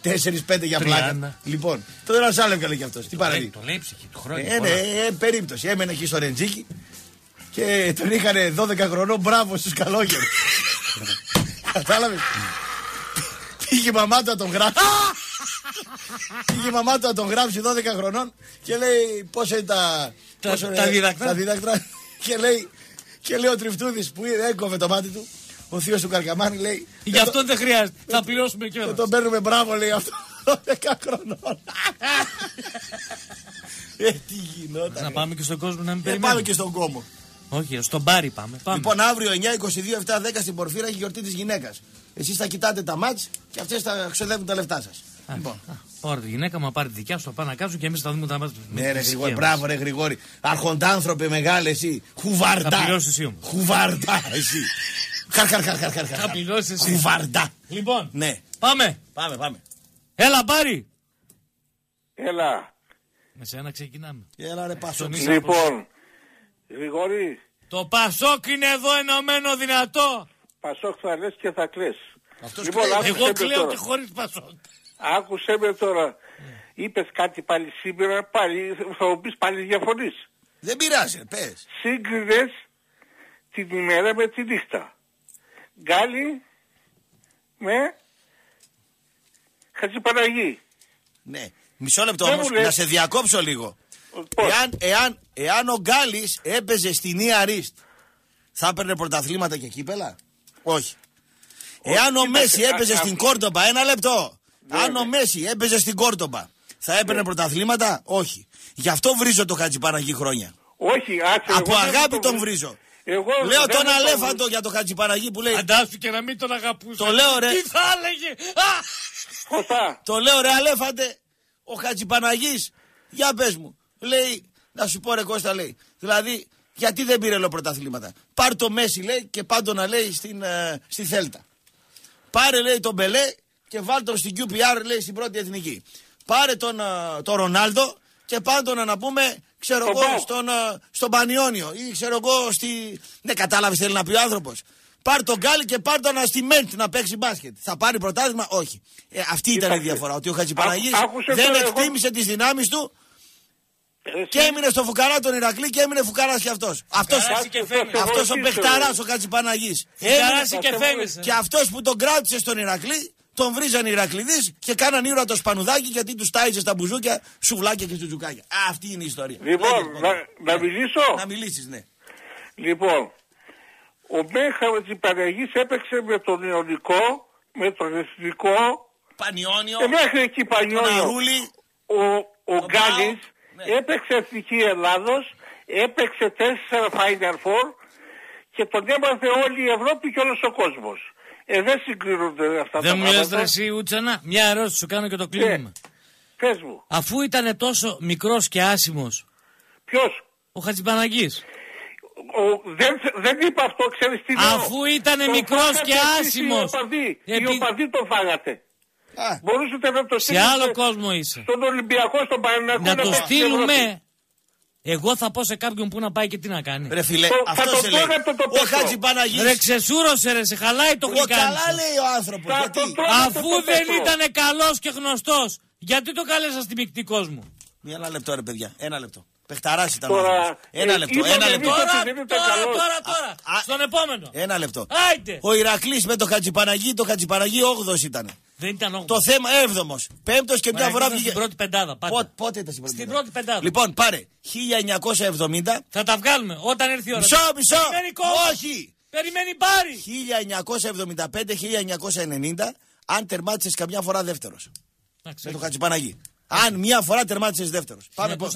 τέσσερα πέντε για πλάκα. Λοιπόν, το Δελασάλ έβγαλε κι αυτός. Τι παραλύει. Το λέει ψυχή του χρόνου. Ε, ναι, ε, περίπτωση. Έμενε εκεί στο Ρεντζίκι και τον είχανε δώδεκα χρονών. Μπράβο στους καλόγερους. Κατάλαβες. Πήγε η μαμά του να τον γράψει. Πήγε η μαμά του να τον γράψει δώδεκα χρονών και λέει πώς είναι τα, τα, πόσο, τα, ε, διδακτρά. τα διδακτρά. Και λέει, και λέει ο Τριφτούδης που έκοβε το μάτι του, ο θείος του Καρκαμάνη, λέει. Γι' αυτό δεν χρειάζεται. Θα πληρώσουμε κιόλας. Δεν τον παίρνουμε, μπράβο, λέει αυτό. δώδεκα χρονών. ε, τι γινόταν. Να πάμε και στον κόσμο να μην περιμένουμε. Πάμε και στον κόμμο. Όχι, στον μπάρι πάμε. πάμε. Λοιπόν, αύριο εννιά είκοσι δύο επτά δέκα στην Πορφύρα έχει γιορτή της γυναίκας. Εσείς θα κοιτάτε τα μάτς και αυτές θα ξοδεύουν τα λεφτά σας. Λοιπόν. Ωραία, τη γυναίκα μου πάρει τη δικιά σου, το πάω να κάτσω και εμείς θα δούμε τα μάτια. Ναι, ρε Γρηγόρη, μπράβο, ρε Γρηγόρη. Αρχοντάνθρωπε, μεγάλε εσύ. Χουβαρτά. Θα πληρώσει εσύ όμως. Χουβαρτά, εσύ. Χαρχαρχαρχαρχαρχαρ. Θα πληρώσει εσύ. Χουβαρτά. Λοιπόν, ναι. Πάμε. Πάμε, πάμε. Έλα, πάρει. Έλα. Με σένα ξεκινάμε. Έλα, ρε Πασόκ. Λοιπόν, Γρηγόρη. Το Πασόκ είναι εδώ ενωμένο δυνατό. Πασόκ θα λες και θα κλαις. Λοιπόν, εγώ κλαίω και χωρίς Πασόκ. Άκουσέ με τώρα. Yeah. Είπες κάτι πάλι σήμερα, πάλι, θα μου πεις πάλι διαφωνείς. Δεν πειράζει, πες. Σύγκρινες την ημέρα με τη νύχτα. Γκάλη με Χατζηπαναγή. Ναι, μισό λεπτό όμως, να σε διακόψω λίγο. Εάν, εάν, εάν ο Γκάλης έπαιζε στην Ιαρίστ, θα έπαιρνε πρωταθλήματα και κύπελα. Όχι. Εάν ο Μέσι έπαιζε στην Κόρτομπα, ένα λεπτό. Αν ο Μέσι έπαιζε στην Κόρτομπα, θα έπαιρνε πρωταθλήματα. Όχι. Γι' αυτό βρίζω το Χατζηπαναγή χρόνια. Όχι, άτσε. Από αγάπη τον βρίζω. Λέω τον αλέφαντο για το Χατζηπαναγή που λέει. Φαντάσου και να μην τον αγαπούσε. Το λέω, ρε. Τι θα έλεγε. Το λέω, ρε αλέφαντε. Ο Χατζηπαναγής, για πες μου. Λέει, να σου πω, ρε Κώστα, λέει. Δηλαδή, γιατί δεν πήρε λέω πρωταθλήματα. Πάρ το Μέσι, λέει, και πάντονα, λέει, στην, ε, στη Θέλτα. Πάρε, λέει, τον Μπελέ και βάλ τον στην κιου πι αρ, λέει, στην πρώτη εθνική. Πάρε τον, ε, τον Ρονάλντο και πάντονα, να πούμε, ξέρω εγώ, στον, στον, ε, στον Πανιώνιο ή ξέρω εγώ, στη. Ναι, κατάλαβες, θέλει να πει ο άνθρωπος. Πάρ τον Γκάλι και πάρ τον στη Μέντ να παίξει μπάσκετ. Θα πάρει πρωτάθλημα, όχι. Ε, αυτή ήταν η διαφορά. Ότι ο Χατζηπαναγής δεν εκτίμησε τις δυνάμεις του. Εσύ. Και έμεινε στο φουκαρά τον Ηρακλή και έμεινε φουκαράς κι αυτός. Αυτός, αυτός ο παιχταράς ο Χατζηπαναγής. Έμεινε και φέμισε. Και αυτός που τον κράτησε στον Ηρακλή, τον βρίζανε οι Ηρακλήδες και κάναν ήρωα το Σπανουδάκι γιατί τους τάιζε στα μπουζούκια, σουβλάκια και τσουτσουκάκια. Αυτή είναι η ιστορία. Λοιπόν, Λέγε, να, ναι. να μιλήσω. Να μιλήσεις, ναι. Λοιπόν, ο Χατζηπαναγής έπαιξε με τον Ιωνικό, με τον Εθνικό. Πανιώνιο. Και μέχρι εκεί Πανιώνιο. Ο, ο Γκάλης. Ναι. Έπαιξε Εθνική Ελλάδος, έπαιξε τέσσερα Final Four και τον έμαθε όλη η Ευρώπη και όλος ο κόσμος. Ε, δεν συγκρίνονται αυτά δεν τα πράγματα. Δεν μου λες, εσύ, Ούτσανα, μια ερώτηση σου κάνω και το κλείνουμε. Πες μου. Αφού ήταν τόσο μικρός και άσημος. Ποιος? Ο Χατζηπαναγής. Ο, δεν, δεν είπα αυτό, ξέρεις τι λέω. Αφού ήταν μικρός και άσημος. Οι οπαδοί τον φάγατε. Α, μπορούσατε να το στείλουμε. Σε άλλο κόσμο είσαι. Στον Ολυμπιακό, στον Παναθηναϊκό. Να, να το στείλουμε. Εγώ θα πω σε κάποιον που να πάει και τι να κάνει. Ρε φιλέ, αυτό σε λέει. Ο Χατζηπαναγής. Ρε ξεσούρωσε, ρε, σε χαλάει το γλυκάνι. Καλά λέει ο άνθρωπος. Γιατί? Αφού δεν ήταν καλός και γνωστός, γιατί το κάλεσα στη μεικτή κόσμο. Ένα λεπτό, ρε παιδιά. Ένα λεπτό. Πεχταράς ήταν τώρα, ο Ένα ε, λεπτό, ένα λεπτό. Τώρα, τώρα, τώρα, τώρα. Α, στον επόμενο. Ένα λεπτό. Άιτε. Ο Ηρακλής με το Χατζηπαναγή, το Χατζηπαναγή όγδοος ήταν. Δεν ήταν όγδοος. Το θέμα έβδομος. Πέμπτος και μια φορά βγήκε. Στην πρώτη πεντάδα. Πότε, πότε ήταν στην πρώτη, στην πρώτη πεντάδα. Λοιπόν, πάρε. χίλια εννιακόσια εβδομήντα. Θα τα βγάλουμε όταν έρθει η ώρα. Μισό, μισό. Όχι. Περιμένει πάρει. χίλια εννιακόσια εβδομήντα πέντε με χίλια εννιακόσια ενενήντα. Αν τερμάτισες καμιά φορά δεύτερος. Με το Χατζηπαναγή. Αν μια φορά τερμάτισες δεύτερος. Πάμε πώς.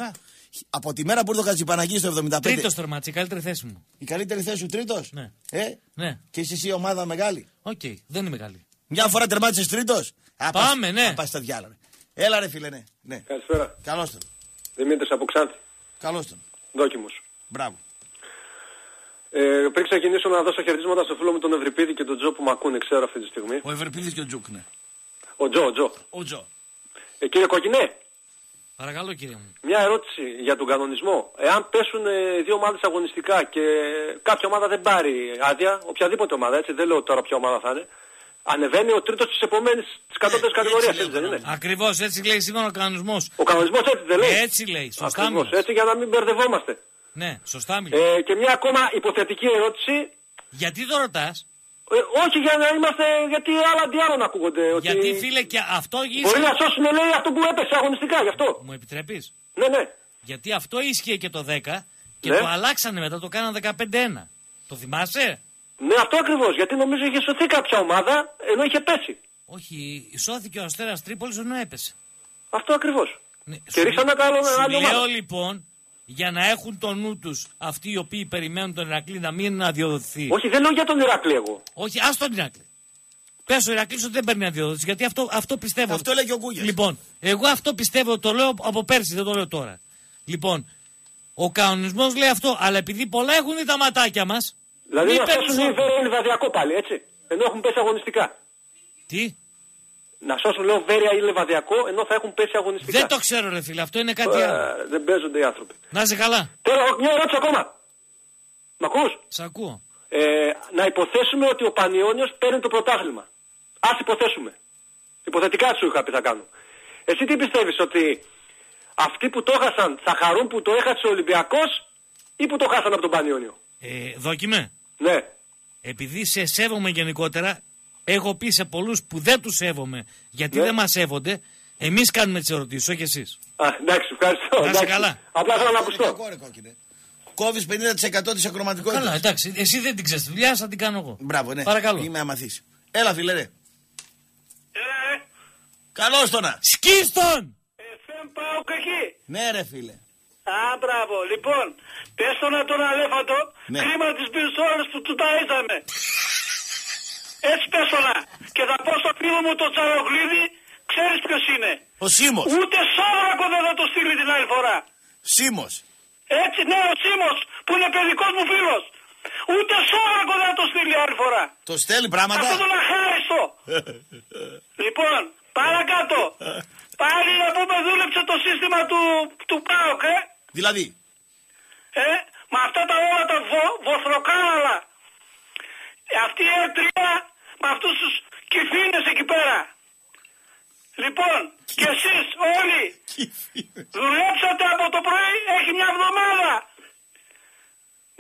Από τη μέρα που ήρθε ο Χατζηπαναγής το εβδομήντα πέντε. Τρίτος τερμάτισε, η καλύτερη θέση μου. Η καλύτερη θέση σου τρίτος. Ναι. Ε? ναι. Και είσαι εσύ ομάδα μεγάλη. Οκ, okay, δεν είναι μεγάλη. Μια φορά τερμάτισες τρίτος. Πάμε, α, ναι. Α, πας στα διάλογα. Έλα, ρε φίλε, ναι. ναι. Καλησπέρα. Καλώς τον. Δημήτρης από Ξάνθη. Καλώς τον. Δόκιμος. Μπράβο. Ε, πριν ξεκινήσω να δώσω χαιρετίσματα στο φίλο μου τον Ευρυπίδη και τον Τζο που μ' ακούνε, ξέρω αυτή τη στιγμή. Ο Ευρυπίδης και ο Τζουκ, ναι. Ο Τζο, ο Τζο. Ο Τζο. Ε, κύριε Κοκκινέ. Παρακαλώ, κύριε μου. Μια ερώτηση για τον κανονισμό. Εάν πέσουν δύο ομάδες αγωνιστικά και κάποια ομάδα δεν πάρει άδεια, οποιαδήποτε ομάδα, έτσι, δεν λέω τώρα ποια ομάδα θα είναι, ανεβαίνει ο τρίτος της επόμενης, της κατώτερης κατηγορίας, έτσι δεν είναι? Ακριβώς, έτσι λέει σήμερα ο κανονισμός. Ο κανονισμός έτσι δεν λέει? Έτσι λέει, σωστά. Ακριβώς, έτσι, για να μην μπερδευόμαστε. Ναι, σωστά μιλάς. Ε, και μια ακόμα υποθετική ερώτηση. Γιατί το ρωτάς? Ε, όχι, για να είμαστε, γιατί άλλα διάρονα ακούγονται. Ότι... Γιατί φίλε, και αυτό ίσχυε. Μπορεί να σώσουν, λέει, αυτό που έπεσε αγωνιστικά, γι' αυτό. Μου επιτρέπεις? Ναι, ναι. Γιατί αυτό ίσχυε και το δέκα και ναι, το αλλάξανε μετά, το κάνανε δεκαπέντε ένα. Το θυμάσαι? Ναι, αυτό ακριβώς. Γιατί νομίζω είχε σωθεί κάποια ομάδα ενώ είχε πέσει. Όχι, σώθηκε ο Αστέρας Τρίπολης ενώ έπεσε. Αυτό ακριβώς. Ναι, και ρίξαμε τα άλλα ομάδα. Λοιπόν, για να έχουν το νου τους αυτοί οι οποίοι περιμένουν τον Ηρακλή να μην αδειοδοτηθεί. Όχι, δεν λέω για τον Ηρακλή εγώ. Όχι, ας τον Ηρακλή. Πες ο Ηρακλής ότι δεν παίρνει αδειοδότηση, γιατί αυτό, αυτό πιστεύω. Αυτό λέγει ο Γκούγιας. Λοιπόν, εγώ αυτό πιστεύω, το λέω από πέρσι, δεν το λέω τώρα. Λοιπόν, ο κανονισμός λέει αυτό, αλλά επειδή πολλά έχουν δει τα ματάκια μας. Δηλαδή να σώσουν οι Βέρεια ή Λεβαδιακό πάλι, έτσι. Ενώ έχουν πέσει αγωνιστικά. Τι? Να σώσουν, λέω, Βέρεια ή Λεβαδιακό, ενώ θα έχουν πέσει αγωνιστικά. Δεν το ξέρω, ρε φίλε, αυτό είναι κάτι ε, άλλο. Δεν παίζονται οι άνθρωποι. Να είσαι καλά. Τώρα, μια ερώτηση ακόμα. Μ' ακούς? Σ' ακούω. Ε, να υποθέσουμε ότι ο Πανιώνιος παίρνει το πρωτάθλημα. Ας υποθέσουμε. Υποθετικά σου είχα πει θα κάνω. Εσύ τι πιστεύεις, ότι αυτοί που το έχασαν θα χαρούν που το έχασε ο Ολυμπιακός ή που το χάσαν από τον Πανιώνιο? Ε, δόκιμε. Ναι. Επειδή σε σέβομαι γενικότερα, έχω πει σε πολλούς που δεν τους σέβομαι, γιατί ναι, δεν μας σέβονται, εμείς κάνουμε τις ερωτήσεις, όχι εσείς. Α, εντάξει, ευχαριστώ. Να είσαι καλά. Απλά θέλω να ακουστώ. Κόβεις πενήντα τοις εκατό της ακροματικότητας. Καλά, εντάξει. Εσύ δεν την ξέρεις τη δουλειά, θα την κάνω εγώ. Μπράβο, ναι. Παρακαλώ. Είμαι αμαθής. Έλα, φίλε, ρε. Ε. Καλώς τώρα. Σκίστον! Εφ Μ ΠΑΟΚ εκεί. Ναι, ρε, φίλε. Α, μπράβο. Λοιπόν, πες τώρα τον Αλέφαντο, ναι, κρίμα τις πίσω ώρες που του ταΐζαμε. Έτσι πες τώρα. Και θα πω στο φίλο μου το Τσαρογλίδι, ξέρεις ποιος είναι. Ο Σίμος. Ούτε Σάβρακο δεν θα το στείλει την άλλη φορά. Σίμος. Έτσι, ναι, ο Σίμος που είναι παιδικός μου φίλος. Ούτε Σάβρακο δεν θα το στείλει άλλη φορά. Το στέλνει πράγματα. Αυτό τον αχάριστο. Λοιπόν, παρακάτω. Πάλι να πούμε δούλεψε το σύστημα του, του ΠΑΟΚ, ε. Δηλαδή. Ε, με αυτά τα όλα τα βο, βοθροκάλαλα. Αυτή η έτρια με αυτούς τους κυφήνες εκεί πέρα. Λοιπόν, και εσείς όλοι δουλέψατε από το πρωί, έχει μια εβδομάδα.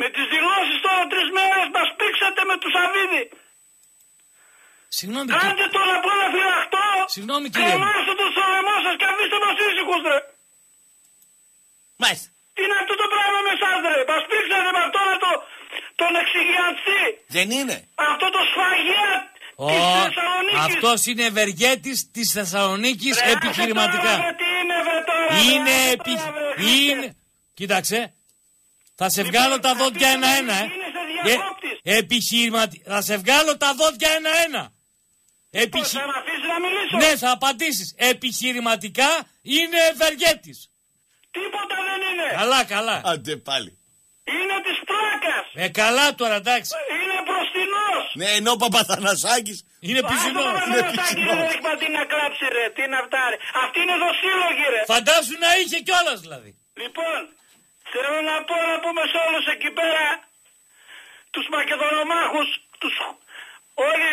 Με τις δηλώσεις τώρα τρεις μέρες μας πήξατε με τους Αβίδη. Συγγνώμη, κάντε τον απόλα φυλαχτό, κρεμάστε τον σωρεμό σας και αφήστε μας ήσυχους, ρε. Μάλιστα. Τι είναι αυτό το πράγμα με εσάς, ρε. Μας πήξατε με αυτό το, τον εξηγιατή. Δεν είναι. Αυτό το σφαγιά oh, της Θεσσαλονίκης. Αυτός είναι ευεργέτης της Θεσσαλονίκης ρε, επιχειρηματικά. Τώρα, ρε, τι είναι, βρε, τώρα, είναι, ρε, επι... τώρα, ρε, είναι... Κοίταξε, θα σε βγάλω τα δόντια ένα-ένα, ε. Επιχειρηματι... Θα σε βγάλω τα δόντια ένα-ένα. Επιχει... Θα με αφήσεις να μιλήσω. Ναι, θα απαντήσεις. Επιχειρηματικά είναι ευεργέτης. Τίποτα δεν είναι. Καλά, καλά. Άντε πάλι. Είναι της πλάκας. Ε, καλά τώρα, εντάξει. Είναι προστινός. Ναι, ενώ ο Παπαθανασάκης. Είναι πισινός. Ο Παπαθανασάκης δεν έχει πατή να κλάψει, ρε. Τι είναι αυτά, ρε. Αυτή είναι δοσύλλογη, ρε. Φαντάσου να είχε κιόλας, δηλαδή. Λοιπόν, θέλω να πω να πούμε σε όλους εκεί πέρα. Τους μακεδονομάχους, τους... όλοι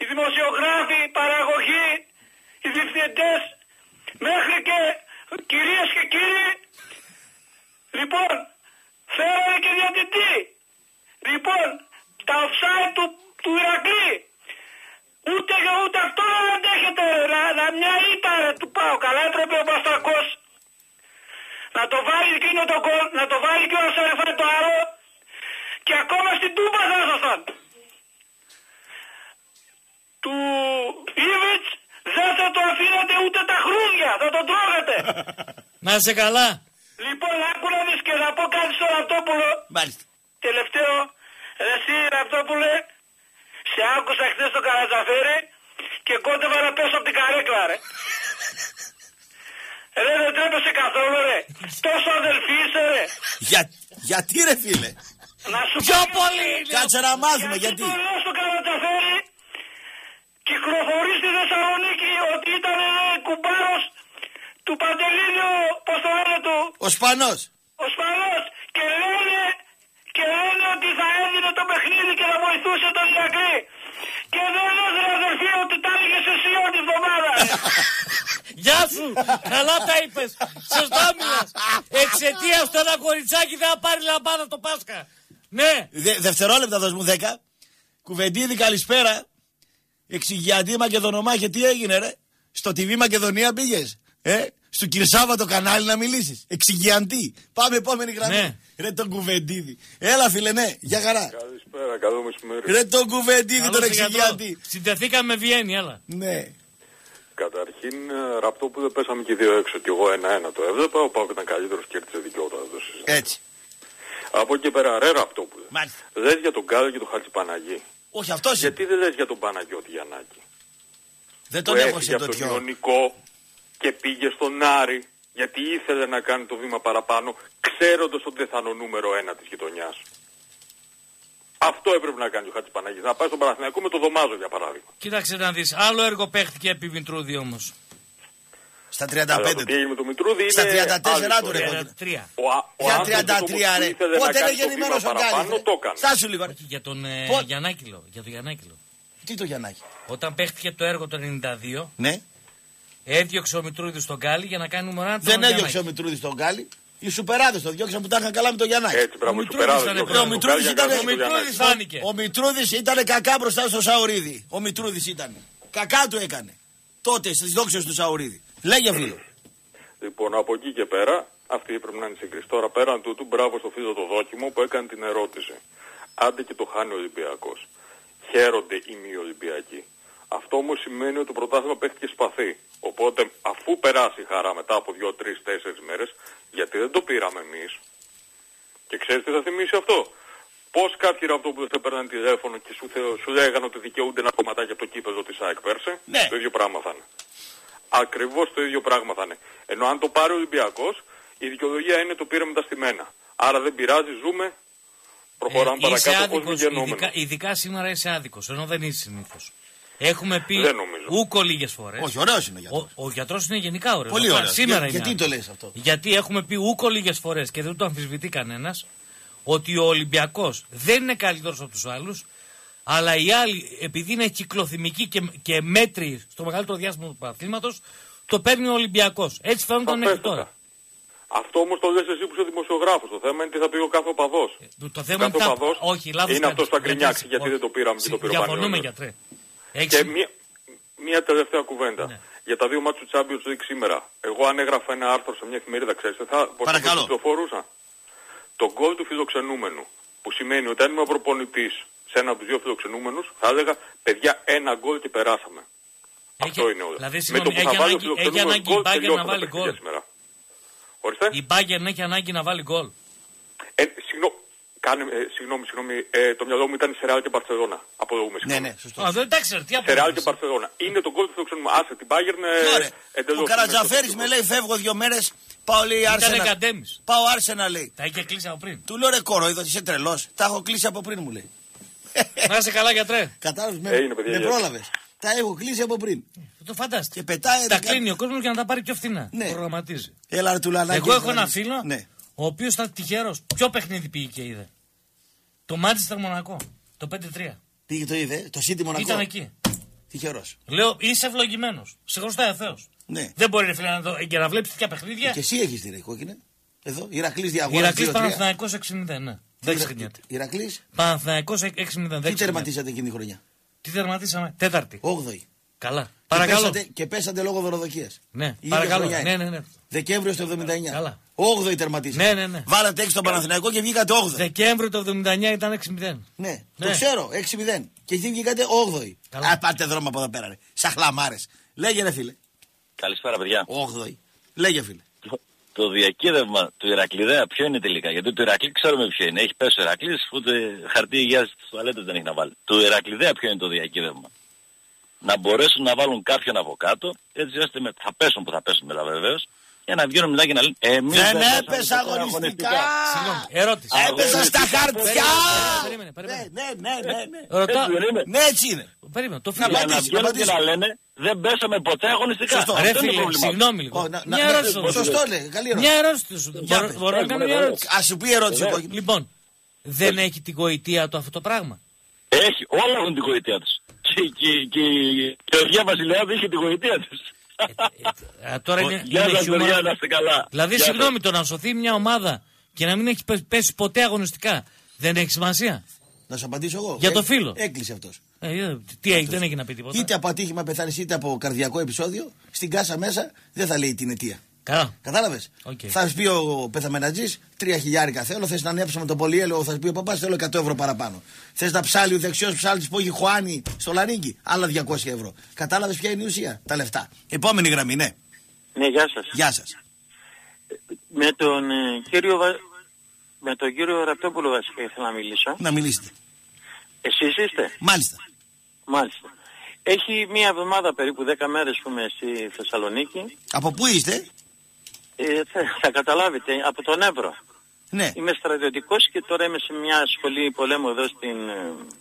οι δημοσιογράφοι, οι παραγωγοί, οι διευθυντές, μέχρι και κυρίες και κύριοι. Λοιπόν, φέρανε και διατητή. Λοιπόν, τα offside του, του Ηρακλή. Ούτε, ούτε αυτό δεν αντέχεται, να, να μια ήττα ρε, του πάω. Καλά έπρεπε ο Παστρακός να το βάλει εκείνο το κόλ, να το βάλει και ο Σαρεφάν το άλλο. Και ακόμα στην Τούμπα θα έσωσαν. Του Ήβιτς δεν θα το αφήνατε ούτε τα χρούνια, θα τον τρώγατε. Να είσαι καλά. Λοιπόν, άκου να δεις και να πω κάτι στον Ραπτόπουλο. Μάλιστα. Τελευταίο, ρε εσύ Ραπτόπουλε, σε άκουσα χθες στο Καρατζαφέρι και κόντευα να πέσω από την καρέκλα, ρε. Ρε, δεν τρέπεσαι καθόλου, ρε. Τόσο αδελφή είσαι, ρε. Για... Γιατί, ρε φίλε. Να σου πιο πολύ! Κάτσε να μάθουμε γιατί. Γιατί το λέω στο Καρατζαφέρι, κυκλοφορεί στη Θεσσαλονίκη ότι ήταν κουμπάρος του Παντελίνου, πώς το λένε του. Ο Σπανός. Ο Σπανός. Και λένε, και λένε ότι θα έδινε το παιχνίδι και θα βοηθούσε τον Ηρακλή. Και δεν έδωσε ρε αδερφή ότι τα έλεγες εσύ όλη την εβδομάδα. Γεια σου, καλά τα είπες. Σωστά μιλάς. Εξαιτίας του ένα κοριτσάκι δεν θα πάρει λαμπάδα το Πάσχα. Ναι. Δε, δευτερόλεπτα δώσ' μου δέκα. Κουβεντίδη καλησπέρα. Εξηγιαντή Μακεδονομάχε, τι έγινε ρε. Στο τι βι Μακεδονία πήγες. Ε, στο Κυρσάβα το κανάλι να μιλήσεις. Εξηγιαντή. Πάμε επόμενη γραμμή. Ναι. Ρε τον Κουβεντίδη. Έλα φίλε, ναι. Για χαρά. Καλησπέρα, καλό μεσημέρι. Ρε τον Κουβεντίδη, καλώς τον εξηγιαντή. Συντεθήκαμε Βιέννη, έλα. Ναι. Καταρχήν, Ραπτόπουλε, πέσαμε και δύο έξω. Κι εγώ ένα-ένα το έβλεπα. Ο ΠΑΟΚ ήταν καλύτερος και κέρδισε δικαιότατα. Έτσι. Από εκεί πέρα, ρε Ραπτόπουλε. Λες για τον Γκάλη και τον Χατζηπαναγή. Όχι, αυτός. Γιατί δεν λες για τον Παναγιώτη Γιαννάκη. Δεν τον έχω σε το κοινωνικό και πήγε στον Άρη γιατί ήθελε να κάνει το βήμα παραπάνω ξέροντας τον τεθανό νούμερο ένα της γειτονιάς. Αυτό έπρεπε να κάνει ο Χατζηπαναγής. Να πάει στον Παναθηναϊκό με το Δωμάζο για παράδειγμα. Κοίταξε να δεις. Άλλο έργο παίχτηκε επί Μητρούδη όμως. Στα τριάντα πέντε. Αλλά το πήγε με το Μητρούδη είναι... Στα τριάντα τέσσερα του ρε. Για τριάντα τρία ρε. Πότε είναι γεννημένος ο Γκάλης. Στάσου λίγο. Για τον Γιαννάκη. Τι το Γιαννάκη. Όταν παίχτηκε το έργο το ενενήντα δύο, ναι. Έδιωξε ο Μητρούδης τον Γκάλη για να κάνει μωρά. Δεν έδιωξε ο Μητρούδης τον Γκάλη. Οι σουπεράδες το διώξαν που τα είχαν καλά με τον Γιαννάκη. Έτσι, μπράβο, ο Μητρούδης ήταν. Ο Μητρούδης ήταν κακά μπροστά στο Σαουρίδη. Ο Μητρούδης ήταν. Κακά του έκανε. Τότε στις δόξες του Σαουρίδη. Λέγε φίλο. Λοιπόν, από εκεί και πέρα, αυτή έπρεπε να είναι συγκρίση. Τώρα πέραν τούτου, μπράβο στο φίλο το δόκιμο που έκανε την ερώτηση. Άντε και το χάνει ο Ολυμπιακός. Χαίρονται οι μη Ολυμπιακοί. Αυτό όμως σημαίνει ότι το πρωτάθλημα παίχτηκε σπαθί. Οπότε αφού περάσει η χαρά μετά από δύο, τρεις, τέσσερις μέρες, γιατί δεν το πήραμε εμείς. Και ξέρεις τι θα θυμίσει αυτό. Πώς κάποιοι ραπτό που δεν σε παίρνανε τηλέφωνο και σου, θε, σου λέγανε ότι δικαιούνται ένα κομματάκι από το κήπεδο της ΑΕΚ πέρσι, ναι. Το ίδιο πράγμα θα είναι. Ακριβώς το ίδιο πράγμα θα είναι. Ενώ αν το πάρει ο Ολυμπιακός, η δικαιολογία είναι το πήραμε τα στημένα. Άρα δεν πειράζει, ζούμε. Προχωράμε ε, παρακάτω άδικος, ειδικά, ειδικά σήμερα είσαι άδικος, ενώ δεν είσαι συνήθως. Έχουμε πει ούκο λίγες φορές. Όχι, ωραίος είναι ο γιατρός. Ο, ο γιατρός είναι γενικά ωραίος. Πολύ ωραίος. Σήμερα Για, είναι γιατί το λες αυτό. Γιατί έχουμε πει ούκο λίγες φορές και δεν το αμφισβητεί κανένας ότι ο Ολυμπιακός δεν είναι καλύτερος από τους άλλους, αλλά οι άλλοι, επειδή είναι κυκλοθυμικοί και, και μέτροι στο μεγαλύτερο διάστημα του παθλήματος, το παίρνει ο Ολυμπιακός. Έτσι φαίνονταν μέχρι τώρα. Αυτό όμως το λες εσύ που είσαι δημοσιογράφος. Το θέμα είναι τι θα πει ο κάθε οπαδός. Το θέμα ο κάθε θα... οπαδός όχι, είναι αυτός που θα γκρινιάξει γιατί όχι. Δεν το πήραμε και το πήραμε. Διαφωνούμε γιατρέ. Και μία, μία τελευταία κουβέντα. Ναι. Για τα δύο μάτσου Champions League σήμερα. Εγώ αν έγραφα ένα άρθρο σε μια εφημερίδα, ξέρετε, θα κυκλοφορούσα. Το γκολ του φιλοξενούμενου. Που σημαίνει ότι αν είμαι προπονητής σε ένα από τους δύο φιλοξενούμενους, θα έλεγα παιδιά ένα γκολ και περάσαμε. Έχει... Αυτό είναι όλο. Δηλαδή, με το που θα βάλει ο φιλοξενούμενος γκολ τελειώνει τα παιχνίδια σήμερα. Ορίστε. Η Μπάγκερν έχει ανάγκη να βάλει γκολ. Ε, συγγνώ... Κάνε, ε, συγγνώμη, συγγνώμη, ε, το μυαλό μου ήταν σε Ρεάλ και Μπαρσελόνα. Αποδοούμε, συγγνώμη. Ναι, ναι, σωστό. Α, δεν τα ξέρω, τι αποδοούμε. Σε Ρεάλ και Μπαρσελόνα. Είναι το γκολ που φιλοξενούμε. Άσε την Μπάγκερν. Ο Καρατζαφέρης με λέει φεύγω δύο μέρες, πάω λέει Άρσενα. Πάω Άρσενα λέει. Τα είχε κλείσει από πριν. Του λέω ρε κοροϊδό, είσαι τρελός. Τα έχω κλείσει από πριν μου λέει. Να είσαι καλά γιατρέ. Κατάλαβες, με πρόλαβες. Τα έχω κλείσει από πριν. Το φαντάστηκε. Τα κλείνει ο κόσμος για να τα πάρει πιο φθηνά. Ναι. Προγραμματίζει. Έλα, εγώ έχω ένα φίλο, ναι. Ο οποίος ήταν τυχερός. Ποιο παιχνίδι πήγε και είδε. Το Manchester Μονακό. Το πέντε τρία. Πήγε το είδε. Το City Μονακό. Ήταν εκεί. Τυχερός. Λέω είσαι ευλογημένος. Σε χρωστάει ο Θεός. Ναι. Δεν μπορεί φίλε, να το για να βλέπει τέτοια παιχνίδια. Και εσύ έχεις τη ρε κόκκινη. Εδώ. Ηρακλής διαγωνίζει. Ηρακλής Παναθηναϊκός εξήντα ένα. Δεν ξεχνιέται. Ηρακλής. Παναθηναϊκός εξήντα ένα. Τι τερματίσατε εκείνη τη χρονιά. Τι τερματίσαμε. Τέταρτη. όγδοη. Καλά. Παρακαλώ. Και πέσατε, και πέσατε λόγω δωροδοκίας. Ναι, η παρακαλώ. Ναι, ναι, ναι. Δεκέμβριο του εβδομήντα εννιά. Καλά. όγδοη τερματίσατε. Ναι, ναι, ναι. Βάλατε έξι τον Παναθηναϊκό και βγήκατε όγδοη. Δεκέμβριο του εβδομήντα εννιά ήταν έξι μηδέν. Ναι, ναι. Το ξέρω, έξι μηδέν. Και εκεί βγήκατε όγδοη. Α, πάτε δρόμο από εδώ πέρα. Ρε. Σαχλαμάρες. Λέγε ρε φίλε. Καλησπέρα, παιδιά. όγδοη. Λέγε φίλε. Το, το διακύβευμα του Ηρακλειδέα ποιο είναι τελικά. Γιατί του Ηρακλή ξέρουμε ποιο είναι. Έχει πέσει ο Ηρακλής, ούτε χαρτί υγείας της τουαλέτας δεν έχει να βάλει. Του Ηρακλειδέα ποιο είναι το διακύβευμα. Να μπορέσουν να βάλουν κάποιον από κάτω, έτσι ώστε με... θα πέσουν που θα πέσουν μετά βεβαίως, για να βγαίνουν μετά και να λένε εμείς δεν έπεσα αγωνιστικά. Συγγνώμη, ερώτηση. Έπεσα στα χαρτιά. Ναι, ναι, ναι. Ναι, έτσι είναι. Περίμενε, το φίλο. Να πατήσει, να πατήσει. Να λένε, δεν πέσαμε ποτέ αγωνιστικά. Ρε φίλε, συγγνώμη λίγο. Μια ερώτηση. Σωστό λέει, καλή ερώτηση. Μια ερώτηση. Μπορώ να κάνω μια ερώτηση. Ας σου πει ερώτηση. Λοιπόν, δεν έχει την γοητεία του αυτό το πράγμα. Έχει, όλα έχουν την γοητεία τους. Και η Γεωργία Βασιλιάδη είχε την γοητεία τους. Τώρα είναι χιούμορ. Δηλαδή, συγγνώμη, το να σωθεί μια ομάδα και να μην έχει πέσει ποτέ αγωνιστικά δεν έχει σημασία. Να σου απαντήσω εγώ. Για το φίλο. Έκλεισε αυτός. Ε, τι έχει, δεν έχει να πει τίποτα. Είτε από ατύχημα πεθάνει είτε από καρδιακό επεισόδιο, στην κάσα μέσα δεν θα λέει την αιτία. Καλά. Κατάλαβες. Okay. Θα σου πει ο πεθαμενατζής, τρία χιλιάρικα θέλω, θες να ανέψω με τον πολυέλαιο, θα σου πει ο παπάς, θέλω εκατό ευρώ παραπάνω. Θες να ψάλει ο δεξιός ψάλτης που έχει χωάνι στο Λαρίγκι, άλλα διακόσια ευρώ. Κατάλαβες ποια είναι η ουσία, τα λεφτά. Επόμενη γραμμή, ναι. Ναι, γεια σας. Γεια σας. Με τον ε, κύριο Βα... με τον κύριο Ραπτόπουλο βασικά ήθελα να μιλήσω. Να μιλήσετε. Εσείς είστε. Μάλιστα. Μάλιστα. Έχει μία εβδομάδα περίπου δέκα μέρες που είμαι στη Θεσσαλονίκη. Από πού είστε? Ε, θα, θα καταλάβετε, από τον Εύρο. Ναι. Είμαι στρατιωτικός και τώρα είμαι σε μια σχολή πολέμου εδώ στην...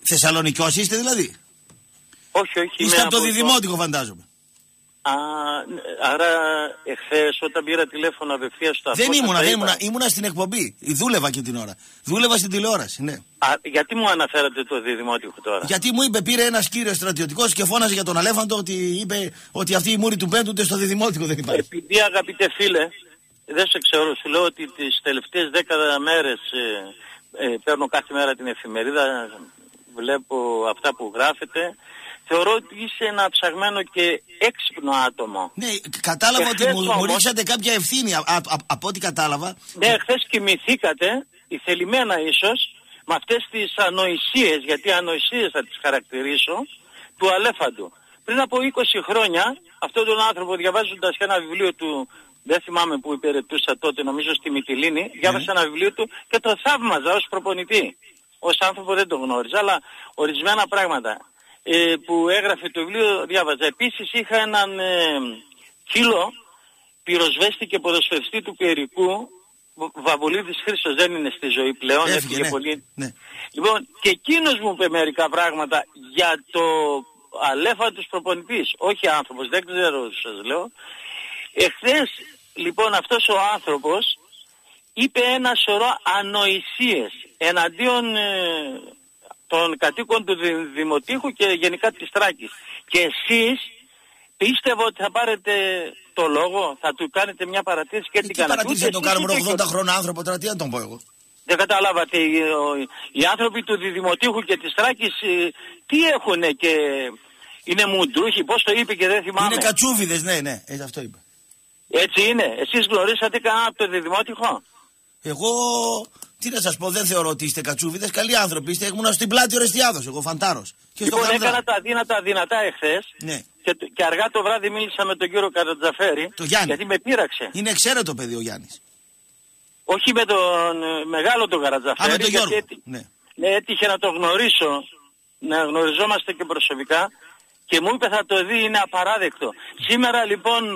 Θεσσαλονικιός είστε δηλαδή? Όχι, όχι. Είστε από το διδημότικο το... φαντάζομαι. Α, άρα εχθές όταν πήρα τηλέφωνο απευθείας στο... Δεν ήμουνα, δεν ήμουνα, ήμουνα στην εκπομπή, δούλευα και την ώρα. Δούλευα στην τηλεόραση, ναι. Α, γιατί μου αναφέρατε το διδημότικο τώρα? Γιατί μου είπε, πήρε ένας κύριος στρατιωτικός και φώναζε για τον Αλέφαντο ότι είπε ότι αυτή η μούρη του Μπέντου ούτε στο διδημότικο δεν υπάρχει. Επειδή αγαπητέ φίλε, δεν σε ξέρω, σου λέω ότι τις τελευταίες δέκα μέρες ε, ε, παίρνω κάθε μέρα την εφημερίδα, βλέπω αυτά που γράφετε. Θεωρώ ότι είσαι ένα ψαγμένο και έξυπνο άτομο. Ναι, κατάλαβα εχθές ότι μου, όμως, μου ρίξατε κάποια ευθύνη, α, α, από ό,τι κατάλαβα. Ναι, χθες κοιμηθήκατε, ηθελημένα ίσως, με αυτές τις ανοησίες, γιατί ανοησίες θα τις χαρακτηρίσω, του Αλέφαντου. Πριν από είκοσι χρόνια, αυτόν τον άνθρωπο διαβάζοντας ένα βιβλίο του, δεν θυμάμαι που υπηρετούσα τότε, νομίζω στη Μυτιλήνη, mm. διάβασα ένα βιβλίο του και το θαύμαζα ως προπονητή. Ως άνθρωπο δεν το γνώριζα, αλλά ορισμένα πράγματα που έγραφε το βιβλίο διάβαζα. Επίσης είχα έναν ε, φίλο πυροσβέστη και ποδοσφαιριστή του Περικού, Βαβολίδης Χρήστος, δεν είναι στη ζωή πλέον, έφυγε, έφυγε ναι, πολύ. Ναι. Λοιπόν, και εκείνος μου είπε μερικά πράγματα για το Αλέφαντος προπονητής, όχι άνθρωπος, δεν ξέρω σας λέω. Εχθές λοιπόν αυτός ο άνθρωπος είπε ένα σωρό ανοησίες εναντίον... Ε, των κατοίκων του Δημοτήχου και γενικά της Τράκης. Και εσείς πίστευα ότι θα πάρετε το λόγο, θα του κάνετε μια παρατήρηση και ε, την τι παρατήρηση θα τον κάνουμε ογδόντα χρονών άνθρωπο, τώρα τι να τον πω εγώ. Δεν καταλάβατε, οι άνθρωποι του Δημοτήχου και της Τράκης τι έχουνε και είναι μουντρούχοι, πώς το είπε και δεν θυμάμαι. Είναι κατσούβιδες, ναι, ναι, έτσι αυτό είπε. Έτσι είναι, εσείς γνωρίσατε κανένα από το Δημοτήχο? Εγώ... Τι να σας πω, δεν θεωρώ ότι είστε κατσούβιδες, καλοί άνθρωποι είστε, ήμουν στην πλάτη ο Ρεστιάδος, εγώ φαντάρος. Και λοιπόν στο έκανα τα δύνατα δυνατά εχθές, ναι, και, και αργά το βράδυ μίλησα με τον κύριο Καρατζαφέρη, το Γιάννη, γιατί με πείραξε. Είναι εξαίρετο παιδί ο Γιάννης. Όχι με τον μεγάλο τον Καρατζαφέρη. Α, με τον Γιώργο, έτη... ναι. Ναι, έτυχε να το γνωρίσω, να γνωριζόμαστε και προσωπικά και μου είπε θα το δει, είναι απαράδεκτο. Σήμερα λοιπόν,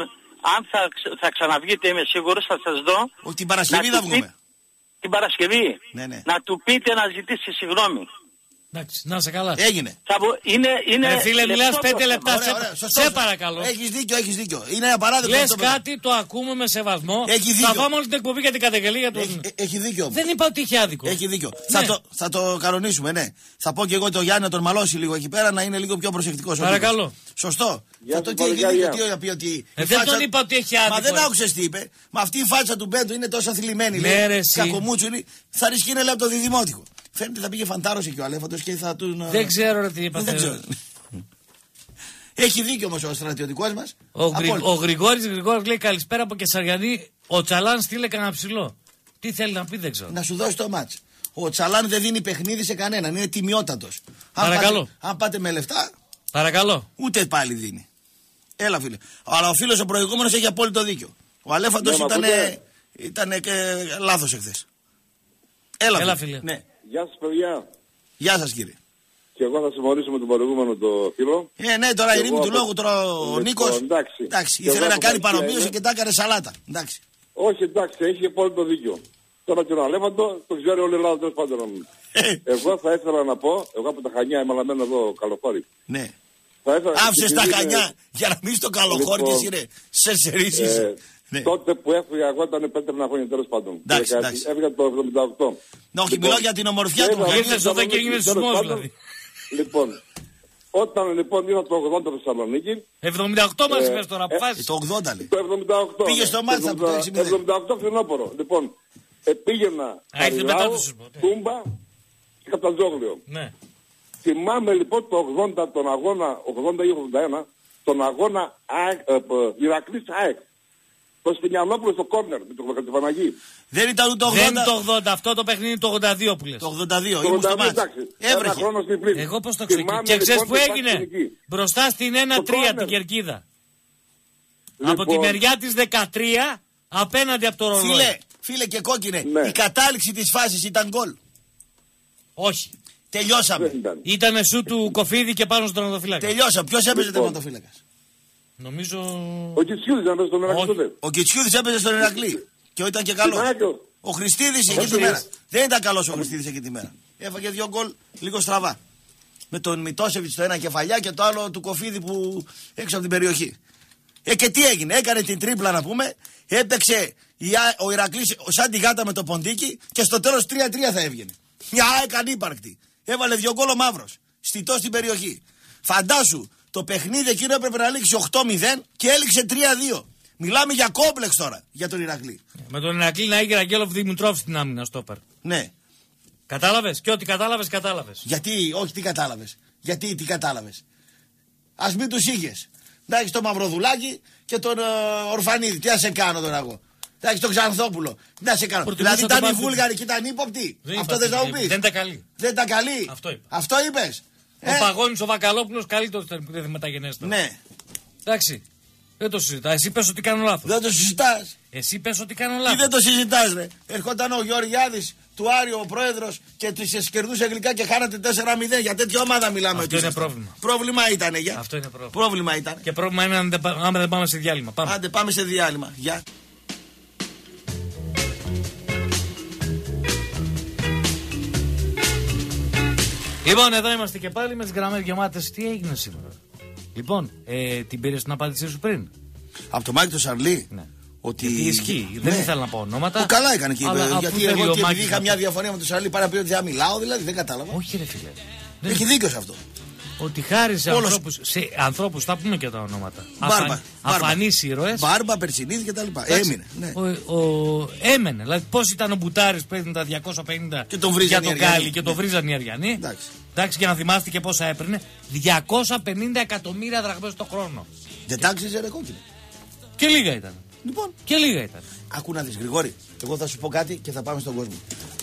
αν θα, θα ξαναβγείτε είμαι σίγουρος, θα σας δω. Ότι την Παρασκευή θα βγούμε. Την Παρασκευή, ναι, ναι, να του πείτε να ζητήσει συγγνώμη. Εντάξει, να σε καλά. Έγινε. Είναι, είναι ε, φίλε, μιλάς πέντε λεπτά. Ωραία, ωραία, σωστό, σε παρακαλώ. Έχεις δίκιο, έχεις δίκιο. Είναι απαράδεκτο. Λες κάτι, το ακούμε με σεβασμό. Θα πάμε όλη την εκπομπή για την καταγγελία του. Έχει, έχει δίκιο. Δεν είπα ότι είχε άδικο. Έχει δίκιο. Ναι. Θα, το, θα το κανονίσουμε, ναι. Θα πω και εγώ το Γιάννη να τον μαλώσει λίγο εκεί πέρα, να είναι λίγο πιο προσεκτικός. Παρακαλώ. Σωστό. Για το τι έχει δίκιο, τι όχι, ότι. Ε, δεν φάτσα... τον είπα ότι έχει άδικο. Μα δεν άκουσες τι είπε. Μα αυτή η φάτσα του Μπέντου είναι τόσο θλιμμένη. Κακομούτσουρη, θα ρισκεί να λέει από το διδημότικο. Φαίνεται θα πήγε φαντάρος εκεί ο Αλέφαντος και θα του... Δεν ξέρω ρε τι είπα. Δεν ξέρω. Έχει δίκιο όμως ο στρατιωτικός μας. Ο, Γρη... ο Γρηγόρης Γρηγόρης λέει καλησπέρα από Κεσαριανή. Ο Τσαλάν στείλε κανένα ψηλό. Τι θέλει να πει δεν ξέρω. Να σου δώσει το μάτς. Ο Τσαλάν δεν δίνει παιχνίδι σε κανέναν. Είναι τιμιότατος. Παρακαλώ. Αν πάτε, αν πάτε με λεφτά... Παρακαλώ. Ούτε πάλι δίνει. Έλα φίλε. Αλλά ο φίλος ο προηγούμενος έχει απόλυτο δίκιο. Ο Αλέφαντος ναι, ήταν, ε... ήταν ε... λάθος εχθές. Έλα, Έλα φίλε. φίλε. Ναι. Γεια σας παιδιά. Γεια σας κύριε. Και εγώ θα συμφωνήσω με τον παρελθόμενο το φίλο. Ε, ναι, τώρα η ρήμη του λόγου, τώρα ο Νίκος. Εντάξει. εντάξει ήθελε να κάνει παρομοίωση και τα έκανε σαλάτα. Εντάξει. Όχι εντάξει, έχει πολύ το δίκιο. τώρα και ο Αλέφαντο, το ξέρει όλη η Ελλάδα τέλος πάντων. Εγώ θα ήθελα να πω, εγώ από τα Χανιά είμαι λαμμένο εδώ Καλοχώρη. Ναι. Άψε τα Χανιά για να μην στο Καλοχώρη και σειρέ. Σε σερίσεις. Τότε που έφυγα εγώ ήταν πέντε χρόνια τέλος πάντων. Έφυγα το εβδομήντα οκτώ. Να όχι, μιλάω για την ομορφιά του. Ήρθε εδώ και έγινε σεισμό δηλαδή. Λοιπόν. Όταν λοιπόν ήμουν το ογδόντα το Θεσσαλονίκη. εβδομήντα οκτώ μας είπες τώρα, αποφάσισες. Το ογδόντα λέει. Το εβδομήντα οκτώ. Πήγες στο Μάλτα από το εξήντα. εβδομήντα οκτώ φθινόπωρο. Λοιπόν, πήγαινα Χαριλάου, Τούμπα και Καπτατζόγλιο. Ναι. Θυμάμαι λοιπόν το ογδόντα τον αγώνα, ογδόντα ή ογδόντα ένα, τον αγώνα Ηρακλής ΑΕΚ. Το Στυλιανόπουλο στο κόρνερ με τον Χατζηπαναγή. Δεν ήταν ούτε το ογδόντα, αυτό το παιχνίδι το ογδόντα δύο που λες. Το ογδόντα δύο, ήμουν στο μάτς. Έβρεχε. Εγώ πώς το ξεκίνησα. Και ξέρεις που έγινε. Μπροστά στην ένα τρία την κερκίδα. Από τη μεριά της δεκατρία απέναντι από το ρολόι. Φίλε, φίλε και κόκκινε, η κατάληξη της φάσης ήταν γκολ. Όχι. Τελειώσαμε. Ήτανε σου του Κοφίδη και πάνω στον τερματοφύλακα. Τελειώσαμε. Ποιος έπαιζε τερματοφύλακας? Νομίζω... Ο Κιτσιούδης έπαιζε στον Ηρακλή τότε. Ο Κιτσιούδης έπαιζε στον Ηρακλή. Και ήταν και καλός. Ο Χριστίδης εκεί τη μέρα. Δεν ήταν καλός ο Χριστίδης εκεί τη μέρα. Έφαγε δύο γκολ λίγο στραβά. Με τον Μητρούδη στο ένα κεφαλιά και το άλλο του Κοφίδη που έξω από την περιοχή. Ε, και τι έγινε. Έκανε την τρίπλα να πούμε. Έπαιξε ο Ηρακλής σαν τη γάτα με το ποντίκι και στο τέλος τρία τρία θα έβγαινε. Μια έκανε ύπαρκτη. Έβαλε δύο γκολ ο Μαύρος. Στιτό στην περιοχή. Φαντάσου. Το παιχνίδι εκείνο έπρεπε να λήξει οκτώ μηδέν και έληξε τρία δύο. Μιλάμε για κόμπλεξ τώρα για τον Ηρακλή. Με τον Ηρακλή να έγινε Αγγέλοφ Δημητρόφ στην άμυνα στο όπερ. Ναι. Κατάλαβες και ό,τι κατάλαβες, κατάλαβες. Γιατί, όχι τι κατάλαβες. Γιατί, τι κατάλαβες. Ας μην τους είχες. Να έχεις τον Μαυροδουλάκη και τον ε, Ορφανίδη. Τι να σε κάνω τώρα εγώ. Να έχεις τον Ξανθόπουλο. Τι να σε κάνω. Προτιμήσα δηλαδή ήταν οι Βούλγαροι και ήταν ύποπτοι. Δεν αυτό δεν θα μου πεις. Δεν τα καλεί. Δεν τα καλεί. Αυτό, είπα. Αυτό είπες. Ο ε. Παγώνης ο Βακαλόπουλος καλύτερος ήταν που δεν μεταγενέστα. Ναι. Εντάξει. Δεν το συζητάς. Εσύ πες ότι κάνω λάθος. Δεν το συζητάς. Εσύ πες ότι κάνω λάθος. Τι δεν το συζητάς, ρε. Ερχόταν ο Γεωργιάδης του Άριο ο πρόεδρος και τους κερδούσε γλυκά και χάνατε τέσσερα μηδέν. Για τέτοια ομάδα μιλάμε. Αυτό είναι πρόβλημα. Πρόβλημα ήταν. Για. Αυτό είναι πρόβλημα. Πρόβλημα ήταν. Και πρόβλημα είναι αν δεν, πά... αν δεν πάμε σε διάλειμμα. Πάμε. Άντε, πάμε σε διάλειμμα. Γεια. Λοιπόν, εδώ είμαστε και πάλι με τις γραμμές γεμάτες. Τι έγινε σήμερα? Λοιπόν, ε, την πήρες την απάντησή σου πριν. Από το Μάκη του Σαρλί. Ναι. Ότι γιατί ισχύει. Ναι. Δεν ήθελα να πω ονόματα. Ο καλά έκανε και είπε. Γιατί εγώ και επειδή είχα μια διαφωνία με τον Σαρλί παρά πει ότι δεν μιλάω, δηλαδή δεν κατάλαβα. Όχι, ρε φίλε. Δεν... Έχει δίκιο σε αυτό. Ότι χάρη σε Όλος... ανθρώπους, σε ανθρώπους, θα πούμε και τα ονόματα. Μπάρμπα. Αφανείς ήρωες. Μπάρμπα, Περσινίδη κτλ. Έμεινε. Ναι. Ο, ο, έμενε. Δηλαδή, πώς ήταν ο Μπουτάρης που έδινε τα διακόσια πενήντα και τον για τον Γκάλη και τον βρίζαν οι Αριανοί. Εντάξει. Εντάξει, για να θυμάστε και πόσα έπαιρνε. διακόσια πενήντα εκατομμύρια δραχμές το χρόνο. Δεν τάξιζε ρε κόκκινο. Και λίγα ήταν. Λοιπόν. Και λίγα ήταν. Ακού να δεις, Γρηγόρη, εγώ θα σου πω κάτι και θα πάμε στον κόσμο.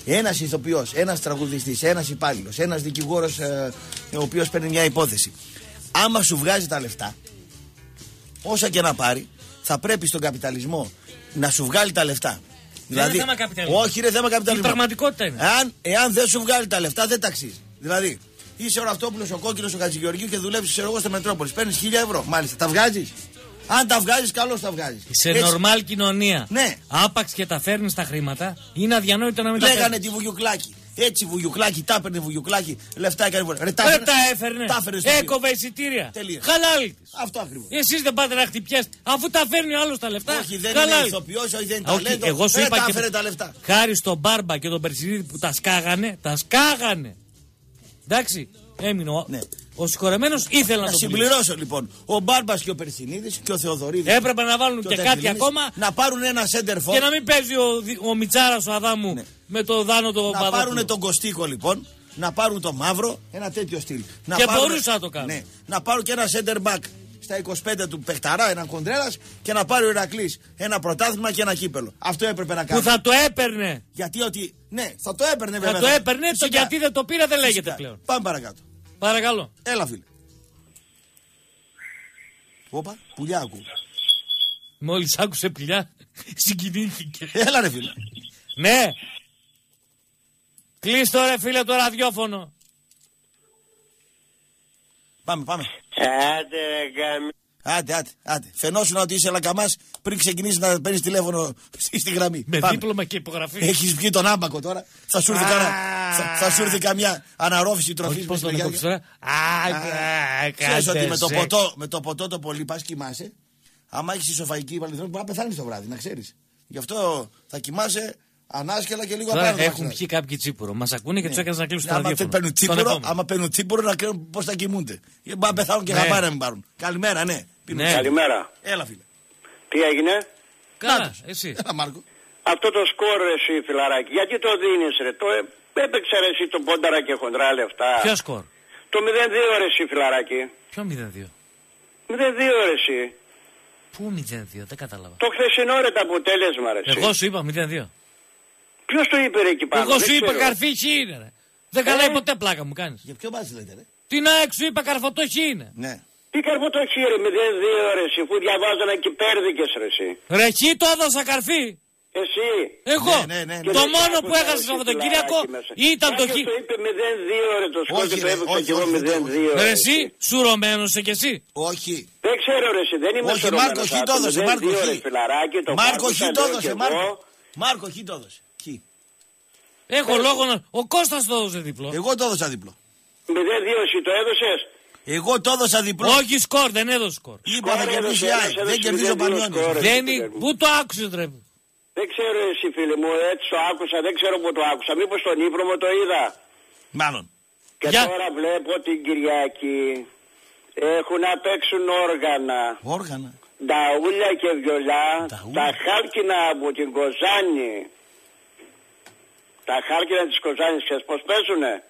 Ένας ηθοποιός, ένας τραγουδιστής, ένας υπάλληλος, ένας δικηγόρος ε, ο οποίος παίρνει μια υπόθεση. Άμα σου βγάζει τα λεφτά, όσα και να πάρει, θα πρέπει στον καπιταλισμό να σου βγάλει τα λεφτά. Δεν δηλαδή, είναι θέμα καπιταλισμού. Όχι, είναι θέμα καπιταλισμού. Η πραγματικότητα είναι. Εάν, εάν δεν σου βγάλει τα λεφτά, δεν ταξίζει. Δηλαδή, είσαι ο Ραπτόπουλος, ο Κόκκινος, ο Χατζηγεωργίου και δουλεύεις εγώ στο Μετρόπολη. Παίρνεις χίλια ευρώ. Μάλιστα, τα βγάζεις. Αν τα βγάζεις, καλώς τα βγάζεις. Σε νορμάλ κοινωνία. Ναι. Άπαξ και τα φέρνεις τα χρήματα, είναι αδιανόητο να μην λέγανε τα φέρνεις. Λέγανε τη Βουγιουκλάκη. Έτσι Βουγιουκλάκη, τα έπαιρνε Βουγιουκλάκη, λεφτά έκανε. Ρε, τα έφερνε. έφερνε. Τα έφερνε στο Έκοβε εισιτήρια. Τελείως. Χαλάλι της. Αυτό ακριβώς. Εσείς δεν πάτε να χτυπιάστε, αφού τα φέρνει ο άλλος τα λεφτά. Όχι, δεν χαλάλι. Είναι ηθοποιός, όχι, δεν είναι ταλέντο. Εγώ σου είπα και τα λεφτά. Χάρη στον Μπάρμπα και τον Περσινίδη που τα σκάγανε, τα σκάγανε. Εντάξει, έμεινε ο. Ο συγχωρεμένος ήθελε να, να το συμπληρώσω πληρώσει. Λοιπόν. Ο Μπάρμπας και ο Περσινίδης και ο Θεοδωρίδης. Έπρεπε να βάλουν και, και κάτι ακόμα. Να πάρουν ένα σέντερφο. Και να μην παίζει ο, ο Μιτσάρας ο Αδάμου ναι. Με το Δάνο το Παπαδόπουλο. Να πάρουν τον Κωστίκο λοιπόν. Να πάρουν το Μαύρο. Ένα τέτοιο στυλ. Να και πάρουν... μπορούσα να το κάνω. Ναι. Να πάρουν και ένα σέντερ μπακ. Στα είκοσι πέντε του Πεχταρά, έναν Κοντρέρας και να πάρει ο Ηρακλής ένα πρωτάθλημα και ένα κύπελο. Αυτό έπρεπε να κάνει. Που θα το έπαιρνε. Γιατί ότι. Ναι, θα το έπαιρνε βέβαια. Θα το έπαιρνε, το γιατί δεν το πήρα δεν λέγεται πλέον. Πάμε παρακάτω. Παρακαλώ. Έλα φίλε. Όπα, πουλιά ακούω. Μόλις άκουσε πουλιά, συγκινήθηκε. Έλα ρε φίλε. Ναι. Κλείστο ρε φίλε το ραδιόφωνο. Πάμε, πάμε. Άντε ρε καμ... Άντε, άντε, άντε. Φαινόσουν ότι είσαι λακαμάς πριν ξεκινήσει να παίρνει τηλέφωνο στη γραμμή. Με πάμε. Δίπλωμα και υπογραφή. Έχει βγει τον άμπακο τώρα. Θα σου έρθει κανένα. Θα σου έρθει καμιά αναρρόφηση τροφή. Πώ το λέγαμε τώρα. Ξέρεις ότι με το ποτό το πολύ πα κοιμάσαι. Άμα έχει ισοφαγική παλιθρόνα, μπορεί να πεθάνει το βράδυ, να ξέρει. Γι' αυτό θα κοιμάσαι ανάσκελα και λίγο απάνω. Έχουν πιει κάποιοι τσίπουρο. Μα ακούνε και του έκανε να κλείσουν τα ραδιόφωνα. Άμα παίρνουν τσίπουρο, να ξέρουν πώ θα κοιμούνται. Μπορεί να πεθάνουν και χαμπάρι να μην πάρουν. Καλημέρα, ναι. Ναι. Καλημέρα. Έλα, φίλε. Τι έγινε? Καλά, εσύ. Έλα, Μάρκο. Αυτό το σκορ, εσύ, φιλαράκι, γιατί το δίνεις, ρε? Το έπαιξε, ρε, εσύ, τον πόνταρα και χοντρά λεφτά. Ποιο σκορ? Το μηδέν δύο, ρε, εσύ, φιλαράκι. Ποιο μηδέν δύο? μηδέν δύο, ρε, εσύ. Πού μηδέν δύο, δεν κατάλαβα. Το χθεσινό, ρε, το αποτέλεσμα, ρε. Εσύ. Εγώ σου είπα μηδέν δύο. Ποιο το είπε, ρε, εκεί πάνω? Εγώ σου είπα καρφίτσι είναι, ρε. Δεν ε? Καλά ποτέ πλάκα μου κάνεις. Για ποιο μάζι λέτε, ρε? Τι να έξω είπα καρφωτόχι είναι. Ναι. Τι καρφό το χείρι, μηδέν δύο ρε εσύ, που διαβάζανε και πέρδικες ρε εσύ. Ρε εκεί το έδωσα καρφί. Εσύ. Εγώ. Ναι, ναι, ναι, ναι. Το μόνο που έχασε από τον Κυριακό ήταν το χείρι. Το είπε μηδέν δύο ρε το σκόρ και το έπαιξε και εγώ μηδέν δύο. Ρε εσύ, σουρωμένος είσαι κι εσύ. Όχι. Δεν ξέρω ρε εσύ, δεν είμαι σουρωμένος. Όχι, Μάρκο χει το έδωσε, Μάρκο χει. Μάρκο χει το έδωσε, Μάρκο χει το έδωσε. Έχω λόγο να... Ο Κώστας το έδωσε διπλό. Εγώ το έδωσα διπλό. μηδέν δύο εσύ το έδωσες. Εγώ το έδωσα διπλό. Όχι σκορ, δεν έδωσε σκορ. Είπα θα κερδίσει η ΑΕΚ, δεν κερδίζει ο Πανιώνιος. Πού το άκουσες, ρε? Δεν ξέρω εσύ, φίλε μου, έτσι το άκουσα, δεν ξέρω που το άκουσα. Μήπως τον ύπνο μου το είδα. Μάλλον. Και Για... τώρα βλέπω την Κυριακή έχουν να παίξουν όργανα. Όργανα. Νταούλια και βιολιά, Νταούλια. Τα χάλκινα από την Κοζάνη. Τα χάλκινα της Κοζάνης, ξέρεις πώς παίζουνε.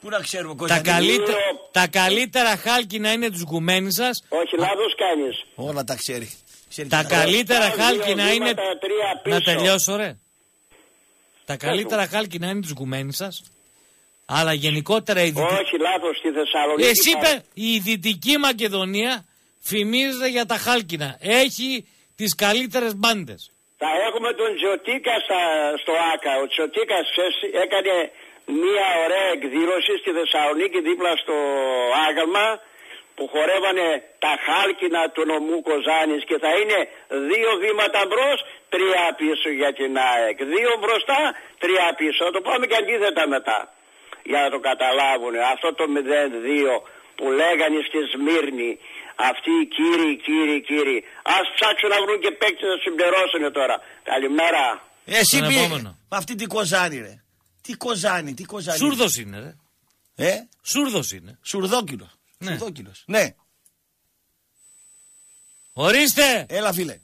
Πού να ξέρουμε, τα, καλύτερα, τα καλύτερα χάλκινα είναι τους Γκουμένης σας. Όχι, λάθος κάνεις. Όλα τα ξέρει. ξέρει τα καλύτερα δύο, χάλκινα δύο, είναι. Να τελειώσω, ρε. Τα καλύτερα Πέσου. χάλκινα είναι τους Γκουμένης σας. Αλλά γενικότερα η Δυτική. Όχι, λάθος, στη Θεσσαλονίκη. Εσύ είπε, η Δυτική Μακεδονία φημίζεται για τα χάλκινα. Έχει τις καλύτερες μπάντες. Θα έχουμε τον Τζιωτίκα στο Άκα. Ο Τζιωτίκας έκανε μία ωραία εκδήλωση στη Θεσσαλονίκη δίπλα στο άγαλμα που χορεύανε τα χάλκινα του νομού Κοζάνης και θα είναι δύο βήματα μπρος, τρία πίσω για την ΑΕΚ. Δύο μπροστά, τρία πίσω. Θα το πάμε και αντίθετα μετά για να το καταλάβουν. Αυτό το μηδέν δύο που λέγανε στη Σμύρνη αυτοί οι κύριοι, κύριοι, κύριοι. Ας ψάξουν να βρουν και παίκτες να συμπληρώσουν τώρα. Καλημέρα. Εσύ πει, με αυτή την Κοζάνη ρε. Τι Κοζάνη, τι Κοζάνη. Σούρδος είναι, ρε. Ε? Σούρδος είναι. Σουρδόκυλος. Ναι. Σουρδόκυλος. Ναι. Ορίστε. Έλα, φίλε.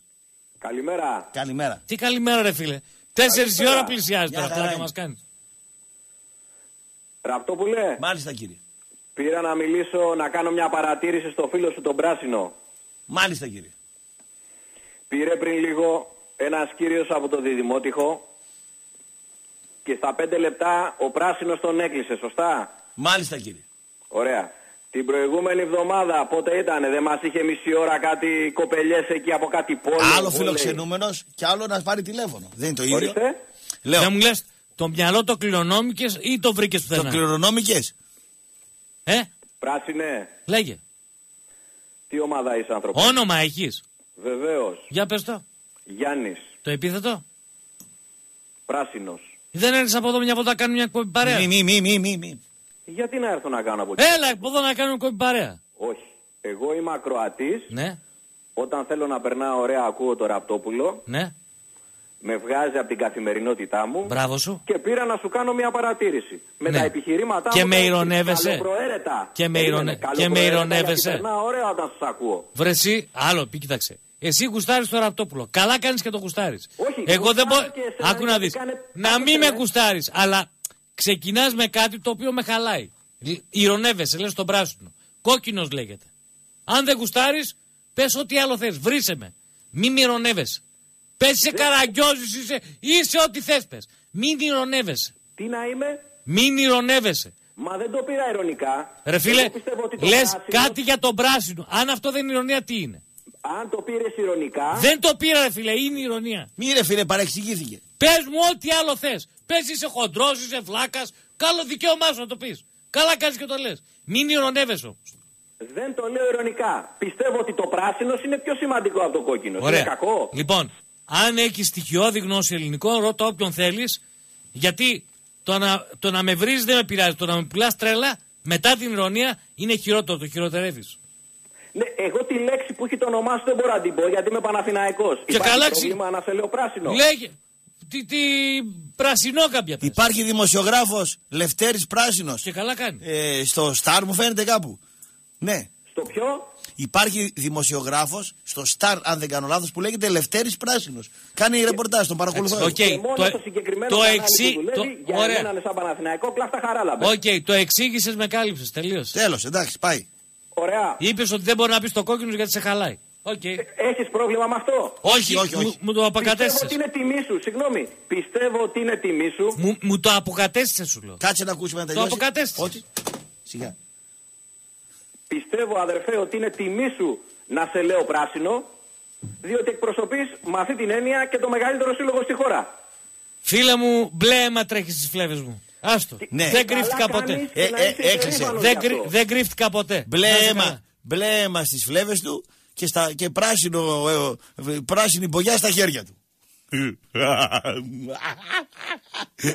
Καλημέρα. Καλημέρα. Τι καλημέρα, ρε, φίλε. Τέσσερις η ώρα πλησιάζει τώρα. Αυτά να μας κάνει. Ραπτόπουλε. Μάλιστα, κύριε. Πήρα να μιλήσω, να κάνω μια παρατήρηση στο φίλο σου τον Πράσινο. Μάλιστα, κύριε. Πήρε πριν λίγο ένας κύριος από το Διδημότυχο. Και στα πέντε λεπτά ο Πράσινος τον έκλεισε, σωστά? Μάλιστα, κύριε. Ωραία. Την προηγούμενη εβδομάδα πότε ήτανε, δεν μας είχε μισή ώρα κάτι κοπελιές εκεί από κάτι πόλη? Άλλο φιλοξενούμενος και άλλο να πάρει τηλέφωνο. Δεν είναι το ίδιο. Ορίστε. Λέω. Δεν μου λες, το μυαλό το κληρονόμηκες ή το βρήκες πουθενά? Το κληρονόμηκες. Ε? Πράσινε. Λέγε. Τι ομάδα είσαι, άνθρωπος? Όνομα έχεις? Βεβαίως. Για πες το. Γιάννης. Το επίθετο? Πράσινος. Δεν έρθεις από εδώ μια βόλτα να κάνουμε μια κόμπη παρέα? Μη, μη, μη, μη, μη, μη. Γιατί να έρθω να κάνω από εκεί? Έλα, από εδώ να κάνουμε κόμπη παρέα. Όχι. Εγώ είμαι ακροατής. Ναι. Όταν θέλω να περνάω ωραία, ακούω το Ραπτόπουλο. Ναι. Με βγάζει από την καθημερινότητά μου. Μπράβο σου. Και πήρα να σου κάνω μια παρατήρηση. Με ναι. τα επιχειρήματά μου. Και με ηρωνεύεσαι. Καλοπροαίρετα. Και με, ηρωνε... και με ηρωνεύεσαι. Περνάω ωραία όταν σας ακούω. Βρεσί, άλλο, πει, κοίταξε. Εσύ γουστάρεις το Ραπτόπουλο. Καλά κάνεις και το γουστάρεις. Όχι, εγώ δεν μπορώ. Άκου να δεις. Κάνε... Να μην με γουστάρεις, αλλά ξεκινάς με κάτι το οποίο με χαλάει. Ηρωνεύεσαι, λες τον Πράσινο. Κόκκινος λέγεται. Αν δεν γουστάρεις, πες ό,τι άλλο θες. Βρήσε με. Μην ηρωνεύεσαι. Πες είσαι καραγκιόζης, είσαι, είσαι ό,τι θες πες. Μην ηρωνεύεσαι. Τι να είμαι? Μην ηρωνεύεσαι. Μα δεν το πήρα ειρωνικά. Ρε φίλε, λες κάτι για τον Πράσινο. Αν αυτό δεν είναι ηρωνία, τι είναι? Αν το πήρε ηρωνικά. Δεν το πήρα, ρε φίλε, είναι ηρωνία. Μη ρε φίλε, παρεξηγήθηκε. Πες μου ό,τι άλλο θες. Πες είσαι χοντρός, είσαι βλάκας. Καλό δικαίωμά σου να το πεις. Καλά κάνεις και το λες. Μην ηρωνεύεσαι. Δεν το λέω ειρωνικά. Πιστεύω ότι το πράσινο είναι πιο σημαντικό από το κόκκινο. Ωραία. Είναι κακό. Λοιπόν, αν έχεις στοιχειώδη γνώση ελληνικό, ρώτα όποιον θέλεις. Γιατί το να, το να με βρεις δεν με πειράζει. Το να με πουλάς τρέλα μετά την ειρωνία είναι χειρότερο. Το χειροτερεύεις. Ναι, εγώ τη λέξη που έχει το όνομά σου δεν μπορώ να την πω γιατί είμαι Παναθηναϊκός. Και υπάρχει καλά πρόβλημα να σε λέω πράσινο. Λέγε. Τι, τι πράσινο κάποια πες. Υπάρχει δημοσιογράφος Λευτέρης Πράσινος. Και καλά κάνει. Ε, στο Star μου φαίνεται κάπου. Ναι. Στο ποιο? Υπάρχει δημοσιογράφος στο Star, αν δεν κάνω λάθος, που λέγεται Λευτέρης Πράσινος. Κάνει και... ρεπορτάζ, τον παρακολουθώ. Okay. Και μόνο το, το συγκεκριμένο το εξή... που δουλεύει, το... για έναν σαν Παναθηναϊκό, κλαφτά χαράλαμπε. Οκ, okay. Το εξήγησες, με κάλυψες, τελείως. Τέλος, εντάξει, πάει. Ωραία. Είπες ότι δεν μπορεί να πεις το κόκκινο γιατί σε χαλάει. Okay. Έχεις πρόβλημα με αυτό? Όχι, όχι, όχι. Μου, μου το αποκατέστησες. Πιστεύω ότι είναι τιμή σου, συγγνώμη. Πιστεύω ότι είναι τιμή σου. Μου, μου το αποκατέστησες σου λέω. Κάτσε να ακούσουμε να τελειώσει. Το αποκατέστησες. Όχι. Σιγά. Πιστεύω αδερφέ ότι είναι τιμή σου να σε λέω πράσινο, διότι εκπροσωπείς με αυτή την έννοια και το μεγαλύτερο σύλλογο στη χώρα. Φίλε μου, μπλε αίμα τρέχει στις φλέβες μου. Άστο. Ναι. Δεν κρύφτηκα ποτέ. Ε, ε, έκλεισε. Δεν, κρύ, δεν κρύφτηκα ποτέ. Μπλε αίμα, μπλε αίμα στις φλέβες του. Και, στα, και πράσινο, ε, πράσινη μπογιά στα χέρια του.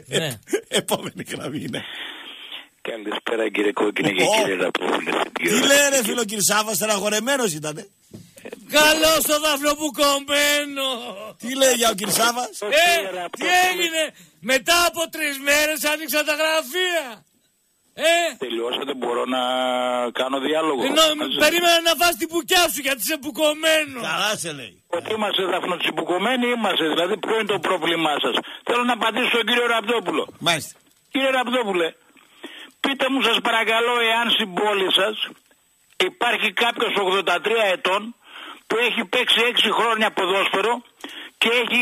Ναι. Επόμενη γραμμή είναι. Καλησπέρα κύριε Κόκκινε και κύριε Ραπτόπουλε. Τι λένε φίλο κύριε Σάββα, στεναχωρεμένος ήτανε. Καλώς το δάφνο που κομμένο. Τι λέει για ο κύριε Σάββας? Ε, τι έγινε? Μετά από τρεις μέρες άνοιξα τα γραφεία. Ε. Τελειώσατε, μπορώ να κάνω διάλογο. Ενώ, περίμενα να βάζει την πουκιά σου γιατί είσαι μπουκωμένο. Καλά σε λέει. Ότι είμαστε δαφνοτσιμπουκωμένοι είμαστε. Δηλαδή ποιο είναι το πρόβλημά σας? Θέλω να απαντήσω στον κύριο Ραπτόπουλο. Μάλιστα. Κύριε Ραπτόπουλε, πείτε μου σας παρακαλώ εάν στην πόλη σας υπάρχει κάποιος ογδόντα τρία ετών που έχει παίξει έξι χρόνια ποδόσφαιρο και έχει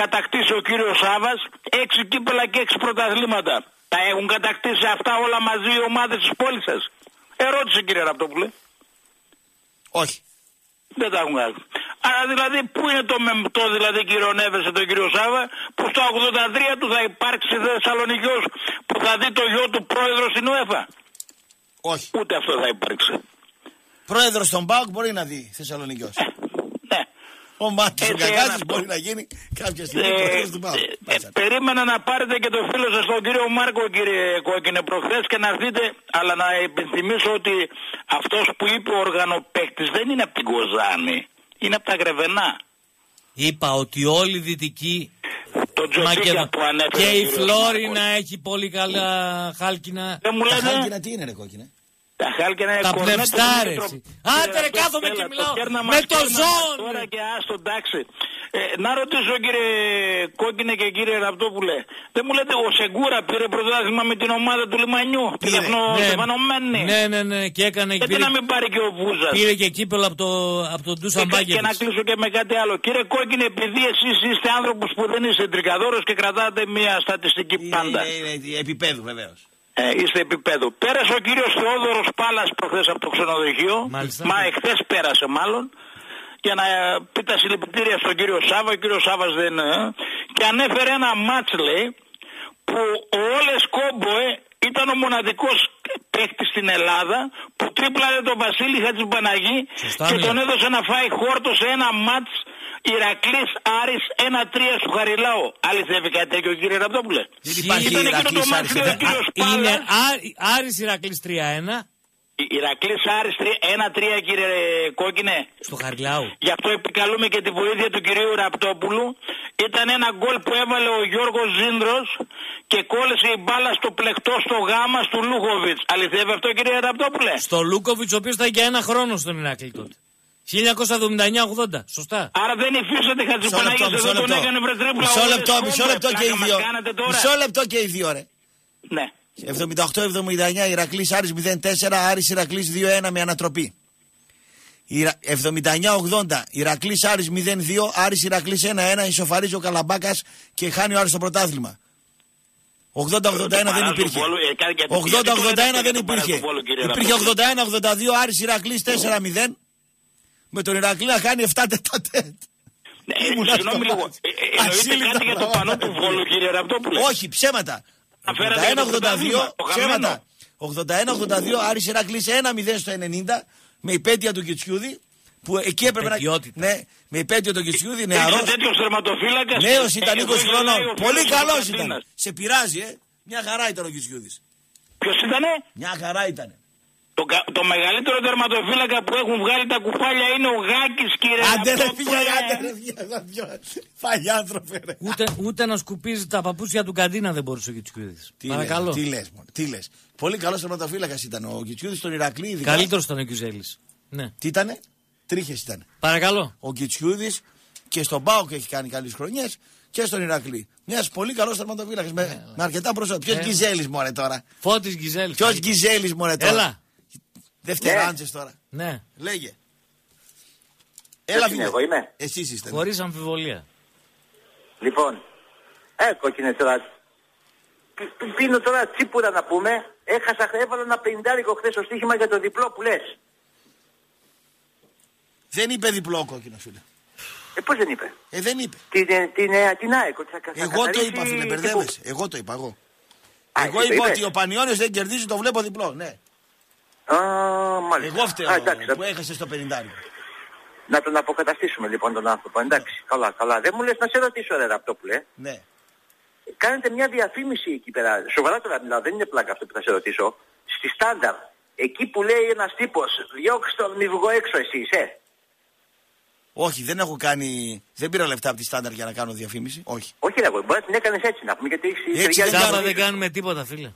κατακτήσει ο κύριος Σάβας έξι κύπελα και έξι πρωταθλήματα. Τα έχουν κατακτήσει αυτά όλα μαζί οι ομάδες της πόλης σας? Ερώτηση κύριε Ραπτόπουλε. Όχι. Δεν τα έχουν κάνει. Άρα δηλαδή πού είναι το μεμπτό δηλαδή κύριο Νέβεσε τον κύριο Σάβα που στα ογδόντα τρία του θα υπάρξει Θεσσαλονικιός που θα δει το γιο του πρόεδρο στην UEFA? Όχι. Ούτε αυτό θα υπάρξει. Πρόεδρος στον ΠΑΟΚ μπορεί να δει Θεσσαλονικιός. Ε, ναι. Ο Μάκης ο Καγκάτης μπορεί να γίνει κάποια στιγμή ε, πρόεδρος του ΠΑΟΚ. Ε, ε, περίμενα να πάρετε και το φίλο σας τον κύριο Μάρκο κύριε Κόκκινε προχθές και να δείτε, αλλά να επιθυμίσω ότι αυτός που είπε ο οργανοπαίκτης δεν είναι από την Κοζάνη. Είναι από τα Γρεβενά. Είπα ότι όλοι οι δυτικοί Μακεδο... και η Φλόρινα έχει πολύ καλά χάλκινα. Δεν μου λένε... Τα χάλκινα τι είναι ρε κόκκινε? Τα χάλκινα είναι κορνέτες. Τα πλευστάρες. Άντε ρε κάθομαι και μιλάω με το ζώο. Τώρα και άστον τάξη. Να ρωτήσω κύριε Κόκκινε και κύριε Ραπτόπουλε, δεν μου λέτε ο Σεγκούρα πήρε πρωτάθλημα με την ομάδα του Λιμανιού? Την Εθνοδεφανωμένη. Ναι, ναι, ναι, και έκανε. Γιατί να μην πάρει και ο Βούζας? Πήρε και κύπελο από τον Ντούσαν Μπάγκερ. Και να κλείσω και με κάτι άλλο. Κύριε Κόκκινε, επειδή εσείς είστε άνθρωπος που δεν είστε τρικαδόρος και κρατάτε μια στατιστική πάντα. Επιπέδου βεβαίως. Ε, είστε επίπεδο. Πέρασε ο κύριος Θεόδωρος Πάλας προχθές από το ξενοδοχείο. Μάλιστα. Μα εχθές πέρασε μάλλον. Για να πει τα συλληπιτήρια στον κύριο Σάβα. Ο κύριος Σάβας δεν είναι. Και ανέφερε ένα μάτς λέει που ο Όλες Κόμποε ήταν ο μοναδικός παίκτης στην Ελλάδα που τρίπλαρε τον Βασίλη Χατζηπαναγή και τον έδωσε να φάει χόρτο σε ένα μάτς Ηρακλής Άρης ένα τρία στο Χαριλάου. Αληθεύει κάτι τέτοιο κύριε Ραπτόπουλε? Δεν υπάρχει Ηρακλής Άρης. Είναι Άρης Ηρακλής τρία ένα. Ηρακλής Άρης ένα τρία κύριε Κόκκινε. Στο Χαριλάου. Γι' αυτό επικαλούμε και τη βοήθεια του κυρίου Ραπτόπουλου. Ήταν ένα γκολ που έβαλε ο Γιώργος Ζίνδρος και κόλλησε η μπάλα στο πλεκτό στο γάμα του Λούκοβιτς. Αληθεύει αυτό κύριε Ραπτόπουλε? Στο Λούκοβιτς ο οποίος ήταν για ένα χρόνο στον Ηρακλή τότε. χίλια εννιακόσια εβδομήντα εννιά ογδόντα, σωστά. Άρα δεν υφίσατε Χατζηπαναγής, εδώ τον έκανε βρε τρίπλα. Μισό λεπτό, μισό λεπτό και οι δύο. Μισό λεπτό και οι δύο, ρε. Ναι. εβδομήντα οκτώ εβδομήντα εννιά, Ηρακλής Άρης μηδέν τέσσερα, Άρης Ηρακλής δύο ένα με ανατροπή. εβδομήντα εννιά ογδόντα, Ηρακλής Άρης μηδέν δύο, Άρης Ηρακλής ένα ένα, ισοφαρίζει ο Καλαμπάκας και χάνει ο Άρης το πρωτάθλημα. ογδόντα ογδόντα ένα δεν υπήρχε. ογδόντα ογδόντα ένα δεν υπήρχε. Υπήρχε ογδόντα ένα ογδόντα δύο, Άρης Ηρακλής τέσσερα μηδέν. Με τον Ηρακλή να κάνει επτά τετατέτ. Ναι, συγγνώμη λίγο. Ε, ε, εννοείται κάτι για το πανό του Βόλου, κύριε Ραπτόπουλε? Όχι, ψέματα. ογδόντα ένα ογδόντα δύο, ψέματα. ογδόντα ένα ογδόντα δύο Άρης Ηρακλής ένα μηδέν στο ενενήντα με υπέτεια του Κιτσιούδη. Που εκεί έπρεπε να. Ναι, με υπέτειο τον Κιτσιούδη, νεαρός. Ήταν τέτοιος τερματοφύλακας. Νέος ήταν είκοσι χρονών. Πολύ καλός ήταν. Σε πειράζει, ε. Μια χαρά ήταν ο Κιτσιούδης. Ποιος ήτανε? Μια χαρά ήτανε. Το, το μεγαλύτερο τερματοφύλακα που έχουν βγάλει τα κουφάλια είναι ο Γάκης, κύριε Ραπτόπουλε. Φάει άνθρωπε, ρε. Ούτε, ούτε να σκουπίζει τα παπούτσια του καντίνα δεν μπορούσε ο Κιτσιούδης. Τι, τι λες, τι λες. Πολύ καλός τερματοφύλακας ήταν ο Κιτσιούδης στον Ηρακλή. Καλύτερος ήταν ο Κιουζέλης. Τι ήτανε? Τρίχες ήταν. Παρακαλώ. Ο Κιτσιούδης και στον ΠΑΟΚ έχει κάνει καλές χρονιές και στον Ηρακλή. Μιας πολύ καλός τερματοφύλακας με, ε, με αρκετά προσώπη. Ποιος ε, Γκιζέλης μωρέ τώρα. Φώτης Γκιζέλης. Ποιος Γκιζέλης μωρέ τώρα. Έλα. Δευτεράντσες τώρα. Ναι. Λέγε. Έλα φίλε. Εγώ είμαι. Εσείς είστε. Χωρίς αμφιβολία. Λοιπόν. Ε, κόκκινες τώρα. Πίνω τώρα τσίπουρα να πούμε. Έχασα, έβαλα ένα πενηντάρικο χθες στο στοίχημα για το διπλό που λες. Δεν είπε διπλό ο Κόκκινος, φίλε. Ε, πώς δεν είπε. Ε, δεν είπε. Την, την, την ΑΕΚ. Εγώ το είπα, φίλε, μπερδεύεσαι. Εγώ το είπα, εγώ. Α, εγώ είπα ότι ο Πανιώνιος δεν κερδίζει, το βλέπω διπλό, ναι. Α, μάλιστα. Εγώ φταίω, α, εντάξει, που έχασε στο πενήντα. Να τον αποκαταστήσουμε λοιπόν τον άνθρωπο, εντάξει. Καλά, καλά. Δεν μου λες να σε ρωτήσω, ρε Ραπτόπουλε. Ναι. Κάνετε μια διαφήμιση εκεί πέρα. Σοβαρά τώρα μιλάω, δεν είναι πλάκα αυτό που θα σε ρωτήσω. Στη Στάνταρ, εκεί που λέει ένας τύπος, διώξε τον νηβγό έξω, εσύ είσαι. Όχι, δεν έχω κάνει. Δεν πήρα λεφτά από τη Στάνταρ για να κάνω διαφήμιση. Όχι. Όχι, ρε, μπορεί να την έκανε έτσι να πούμε γιατί έχει. Έτσι, Στάνταρ δεν κάνουμε τίποτα, φίλε.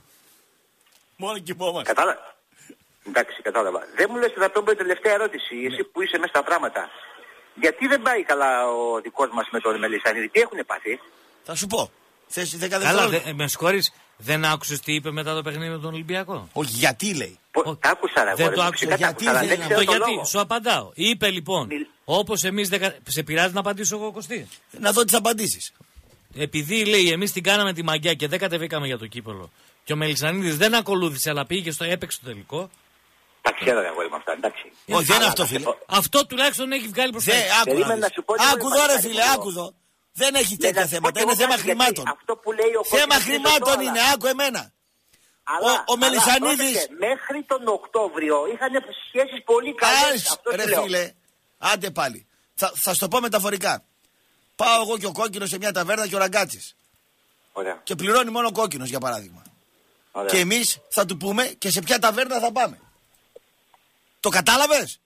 Μόνο κοιμόμαστε. Κατάλαβα. Εντάξει, κατάλαβα. Δεν μου λε να το πω τελευταία ερώτηση, ναι. Εσύ που είσαι μέσα στα πράγματα. Γιατί δεν πάει καλά ο δικό μα με τον Μελισσανίδη, τι έχουν πάθει. Θα σου πω. Θέση δεκαδεκαετία. Καλά, δε, με συγχωρεί. Δεν άκουσε τι είπε μετά το παιχνίδι με τον Ολυμπιακό. Όχι, γιατί λέει. Πο, άκουσα, ρε, δεν ρε, το άκουσα. Γιατί, γιατί, σου απαντάω. Είπε λοιπόν. Όπως εμείς δεκα... Σε πειράζει να απαντήσω εγώ, Κωστή? Να δω τι θα απαντήσεις. Επειδή λέει εμείς την κάναμε τη μαγιά και δεν κατεβήκαμε για το κύπελο και ο Μελισσανίδης δεν ακολούθησε αλλά πήγε στο έπαιξε το τελικό. Τα ξέρω εγώ είμαι αυτά, εντάξει. Όχι, δεν είναι αυτό, φίλε. Αυτό τουλάχιστον έχει βγάλει προς τα έξω. Άκουδο ρε φίλε, άκουδο. Δεν έχει τέτοια θέματα, είναι θέμα χρημάτων. Θέμα χρημάτων είναι, άκου εμένα. Αλλά, ο ο Μελισσανίδης. Μέχρι τον Οκτώβριο είχαν σχέσεις πολύ καλές. Ρε φίλε. Άντε πάλι. Θα, θα σου το πω μεταφορικά. Πάω εγώ και ο Κόκκινος σε μια ταβέρνα και ο Ραγκάτσης. Ωραία. Και πληρώνει μόνο ο Κόκκινος για παράδειγμα. Ωραία. Και εμείς θα του πούμε και σε ποια ταβέρνα θα πάμε. Το κατάλαβες?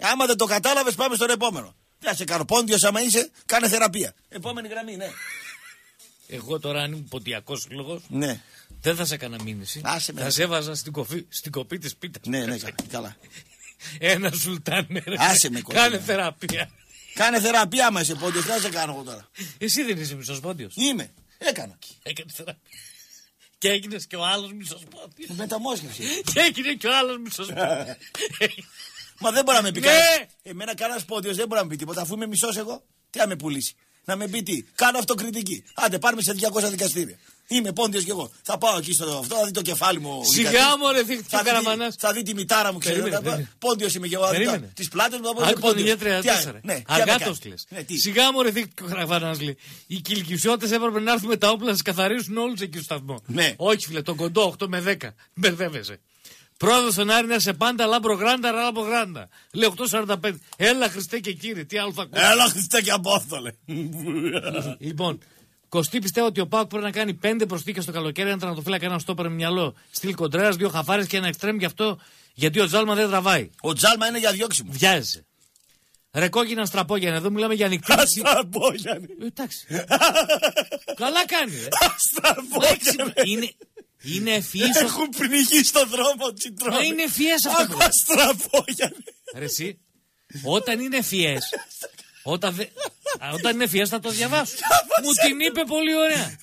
Άμα δεν το κατάλαβες πάμε στον επόμενο. Δεν σε κάνω πόντιος άμα είσαι, κάνε θεραπεία. Επόμενη γραμμή, ναι. Εγώ τώρα αν είμαι ποντιακός λόγος, ναι. Δεν θα σε έκανα μήνυση. Άσε με. Θα σε έβαζα στην, κοφή, στην κοπή της πίτας. Ναι, ναι, καλά. Ένα σουλτάνε. Άσε με κοντά. Κάνε θεραπεία. Κάνε θεραπεία μα σε πόντιο. Τι σε κάνω εγώ τώρα. Εσύ δεν είσαι μισός πόντιος. Είμαι. Έκανα. Έκανε θεραπεία. Και έγινε και ο άλλος μισός πόντιος. Μεταμόσχευση. Και έγινε και ο άλλος μισός πόντιος. Μα δεν μπορεί να με πει κανένα. Εμένα κανένας πόντιος δεν μπορεί να με πει τίποτα. Αφού είμαι μισός εγώ, τι θα με πουλήσει. Να με πει τι. Κάνω αυτοκριτική. Άντε πάρουμε σε διακόσια δικαστήρια. Είμαι πόντιος κι εγώ. Θα πάω εκεί στο αυτό, θα δει το κεφάλι μου. Σιγά μου, ρε, τι καραμανάς. Θα δει τη μητάρα μου, ξέρει. Πόντιος είμαι κι εγώ. Τις πλάτες μου θα πω. Άκου τον εννιακόσια τριάντα τέσσερα. Αργάτος κλαις. Σιγά μου, ρε, τι καραμανάς. Οι κυλκυσιώτες έπρεπε να έρθουν με τα όπλα να σας καθαρίσουν όλους εκεί στο σταθμό. Όχι, φίλε, τον κοντό οκτώ με δέκα. Μπερδεύεσαι. Πρόεδρο στον Άρη να σε πάντα λάμπρο γράντα, λάμπρο γράντα. Λέω οκτώ σαράντα πέντε. Έλα Χριστέ και κύριε, τι άλλο θα ακούω. Έλα Χριστέ και Απόστολε. Λοιπόν, Κωστή πιστεύω ότι ο ΠΑΟΚ πρέπει να κάνει πέντε προσθήκες στο καλοκαίρι. Αν τερματοφύλακα ένα στόπερ με μυαλό. Στυλ Κοντρέρας, δύο χαφάρες και ένα εξτρέμ γι' αυτό γιατί ο Τζάλμα δεν τραβάει. Ο Τζάλμα είναι για διώξιμο. Βιάζεσαι. Ρε κόκκινα στραπόγιανε, εδώ μιλάμε για νικτήριση. Στραπόγιανε. Εντάξει. Καλά κάνει. Στραπόγιανε. Είναι ευφυής. Έχουν πνιγεί στον δρόμο τσιτρώνε. Μα είναι ευφυές αυτό. Άκου αστραπόγιανε. Ρε εσύ, όταν είναι ευφυές, όταν, δε... όταν είναι ευφυές θα το διαβάσω. Μου την είπε πολύ ωραία.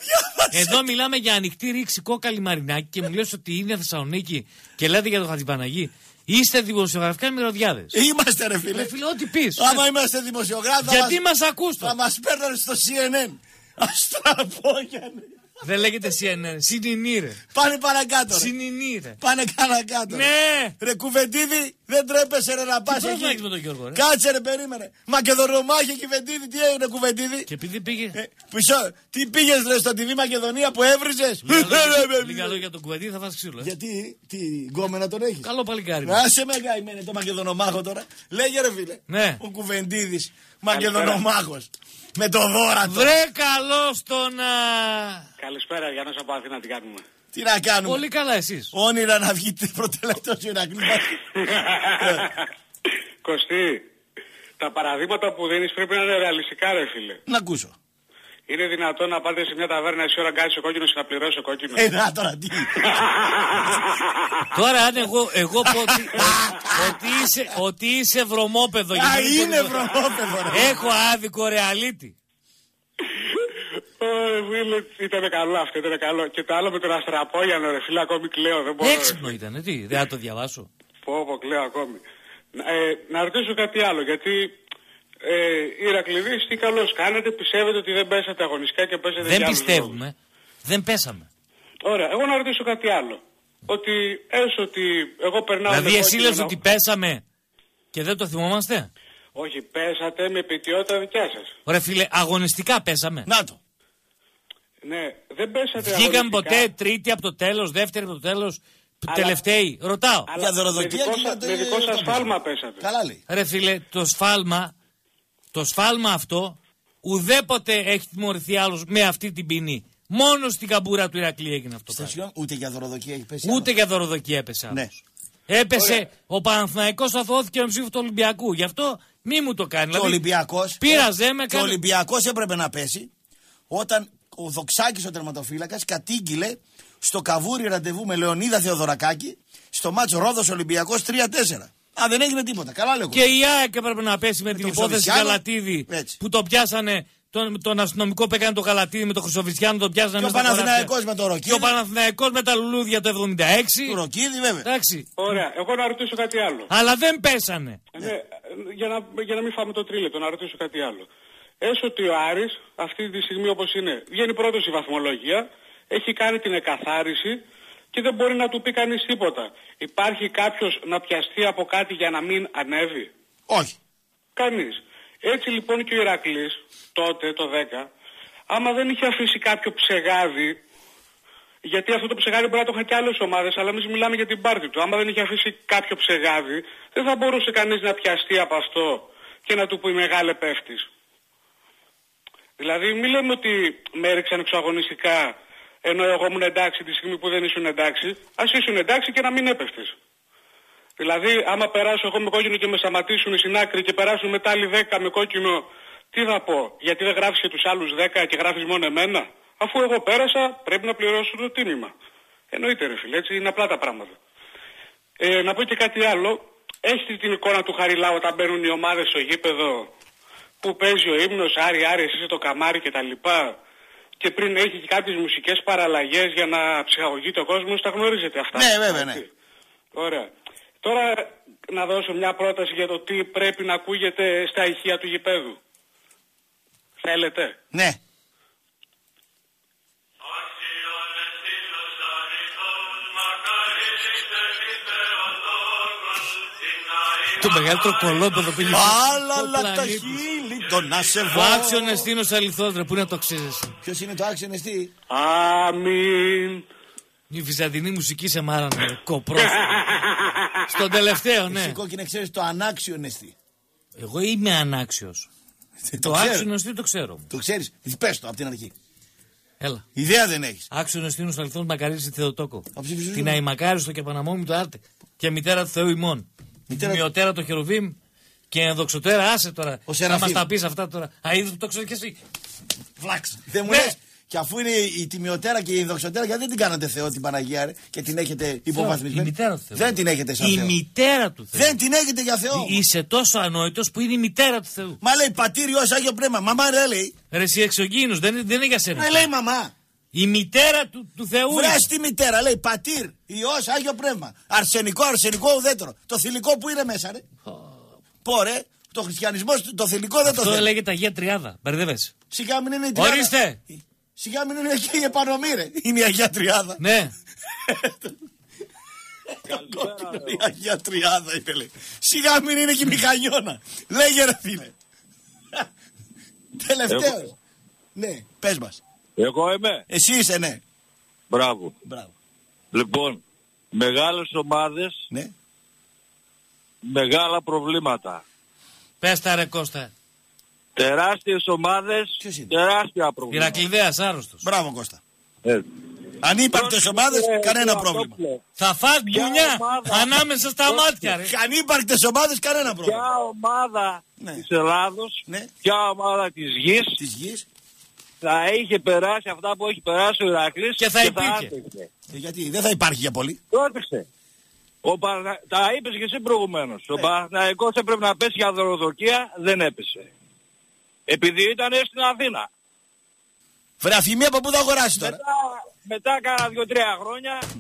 Εδώ μιλάμε για ανοιχτή ρήξη κόκαλη μαρινάκι και μου λες ότι είναι Θεσσαλονίκη και λέτε για τον Χατζηπαναγή. Είστε δημοσιογραφικά μυρωδιάδες. Είμαστε ρε φίλε. Ρε φίλε, ό,τι πεις. Άμα είμαστε δημοσιογράφοι. Γιατί μας ακούστε. Θα μας παίρνανε στο σι εν εν. Αστραπόγιανε. Δεν λέγεται σι εν εν. Συνινήρε. Πάνε παρακάτω. Συνινήρε. Πάνε παρακάτω. Ναι. Ρε Κουβεντίδη, δεν τρέπεσαι ρε, να πα εκεί. Με τον Γιώργο, ρε. Κάτσε ρε, περίμενε. Μακεδονομάχη Κυβεντίδη, τι έγινε Κουβεντίδη. Και επειδή πήγε. Ε, πισώ, τι πήγε ρε στο τι βι Μακεδονία που έβριζε. Λίγα λόγια για τον Κουβεντίδη θα φας ξύλο. Ε. Γιατί τι γκόμενα τον έχει. Καλό παλικάρι. Να σε μεγαημένο το Μακεδονομάχο τώρα. Λέγε ρε φίλε. Ναι. Ο Κουβεντίδη Μακεδονομάχο. Με το δόρατο. Βρε καλό στον. Καλησπέρα, Γιάννος από Αθήνα, τι κάνουμε. Τι να κάνουμε. Πολύ καλά εσείς. Όνειρα να βγείτε προτελευτός του Ηρακλή. Κωστή, τα παραδείγματα που δίνεις πρέπει να είναι ρεαλιστικά ρε φίλε. Να ακούσω. Είναι δυνατόν να πάτε σε μια ταβέρνα εσύ ώρα Γκάλης ο κόκκινος να πληρώσει ο κόκκινος. Ε, να τώρα τι. Τώρα αν εγώ, εγώ πω ότι, ότι, είσαι, ότι είσαι βρωμόπεδο. Α, είναι βρωμόπεδο ρε. Έχω άδικο ρεαλίτη. Ήταν καλό αυτό, ήταν καλό. Και το άλλο με τον Αστραπόγιανο ρε φίλε, ακόμη κλαίω. Δεν μπορώ. Έξυπνο ήταν, τι, δεν θα το διαβάσω. Πω, πω, κλαίω ακόμη. Ε, να ρωτήσω κάτι άλλο, γιατί ε, οι Ηρακλήδες τι καλώς κάνετε, πιστεύετε ότι δεν πέσατε αγωνιστικά και πέσατε. Δεν πιστεύουμε, λόγους. Δεν πέσαμε. Ωραία, εγώ να ρωτήσω κάτι άλλο. Ότι έστω ότι εγώ περνάω. Δηλαδή εσύ λες ότι πέσαμε και δεν το θυμόμαστε. Όχι, πέσατε με πιτιότητα δικιά σας. Ωραία φίλε, αγωνιστικά πέσαμε. Να το. Ναι, δεν πέσατε. Βγήκαν ποτέ τρίτη από το τέλος, δεύτερη από το τέλος, τελευταίοι. Ρωτάω. Αλλά για δωροδοκία και με δικό σας σφάλμα πέσατε. Καλά λέει. Ρε φίλε, το σφάλμα, το σφάλμα αυτό, ουδέποτε έχει τιμωρηθεί άλλος με αυτή την ποινή. Μόνο στην καμπούρα του Ηρακλή έγινε αυτό. Στασιόν, ούτε για δωροδοκία έχει πέσει. Ούτε για δωροδοκία έπεσε άλλος. Ναι. Έπεσε. Ωραία. Ο Παναθηναϊκός αθωώθηκε με ψήφο του Ολυμπιακού. Γι' αυτό μη μου το κάνει. Ο Ολυμπιακός. Πήραζε με κάτι. Ο Ολυμπιακός έπρεπε να πέσει όταν. Ο Δοξάκης ο τερματοφύλακας κατήγγειλε στο καβούρι ραντεβού με Λεωνίδα Θεοδωρακάκη στο μάτσο Ρόδος Ολυμπιακός τρία τέσσερα. Α, δεν έγινε τίποτα. Καλά λέγω. Και η ΑΕΚ έπρεπε να πέσει με, με την υπόθεση Γαλατίδη που το πιάσανε, τον, τον αστυνομικό που έκανε το Γαλατίδη με τον Χρυσοβησιάνο, το πιάσανε. Και ο Παναθηναϊκός με το Ροκίδη. Και ο Παναθηναϊκός με τα λουλούδια το εβδομήντα έξι. Του Ροκίδη βέβαια. Εντάξει. Ωραία, εγώ να ρωτήσω κάτι άλλο. Αλλά δεν πέσανε. Ναι. Ναι. Για, να, για να μην φάμε το τρίλεπτο, να ρωτήσω κάτι άλλο. Έστω ότι ο Άρης αυτή τη στιγμή όπως είναι βγαίνει πρώτος η βαθμολογία, έχει κάνει την εκαθάριση και δεν μπορεί να του πει κανείς τίποτα. Υπάρχει κάποιος να πιαστεί από κάτι για να μην ανέβει? Όχι. Κανείς. Έτσι λοιπόν και ο Ηρακλής τότε το δέκα, άμα δεν είχε αφήσει κάποιο ψεγάδι, γιατί αυτό το ψεγάδι μπορεί να το είχαν και άλλες ομάδες, αλλά εμείς μιλάμε για την πάρτη του. Άμα δεν είχε αφήσει κάποιο ψεγάδι, δεν θα μπορούσε κανείς να πιαστεί από αυτό και να του πει μεγάλε πέφτης. Δηλαδή μη λέμε ότι με έριξαν εξωαγωνιστικά ενώ εγώ ήμουν εντάξει τη στιγμή που δεν ήσουν εντάξει. Ας ήσουν εντάξει και να μην έπεφτες. Δηλαδή άμα περάσω εγώ με κόκκινο και με σταματήσουν στην άκρη και περάσουν μετά άλλοι δέκα με κόκκινο, τι θα πω? Γιατί δεν γράφεις και τους άλλους δέκα και γράφεις μόνο εμένα? Αφού εγώ πέρασα πρέπει να πληρώσω το τίμημα. Εννοείται ρε φίλε, έτσι είναι απλά τα πράγματα. Ε, να πω και κάτι άλλο. Έχετε την εικόνα του Χαριλάου όταν μπαίνουν οι ομάδες στο γήπεδο που παίζει ο ύμνος Άρη, Άρη, εσύ το καμάρι και τα λοιπά, και πριν έχει και κάποιες μουσικές παραλλαγές για να ψυχαγωγεί το κόσμο, τα γνωρίζετε αυτά? Ναι, βέβαια, ναι. Ωραία. Τώρα να δώσω μια πρόταση για το τι πρέπει να ακούγεται στα ηχεία του γηπέδου. Θέλετε? Ναι. Το μεγαλύτερο κολόπεδο πήγε. Άλλα τα χείλη, το να σε βάω. Ο άξιον εστίνος αληθόδρε, πού να το αξίζεσαι. Ποιος είναι το άξιον εστί? Αμήν. Η βυζαντινή μουσική σε μάρανε, κοπρόφιλο. Στον τελευταίο, ναι. Εσύ κόκκινε ξέρεις το ανάξιον εστί. Εγώ είμαι ανάξιος. Το άξιον εστί το ξέρω. Το ξέρεις, πες το από την αρχή. Έλα. Ιδέα δεν έχεις. Άξιον εστίνος αληθόδρε, μακαρίζει τη Θεοτόκο. Την αημακάριστο και Παναμόμη το άρτε. Και μητέρα του Θεού ημών. Μειωτέρα το Χερουβίμ και ενδοξωτέρα, άσε τώρα. Θα μας τα πεις αυτά τώρα. Αίδου που το ξέρεις και εσύ. Φλάξ. Δεν μου ναι. λες. Και αφού είναι η τιμιωτέρα και η ενδοξωτέρα, γιατί δεν την κάνατε Θεό την Παναγία ρε, και την έχετε υποβαθμισμένη? Η μητέρα του Θεού. Δεν την έχετε σαν η Θεό. Η μητέρα του Θεού. Δεν την έχετε για Θεό. Είσαι τόσο ανόητος που είναι η μητέρα του Θεού. Μα λέει πατήριο ως Άγιο Πνεύμα. Μαμά ρε λέει. Ρε εσύ εξωγήινος, δεν, δεν είναι για σένα. Μα λέει μαμά. Η μητέρα του, του Θεού. Βρες τη μητέρα, λέει πατήρ, Υιός, Άγιο Πνεύμα. Αρσενικό, αρσενικό ουδέτερο. Το θηλυκό που είναι μέσα, ρε. Oh. Πόρε, το χριστιανισμό, το θηλυκό δεν αυτό το θέλει. Αυτό λέγεται Αγία Τριάδα. Μπερδεύεσαι. Σιγά μην είναι η Τριάδα. Ορίστε! Σιγά μην είναι εκεί η Επανομή, ρε. Είναι η Αγία Τριάδα. Ναι. Κόκκινο, η Αγία Τριάδα είπε, λέει. Σιγά μην είναι και η Μηχανιώνα. Λέγε, ρε φίλε. Τελευταίος. Ναι, πες μας. Εγώ είμαι. Εσύ είσαι, ναι. Μπράβο. Μπράβο. Λοιπόν, μεγάλες ομάδες, ναι. Μεγάλα προβλήματα. Πες τα, ρε Κώστα. Τεράστιες ομάδες, τεράστια προβλήματα. Ηρακλειδέας, άρρωστος. Μπράβο, Κώστα. Ε. Αν ύπαρκτες ομάδες, κανένα πρόβλημα. Θα φας μπουνιά ανάμεσα στα μάτια, ρε. Αν ύπαρκτες ομάδες, κανένα πρόβλημα. Ποια ομάδα ναι. της Ελλάδος, ναι. ποια ομάδα της γης, της γης, θα είχε περάσει αυτά που έχει περάσει ο Ηρακλής και θα, και θα άντεξε. Και γιατί δεν θα υπάρχει για πολύ. Άντεξε. Ο Παρα... Τα είπες και εσύ προηγουμένως. Ε. Ο Παναθηναϊκός έπρεπε να πέσει για δωροδοκία, δεν έπεσε. Επειδή ήταν στην Αθήνα. Βρε Αφημία, από πού θα αγοράσει τώρα. Μετά, μετά κάνα δύο-τρία χρόνια mm.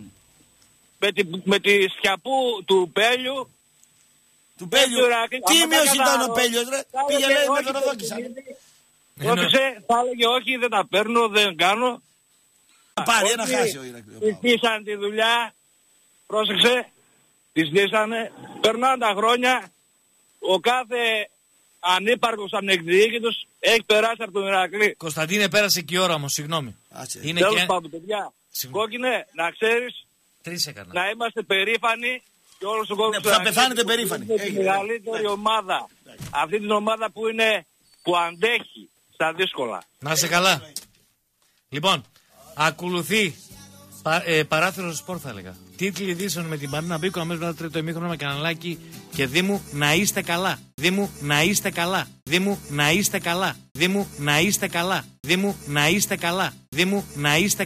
με, τη, με τη σιαπού του Πέλιου. Του Πέλιου. Τίμιος ήταν ο Πέλιος, ρε. Πήγε λέει με τον Οδόκησαν. Ρώτησε, θα έλεγε όχι, δεν τα παίρνω, δεν κάνω. Πάρει ένα χάσει ο Ηρακλής. Πήσαν τη δουλειά, πρόσεξε, τη δίσανε. Περνάνε τα χρόνια, ο κάθε ανύπαρκος ανεκδιοίκητος έχει περάσει από τον Ηρακλή. Κωνσταντίνε, πέρασε και η ώρα μου, συγγνώμη. Άσε. Είναι τέλος και... πάντων, παιδιά. Συμ... Κόκκινε, να ξέρεις, να είμαστε περήφανοι και όλος ο κόσμος. Ναι, θα πεθάνετε περήφανοι. Έχει τη μεγαλύτερη ομάδα. Έχει. Αυτή την ομάδα που είναι... που αντέχει στα δύσκολα. Να είσαι καλά. Λοιπόν, ακολουθεί πα, ε, παράθυρο σπορ θα έλεγα. Τίτλοι ειδήσεων με την Πανίνα Μπίκο αμέσως μετά το τρίτο ημίχρονο με Καναλάκη και Δήμου να είστε καλά. Δήμου να είστε καλά. Δήμου να είστε καλά. Δήμου να είστε καλά. Δήμου να είστε καλά. Δήμου να είστε καλά.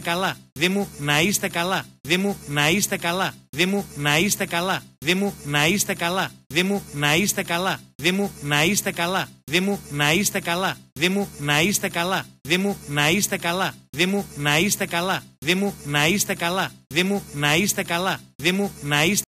Δήμου να είστε καλά. Δήμου να είστε καλά. Δήμου να είστε καλά. Δήμου να είστε καλά. Δήμου να είστε καλά. Δήμου να είστε καλά. Δήμου να είστε καλά. Δήμου να είστε καλά. Δήμου να είστε καλά. Δήμου να είστε καλά. Δήμου να είστε καλά. Δήμου να είστε καλά. Δήμου να είστε